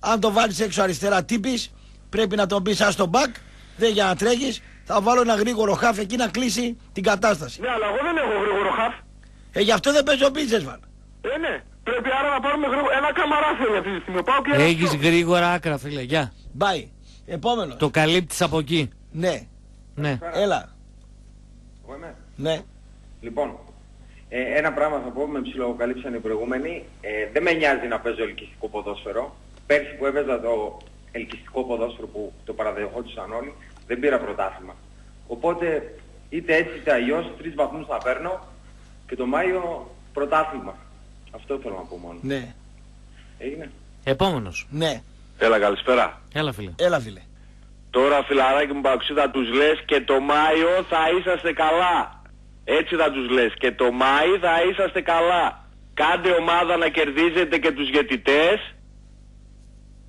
αν το βάλεις έξω αριστερά τύπης, πρέπει να τον πεις ας τον μπακ. Δεν για να τρέχεις, θα βάλω ένα γρήγορο χαφ εκεί να κλείσει την κατάσταση. Ναι, αλλά εγώ δεν έχω γρήγορο χαφ. Ε, γι' αυτό δεν παίζω πίτσες, βαν. Ε, ναι. Πρέπει άρα να πάρουμε γρήγορα. Ένα καμαράφι αυτή τη στιγμή. Πάω και έχεις γρήγορα άκρα, φίλε. Γεια. Μπάει. Επόμενος. Το καλύπτεις από εκεί. Ναι. Ναι. Έλα. Εγώ είμαι. Ναι. Λοιπόν, ε, ένα πράγμα θα πω, με ψιλοκαλύψαν οι προηγούμενοι. Ε, δεν με νοιάζει να παίζω ελκυστικό ποδόσφαιρο. Πέρσι που έπαιζα το ελκυστικό ποδόσφαιρο που το παραδεχόντουσαν όλοι, δεν πήρα πρωτάθλημα. Οπότε είτε έτσι είτε αλλιώς, τρεις βαθμούς θα παίρνω και το Μάιο πρωτάθλημα. Αυτό θέλω να πω μόνο. Ναι. Έγινε. Επόμενος. Ναι. Έλα καλησπέρα. Έλα φίλε. Έλα φίλε. Τώρα φιλαράκι μου Παοξίδα τους λες και το Μάιο θα είσαστε καλά. Έτσι θα τους λες και το Μάιο θα είσαστε καλά. Κάντε ομάδα να κερδίζετε και τους γετιτές.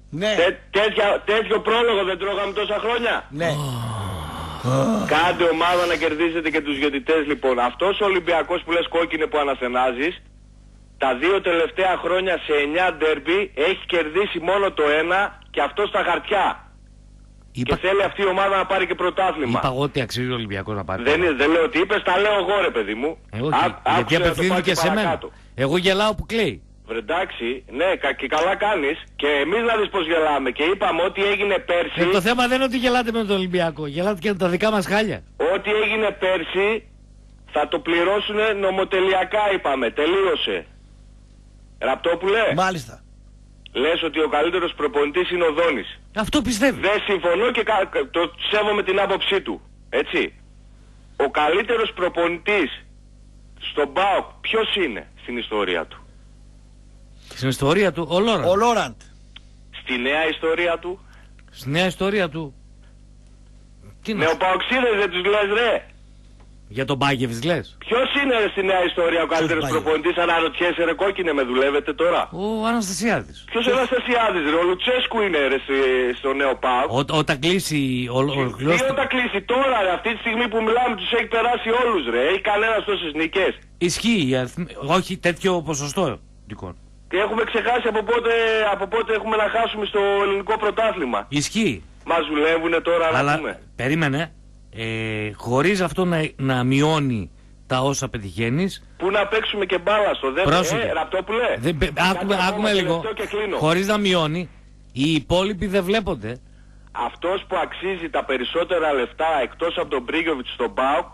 Ναι. Τέ, τέτοια, τέτοιο πρόλογο δεν τρώγαμε τόσα χρόνια. Ναι. Oh. Κάντε ομάδα να κερδίζετε και τους διαιτητές λοιπόν. Αυτός ο Ολυμπιακός που λες κόκκινε που αναστενάζεις, τα δύο τελευταία χρόνια σε εννιά ντέρμπι έχει κερδίσει μόνο το ένα και αυτό στα χαρτιά. Είπα... Και θέλει αυτή η ομάδα να πάρει και πρωτάθλημα. Είπα εγώ ότι αξίζει ο Ολυμπιακός να πάρει. Δεν, δεν λέω ότι είπες, τα λέω εγώ ρε παιδί μου. Εγώ, Ά, γιατί απευθύνθηκε σε μένα. Εγώ γελάω που κλαίει. Βρε εντάξει, ναι και καλά κάνεις. Και εμείς να δεις πως γελάμε. Και είπαμε ότι έγινε πέρσι. Ε, το θέμα δεν είναι ότι γελάτε με τον Ολυμπιακό. Γελάτε και με τα δικά μας χάλια. Ό,τι έγινε πέρσι θα το πληρώσουνε νομοτελειακά είπαμε. Τελείωσε. Ραπτόπουλε. Μάλιστα. Λες ότι ο καλύτερος προπονητής είναι ο Δόνης. Αυτό πιστεύω. Δεν συμφωνώ και κα... το σέβομαι την άποψή του. Έτσι. Ο καλύτερος προπονητής στον ΠΑΟΚ ποιος είναι στην ιστορία του? Στην ιστορία του ο Λόραντ. Ο Λόραντ. Στη νέα ιστορία του. Στη νέα ιστορία του. Τι με ο Παοξίδες δεν τους λες ρε. Για τον Μπάγεβης λες. Ποιος είναι ρε, στη νέα ιστορία ο καλύτερος προπονητής? Αναρωτιέσαι ρε κόκκινε με δουλεύετε τώρα. Ο Αναστασιάδης. Ποιος ο Αναστασιάδης ρε? Ο Λουτσέσκου είναι ρε στο νέο ΠΑΟΚ. Όταν κλείσει ο Λουτσέσκου. Τι όταν κλείσει τώρα ρε, αυτή τη στιγμή που μιλάμε τους έχει περάσει όλους ρε. Έχει κανένας τόσες νικές. Ισχύει. Όχι τέτοιο ποσοστό δικών. Έχουμε ξεχάσει από πότε, από πότε έχουμε να χάσουμε στο ελληνικό πρωτάθλημα. Ισχύει. Μας δουλεύουνε τώρα. Αλλά να πούμε. Περίμενε. Ε, χωρίς αυτό να, να μειώνει τα όσα πετυχαίνεις. Πού να παίξουμε και μπάλα στο δεύτερο. Πρόσεχε. Ε, Ραπτόπουλε. Δεν, πε, άκουμε άκουμε λίγο. Χωρίς να μειώνει, οι υπόλοιποι δεν βλέπονται. Αυτός που αξίζει τα περισσότερα λεφτά εκτός από τον Μπρίγκοβιτ στον ΠΑΟΚ,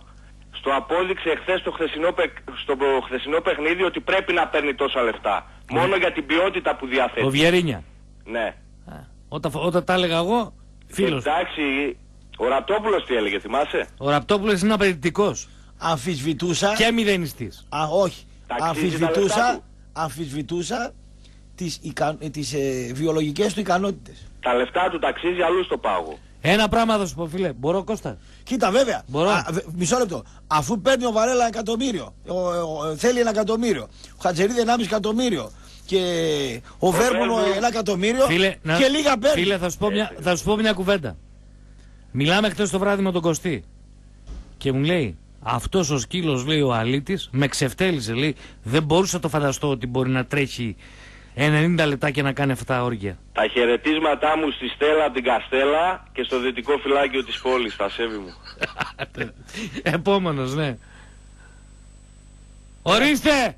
στο απόδειξε χθες στο χθεσινό, παιχ, στο χθεσινό παιχνίδι ότι πρέπει να παίρνει τόσα λεφτά. Μόνο για την ποιότητα που διαθέτει. Ο Βιερίνια. Ναι. Α, όταν, όταν τα έλεγα εγώ, φίλος. Εντάξει, ο Ραπτόπουλος τι έλεγε, θυμάσαι? Ο Ραπτόπουλος είναι απαιτητικός. Αμφισβητούσα. Και μηδενιστής. Α, όχι. Αμφισβητούσα, αμφισβητούσα τις, ικα, τις ε, βιολογικές του ικανότητες. Τα λεφτά του ταξίζει αλλού στο πάγο. Ένα πράγμα θα σου πω, φίλε. Μπορώ, Κώστα? Κοίτα, βέβαια. Α, μισό λεπτό. Αφού παίρνει ο Βαρέλα εκατομμύριο, ο, ο, ο, θέλει ένα εκατομμύριο. Ο Χατζερίδη ενάμιση εκατομμύριο. Και ο Βέρμονο ένα εκατομμύριο. Φίλε, και να... λίγα παίρνει. Φίλε, θα σου πω μια, θα σου πω μια κουβέντα. Μιλάμε χτες το βράδυ με τον Κωστή. Και μου λέει, αυτός ο σκύλος, λέει ο αλήτης, με ξεφτέλησε. Λέει, δεν μπορούσα να το φανταστώ ότι μπορεί να τρέχει ενενήντα λεπτά και να κάνει εφτά όργια. Τα χαιρετίσματά μου στη Στέλλα την Καστέλα και στο δυτικό φυλάκιο της πόλης, τα σέβη μου. Επόμενος, ναι. Ορίστε!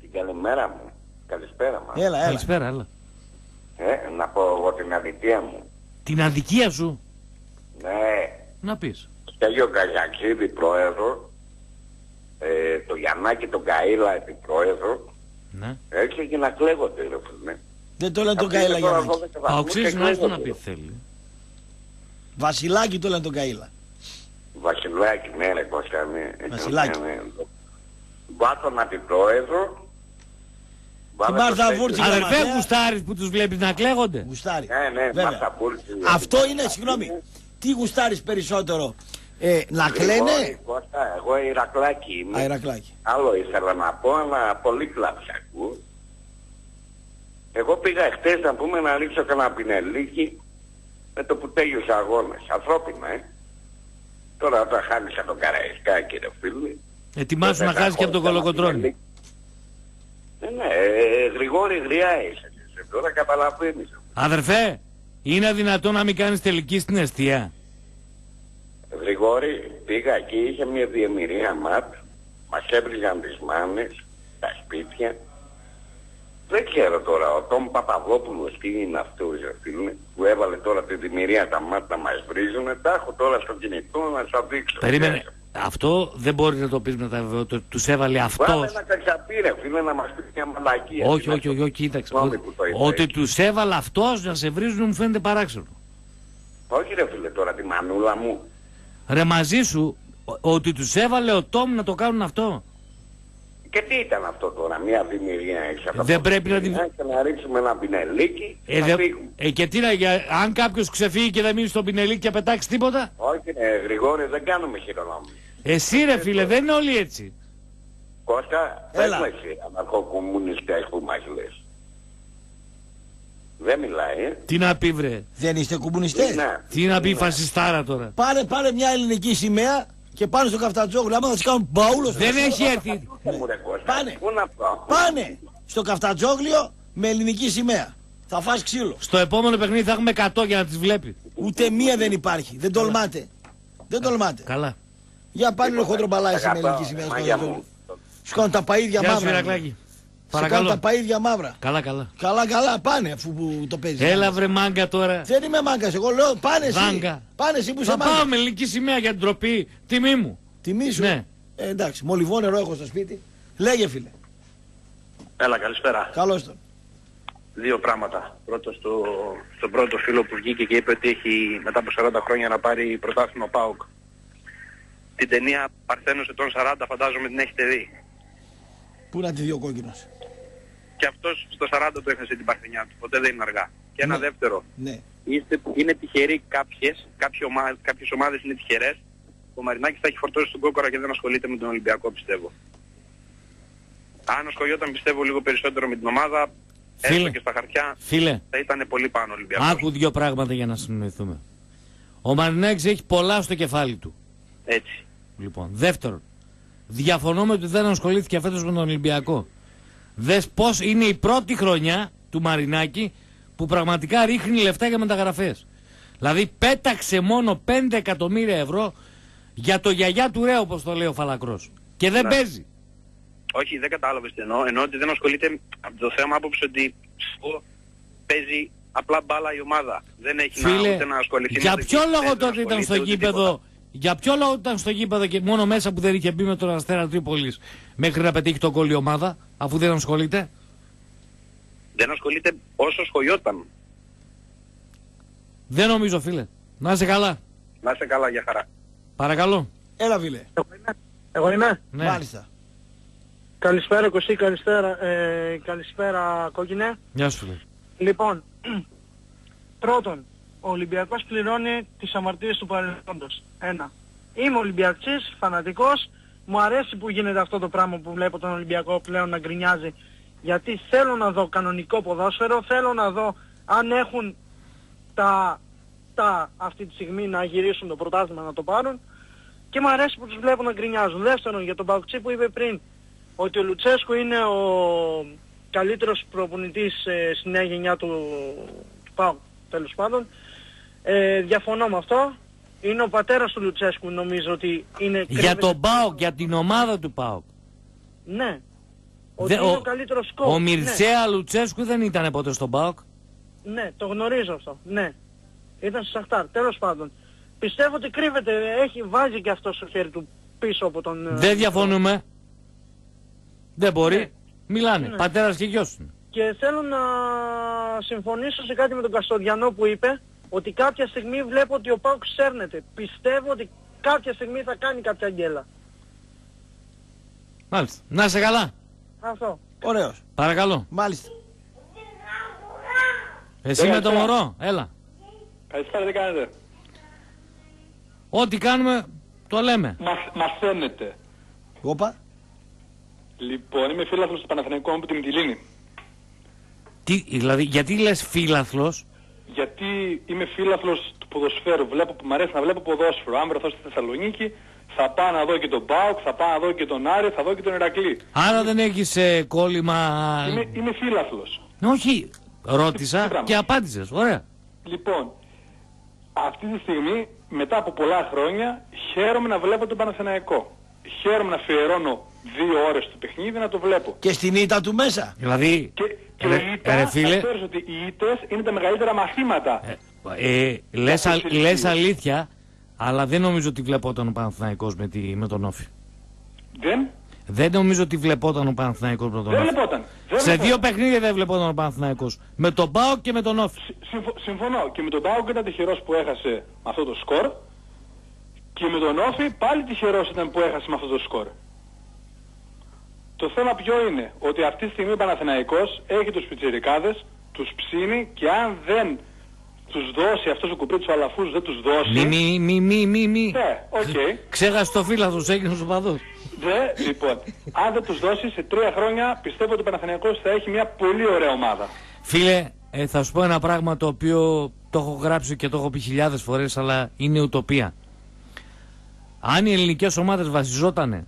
Την καλημέρα μου. Καλησπέρα μας. Έλα, έλα. Καλησπέρα, έλα. Ε, να πω εγώ την αδικία μου. Την αδικία σου? Ναι. Να πεις. Στέλιο Καλιακίδη πρόεδρο, ε, το Γιαννάκη τον Καΐλα επί πρόεδρο. Ναι. Έτσι και να κλαίγονται ρε φίλε. Δεν το λένε τον Καΐλα Γιαννάκη. Παοξής να έρθει να πει θέλει. Βασιλάκη το λένε τον Καΐλα. Βασιλάκη ναι ρε Κώστα ναι. Βασιλάκη. Βάτω να την πρόεδρο. Αρεφέ γουστάρεις που τους βλέπεις να κλαίγονται. Γουστάρι. Ναι ναι Μαρθαπούρτης. Αυτό είναι συγγνώμη. Τι γουστάρεις περισσότερο? Ε, να κλαίνε. Εγώ Ηρακλάκη είμαι. Ηρακλάκη. Άλλο ήθελα να πω, αλλά πολύ κλάψα ακούω. Εγώ πήγα χτες να πούμε να ρίξω κανένα πινελίκι με το που τέλειωσε αγώνας. Ανθρώπινα, ε. Τώρα όταν χάνησα τον Καραϊσκάκη κύριε φίλε. Ετοιμάσου να χάσεις και από τον Κολοκοτρώνη. Ναι, ναι, ε, Γρηγόρη Γριά είσαι. Τώρα καταλαβαίνεις. Αδερφέ, είναι δυνατόν να μην κάνεις τελική στην αιστεία? Γρηγόρη, πήγα εκεί, είχε μια διεμηρία ΜΑΠ, μας έβριζαν τις μάνες, τα σπίτια. Δεν ξέρω τώρα, ο Τόμ Παπαδόπουλος τι είναι αυτός, φίλε, που έβαλε τώρα τη διεμηρία τα ΜΑΠ να μας βρίζουνε, τα έχω τώρα στο κινητό να σας δείξω. Περίμενε, ξέρω. Αυτό δεν μπορεί να το πεις με τα βεβαιότητα, τους έβαλε αυτός. Βάλε να κακιαπήρε, φίλε, να μας πει μια μαλακία. Όχι, όχι, όχι, όχι, κοίταξε, ότι τους έβαλε αυτός να σε βρίζουν μου φαίνεται παράξενο. Όχι ρε φίλε τώρα τη μανούλα μου. Ρε μαζί σου, ότι τους έβαλε ο Τόμ να το κάνουν αυτό. Και τι ήταν αυτό τώρα, μια δημιουργία έξω από δεν πρέπει να την... να ρίξουμε ένα πινελίκι και ε, να δε... ε, και τι να... αν κάποιος ξεφύγει και δεν μείνει στο πινελίκι και πετάξει τίποτα. Όχι ε, Γρηγόρη, δεν κάνουμε χειρονόμους. Εσύ ρε φίλε, δεν είναι όλοι έτσι. Κώστα, πες μου εσύ, αναρχοκομμουνιστές που μας λες. Δεν μιλάει. Τι να πει βρε. Δεν είστε κουμπουνιστές. Ναι. Τι να πει ναι. Φασιστάρα τώρα. Πάρε, πάρε μια ελληνική σημαία και πάνε στον Καφτατζόγλου. Άμα θα τους κάνουν μπαούλος. Δεν έχει έρθει. Πάνε. Πάνε στο Καφτατζόγλιο με ελληνική σημαία. Θα φας ξύλο. Στο επόμενο παιχνίδι θα έχουμε εκατό για να τις βλέπει. Ούτε μία δεν υπάρχει. Δεν τολμάτε. Καλά. Δεν τολμάτε. Καλά. Για πάλι λίγο χοντρομπαλάει με ελληνική σημαία στο Καφτατζόγλιο. Σου κάνουν τα παΐδια μαύρα. Παρακαλώ. Σε κάνω τα παΐδια μαύρα. Καλά, καλά. Καλά, καλά. Πάνε αφού που το παίζεις. Έλα βρε μάγκα τώρα. Δεν είμαι μάγκας. Εγώ λέω πάνε εσύ. Μάγκα. Πάνε εσύ που σε μάγκα. Θα πάω με ελληνική σημαία για την τροπή. Τιμή μου. Τιμή σου. Ναι. Ε, εντάξει. Μολυβό νερό έχω στο σπίτι. Λέγε φίλε. Έλα, καλησπέρα. Καλώς τον. Δύο πράγματα. Πρώτο στο, στον πρώτο φίλο που βγήκε και είπε ότι έχει μετά από σαράντα χρόνια να πάρει πρωτάθλημα ΠΑΟΚ. Την ταινία Παρθένος ετών σαράντα φαντάζομαι την έχετε δει. Πού να τη δει ο Κόκκινος. Και αυτός στο σαράντα το έχασε την παρθενιά του, ποτέ δεν είναι αργά. Και ένα ναι. δεύτερο, ναι. Είστε, είναι τυχεροί κάποιες, κάποιες ομάδες, κάποιες ομάδες είναι τυχερές. Ο Μαρινάκης θα έχει φορτώσει στον κόκορα και δεν ασχολείται με τον Ολυμπιακό πιστεύω. Αν ασχολιόταν πιστεύω λίγο περισσότερο με την ομάδα, φίλε, έστω και στα χαρτιά, φίλε, θα ήταν πολύ πάνω Ολυμπιακός. Άκου δύο πράγματα για να συνοηθούμε. Ο Μαρινάκης έχει πολλά στο κεφάλι του. Έτσι. Λοιπόν, δεύτερον, διαφωνώ με ότι δεν ασχολήθηκε φέτος με τον Ολυμπιακό. Δες πως είναι η πρώτη χρονιά του Μαρινάκη που πραγματικά ρίχνει λεφτά για μεταγραφές. Δηλαδή πέταξε μόνο πέντε εκατομμύρια ευρώ για το γιαγιά του Ρέο, όπως το λέει ο Φαλακρός. Και δεν να. παίζει. Όχι, δεν κατάλαβες τι εννοώ. Εννοώ ότι δεν ασχολείται από το θέμα άποψη ότι παίζει απλά μπάλα η ομάδα. Δεν έχει φίλε, να, ούτε να ασχοληθεί. Για ποιο λόγο τότε ήταν στο γήπεδο... Για ποιο λόγο ήταν στο γήπεδο και μόνο μέσα που δεν είχε μπει με τον Αστέρα Τρίπολης μέχρι να πετύχει το γκολ η ομάδα, αφού δεν ασχολείται. Δεν ασχολείται όσο σχολιόταν. Δεν νομίζω φίλε. Να είσαι καλά. Να είσαι καλά, για χαρά. Παρακαλώ. Έλα φίλε. Εγώ είμαι. Εγώ είμαι. Ναι. Μάλιστα. Καλησπέρα Κωστή, καλησπέρα, ε, καλησπέρα Κόκκινε. Γεια σου φίλε. Λοιπόν, πρώτον, ο Ολυμπιακός πληρώνει τις αμαρτίες του παρελθόντος. Ένα. Είμαι Ολυμπιακής, φανατικός. Μου αρέσει που γίνεται αυτό το πράγμα που βλέπω τον Ολυμπιακό πλέον να γκρινιάζει. Γιατί θέλω να δω κανονικό ποδόσφαιρο, θέλω να δω αν έχουν τα, τα αυτή τη στιγμή να γυρίσουν το πρωτάθλημα να το πάρουν. Και μου αρέσει που τους βλέπω να γκρινιάζουν. Δεύτερον, για τον Παουκτσί που είπε πριν, ότι ο Λουτσέσκου είναι ο καλύτερος προπονητής ε, στη νέα γενιά του, του ΠΑΟΚ. Τέλος πάντων, ε, διαφωνώ με αυτό. Είναι ο πατέρας του Λουτσέσκου, νομίζω ότι είναι... Για τον ΠΑΟΚ, για την ομάδα του ΠΑΟΚ. Ναι. Ότι Δε, είναι ο, ο καλύτερος σκοπός. Ο Μιρτσέα ναι. Λουτσέσκου δεν ήταν ποτέ στον ΠΑΟΚ. Ναι, το γνωρίζω αυτό. Ναι. Ήταν στη Σαχτάρ. Τέλος πάντων. Πιστεύω ότι κρύβεται, έχει βάζει και αυτό στο χέρι του πίσω από τον... Δεν διαφωνούμε. Το... Δεν μπορεί. Ναι. Μιλάνε. Ναι. Πατέρας και γιος. Και θέλω να συμφωνήσω σε κάτι με τον Καστοδιανό που είπε ότι κάποια στιγμή βλέπω ότι ο ΠΑΟΚ σέρνεται. Πιστεύω ότι κάποια στιγμή θα κάνει κάποια αγγέλα. Μάλιστα. Να είσαι καλά. Αυτό. Ωραίος. Παρακαλώ. Μάλιστα. Εσύ με το μωρό. Έλα. Καλησπέρα, τι κάνετε. Ό,τι κάνουμε το λέμε. Μας, μας σέρνετε. Όπα. Λοιπόν, είμαι φίλαθλος του Παναθηναϊκού από τη Μυτιλήνη. Τι, δηλαδή, γιατί λες φίλαθλος? Γιατί είμαι φίλαθλος του ποδοσφαίρου. Βλέπω, μ' αρέσει να βλέπω ποδόσφαιρο. Αν βρεθώ στη Θεσσαλονίκη, θα πάω να δω και τον ΠΑΟΚ, θα πάω να δω και τον Άρη, θα δω και τον Ηρακλή. Άρα δεν έχεις ε, κόλλημα. Είμαι, είμαι φίλαθλος. Όχι, ρώτησα και, και απάντησες. Ωραία. Λοιπόν, αυτή τη στιγμή, μετά από πολλά χρόνια, χαίρομαι να βλέπω τον Παναθηναϊκό. Χαίρομαι να αφιερώνω δύο ώρες στο παιχνίδι να το βλέπω. Και στην ήττα του μέσα. Δηλαδή. Και... Και ρε, ήττα, ρε φίλε, θα ξέρεις ότι οι ήττες είναι τα μεγαλύτερα μαθήματα. Ε, ε, λες, α, λες αλήθεια, αλλά δεν νομίζω ότι βλεπόταν ο Παναθηναϊκός με, τη, με τον Όφη. Δεν. Δεν νομίζω ότι βλεπόταν ο Παναθηναϊκός με τον Όφη. Δεν, δεν σε δύο παιχνίδια δεν βλεπόταν ο Παναθηναϊκός. Με τον ΠΑΟΚ και με τον Όφη. Συμφω, συμφωνώ. Και με τον ΠΑΟΚ ήταν τυχερός που έχασε με αυτό το σκορ. Και με τον Όφη πάλι τυχερός ήταν που έχασε με αυτό το σκορ. Το θέμα ποιο είναι, ότι αυτή τη στιγμή ο Παναθηναϊκός έχει τους πιτσιρικάδες, τους ψήνει και αν δεν τους δώσει αυτός ο κουπρίτης ο αλαφούς, δεν τους δώσει... Μη, μη, μη, μη, μη. Ναι, οκ. Ξέχασε το φύλαθος, έγινε ο παδός. Ναι, λοιπόν, αν δεν τους δώσει σε τρία χρόνια πιστεύω ότι ο Παναθηναϊκός θα έχει μια πολύ ωραία ομάδα. Φίλε, Ε, θα σου πω ένα πράγμα το οποίο το έχω γράψει και το έχω πει χιλιάδες φορές, αλλά είναι ουτοπία. Αν οι ελληνικές ομάδες βασιζότανε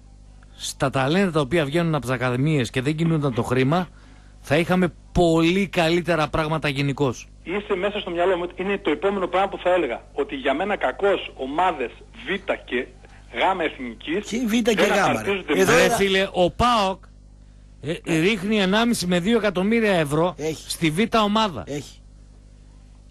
στα ταλέντα τα οποία βγαίνουν από τις ακαδημίες και δεν κινούνταν το χρήμα, θα είχαμε πολύ καλύτερα πράγματα γενικώς. Είσαι μέσα στο μυαλό μου, είναι το επόμενο πράγμα που θα έλεγα. Ότι για μένα κακώς ομάδες Β και Γ εθνικής. Και Β και Γ. Εδώ ρε φίλε, ο ΠΑΟΚ ε, ε, ρίχνει ενάμιση με δύο εκατομμύρια ευρώ. Έχει. Στη Β ομάδα. Έχει.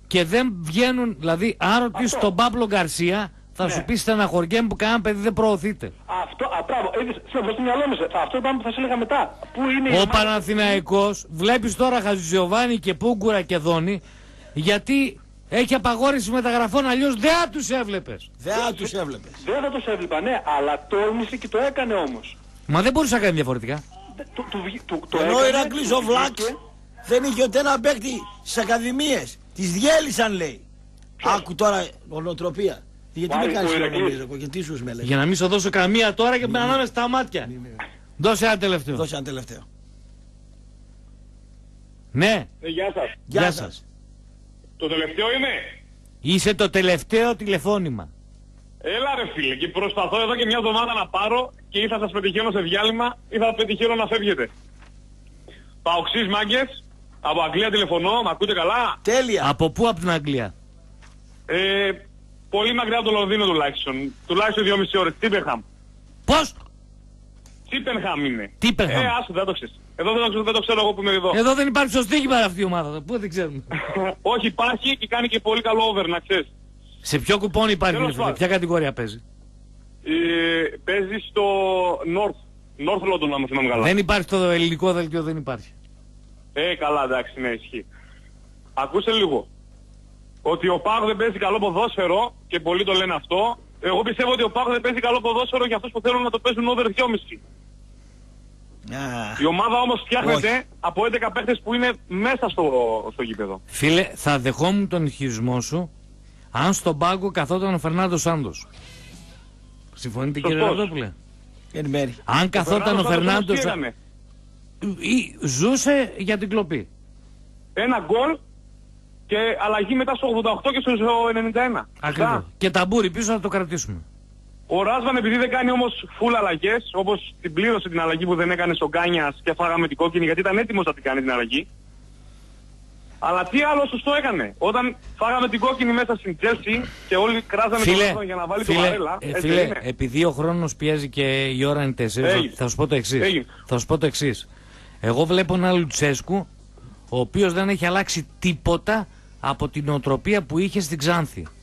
Και δεν βγαίνουν, δηλαδή, αν ρωτήσεις τον Παύλο Γκαρσία, θα ναι. σου πει στεναχωριέ μου που κανένα παιδί δεν προωθείται. Αυτό, απράβο, έτσι, σύμφωνα στο μυαλό μου, αυτό το πράγμα που θα σε έλεγα μετά. Πού είναι ο Παναθηναϊκός, βλέπεις τώρα Χατζηγιοβάνι και Πούγκουρα και Δόνι, γιατί έχει απαγόρευση μεταγραφών, αλλιώς δεν θα τους έβλεπες. Δεν θα τους έβλεπες. Δεν θα τους έβλεπα, ναι, αλλά τόλμησε και το έκανε όμως. Μα δεν μπορούσε να κάνει διαφορετικά. Ενώ ο Ηρακλής ο Βλάκης δεν είχε ούτε ένα παίκτη στις ακαδημίες. Τις διέλυσαν, λέει. Άκου τώρα, νοοτροπία. Γιατί με κάνεις νομίζω, γιατί σου με λέει. Για να μην σου δώσω καμία τώρα και με ανάμεσα στα μάτια. Δώσε ένα τελευταίο. Δώσε ένα τελευταίο. Ναι. Ε, γεια σας. Γεια σας. Το τελευταίο είμαι. Είσαι το τελευταίο τηλεφώνημα. Έλα ρε φίλε, και προσπαθώ εδώ και μια εβδομάδα να πάρω και ή θα σας πετυχαίνω σε διάλειμμα ή θα πετυχαίνω να φεύγετε. Παοξής μάγκες, από Αγγλία τηλεφωνώ, μ' ακούτε καλά. Τέλεια. Από πού από την Αγγλία? Ε... Πολύ μακριά από το Λονδίνο τουλάχιστον. Τουλάχιστον δυόμιση ώρες. Τίπερχαμ. Πώς? Τίπερχαμ είναι. Τίπερχαμ. Ε, άσου, δεν το ξέρεις. Εδώ δεν το ξέρω, δεν το ξέρω εγώ που είμαι εδώ. Εδώ δεν υπάρχει σωστή στοίχημα αυτή η ομάδα. Πού δεν ξέρουμε. Όχι, υπάρχει και κάνει και πολύ καλό over, να ξέρεις. Σε ποιο κουπόν υπάρχει, σε ποια κατηγορία παίζει? Ε, παίζει στο North. North London, άμα θυμάμαι καλά. Δεν υπάρχει το ελληνικό δελτίο, δεν υπάρχει. Ε, καλά, εντάξει, ναι, ισχύει. Ακούσε λίγο. Ότι ο ΠΑΟΚ δεν παίζει καλό ποδόσφαιρο και πολλοί το λένε αυτό. Εγώ πιστεύω ότι ο ΠΑΟΚ δεν παίζει καλό ποδόσφαιρο για αυτούς που θέλουν να το παίζουν over δυόμισι. Yeah. Η ομάδα όμως φτιάχνεται Όχι. από έντεκα παίχτες που είναι μέσα στο, στο γήπεδο. Φίλε, θα δεχόμουν τον ισχυρισμό σου αν στον πάγκο καθόταν ο Φερνάντος Σάντος. Συμφωνείτε κύριε Ραπτόπουλε? Αν καθόταν ο Φερνάντος Σάντος ζούσε για την κλοπή. Ένα γκολ και αλλαγή μετά στο ογδόντα οκτώ και στο ενενήντα ένα. Ακριβώς. Και ταμπούρι πίσω να το κρατήσουμε. Ο Ράσβαν επειδή δεν κάνει όμως φουλ αλλαγές, όπως την πλήρωσε την αλλαγή που δεν έκανε στον Κάνιας και φάγαμε την κόκκινη γιατί ήταν έτοιμος να την κάνει την αλλαγή. Αλλά τι άλλο σωστό έκανε? Όταν φάγαμε την κόκκινη μέσα στην Τζέρση και όλοι κράζαμε τον χρόνο για να βάλει φίλε, το Βαρέλα. Ε, φίλε, είναι. Επειδή ο χρόνος πιέζει και η ώρα είναι τέσσερις, θα σου πω το εξής. Θα σου πω το εξής. Εγώ βλέπω έναν Λουτσέσκου, ο οποίος δεν έχει αλλάξει τίποτα από την νοοτροπία που είχε στην Ξάνθη.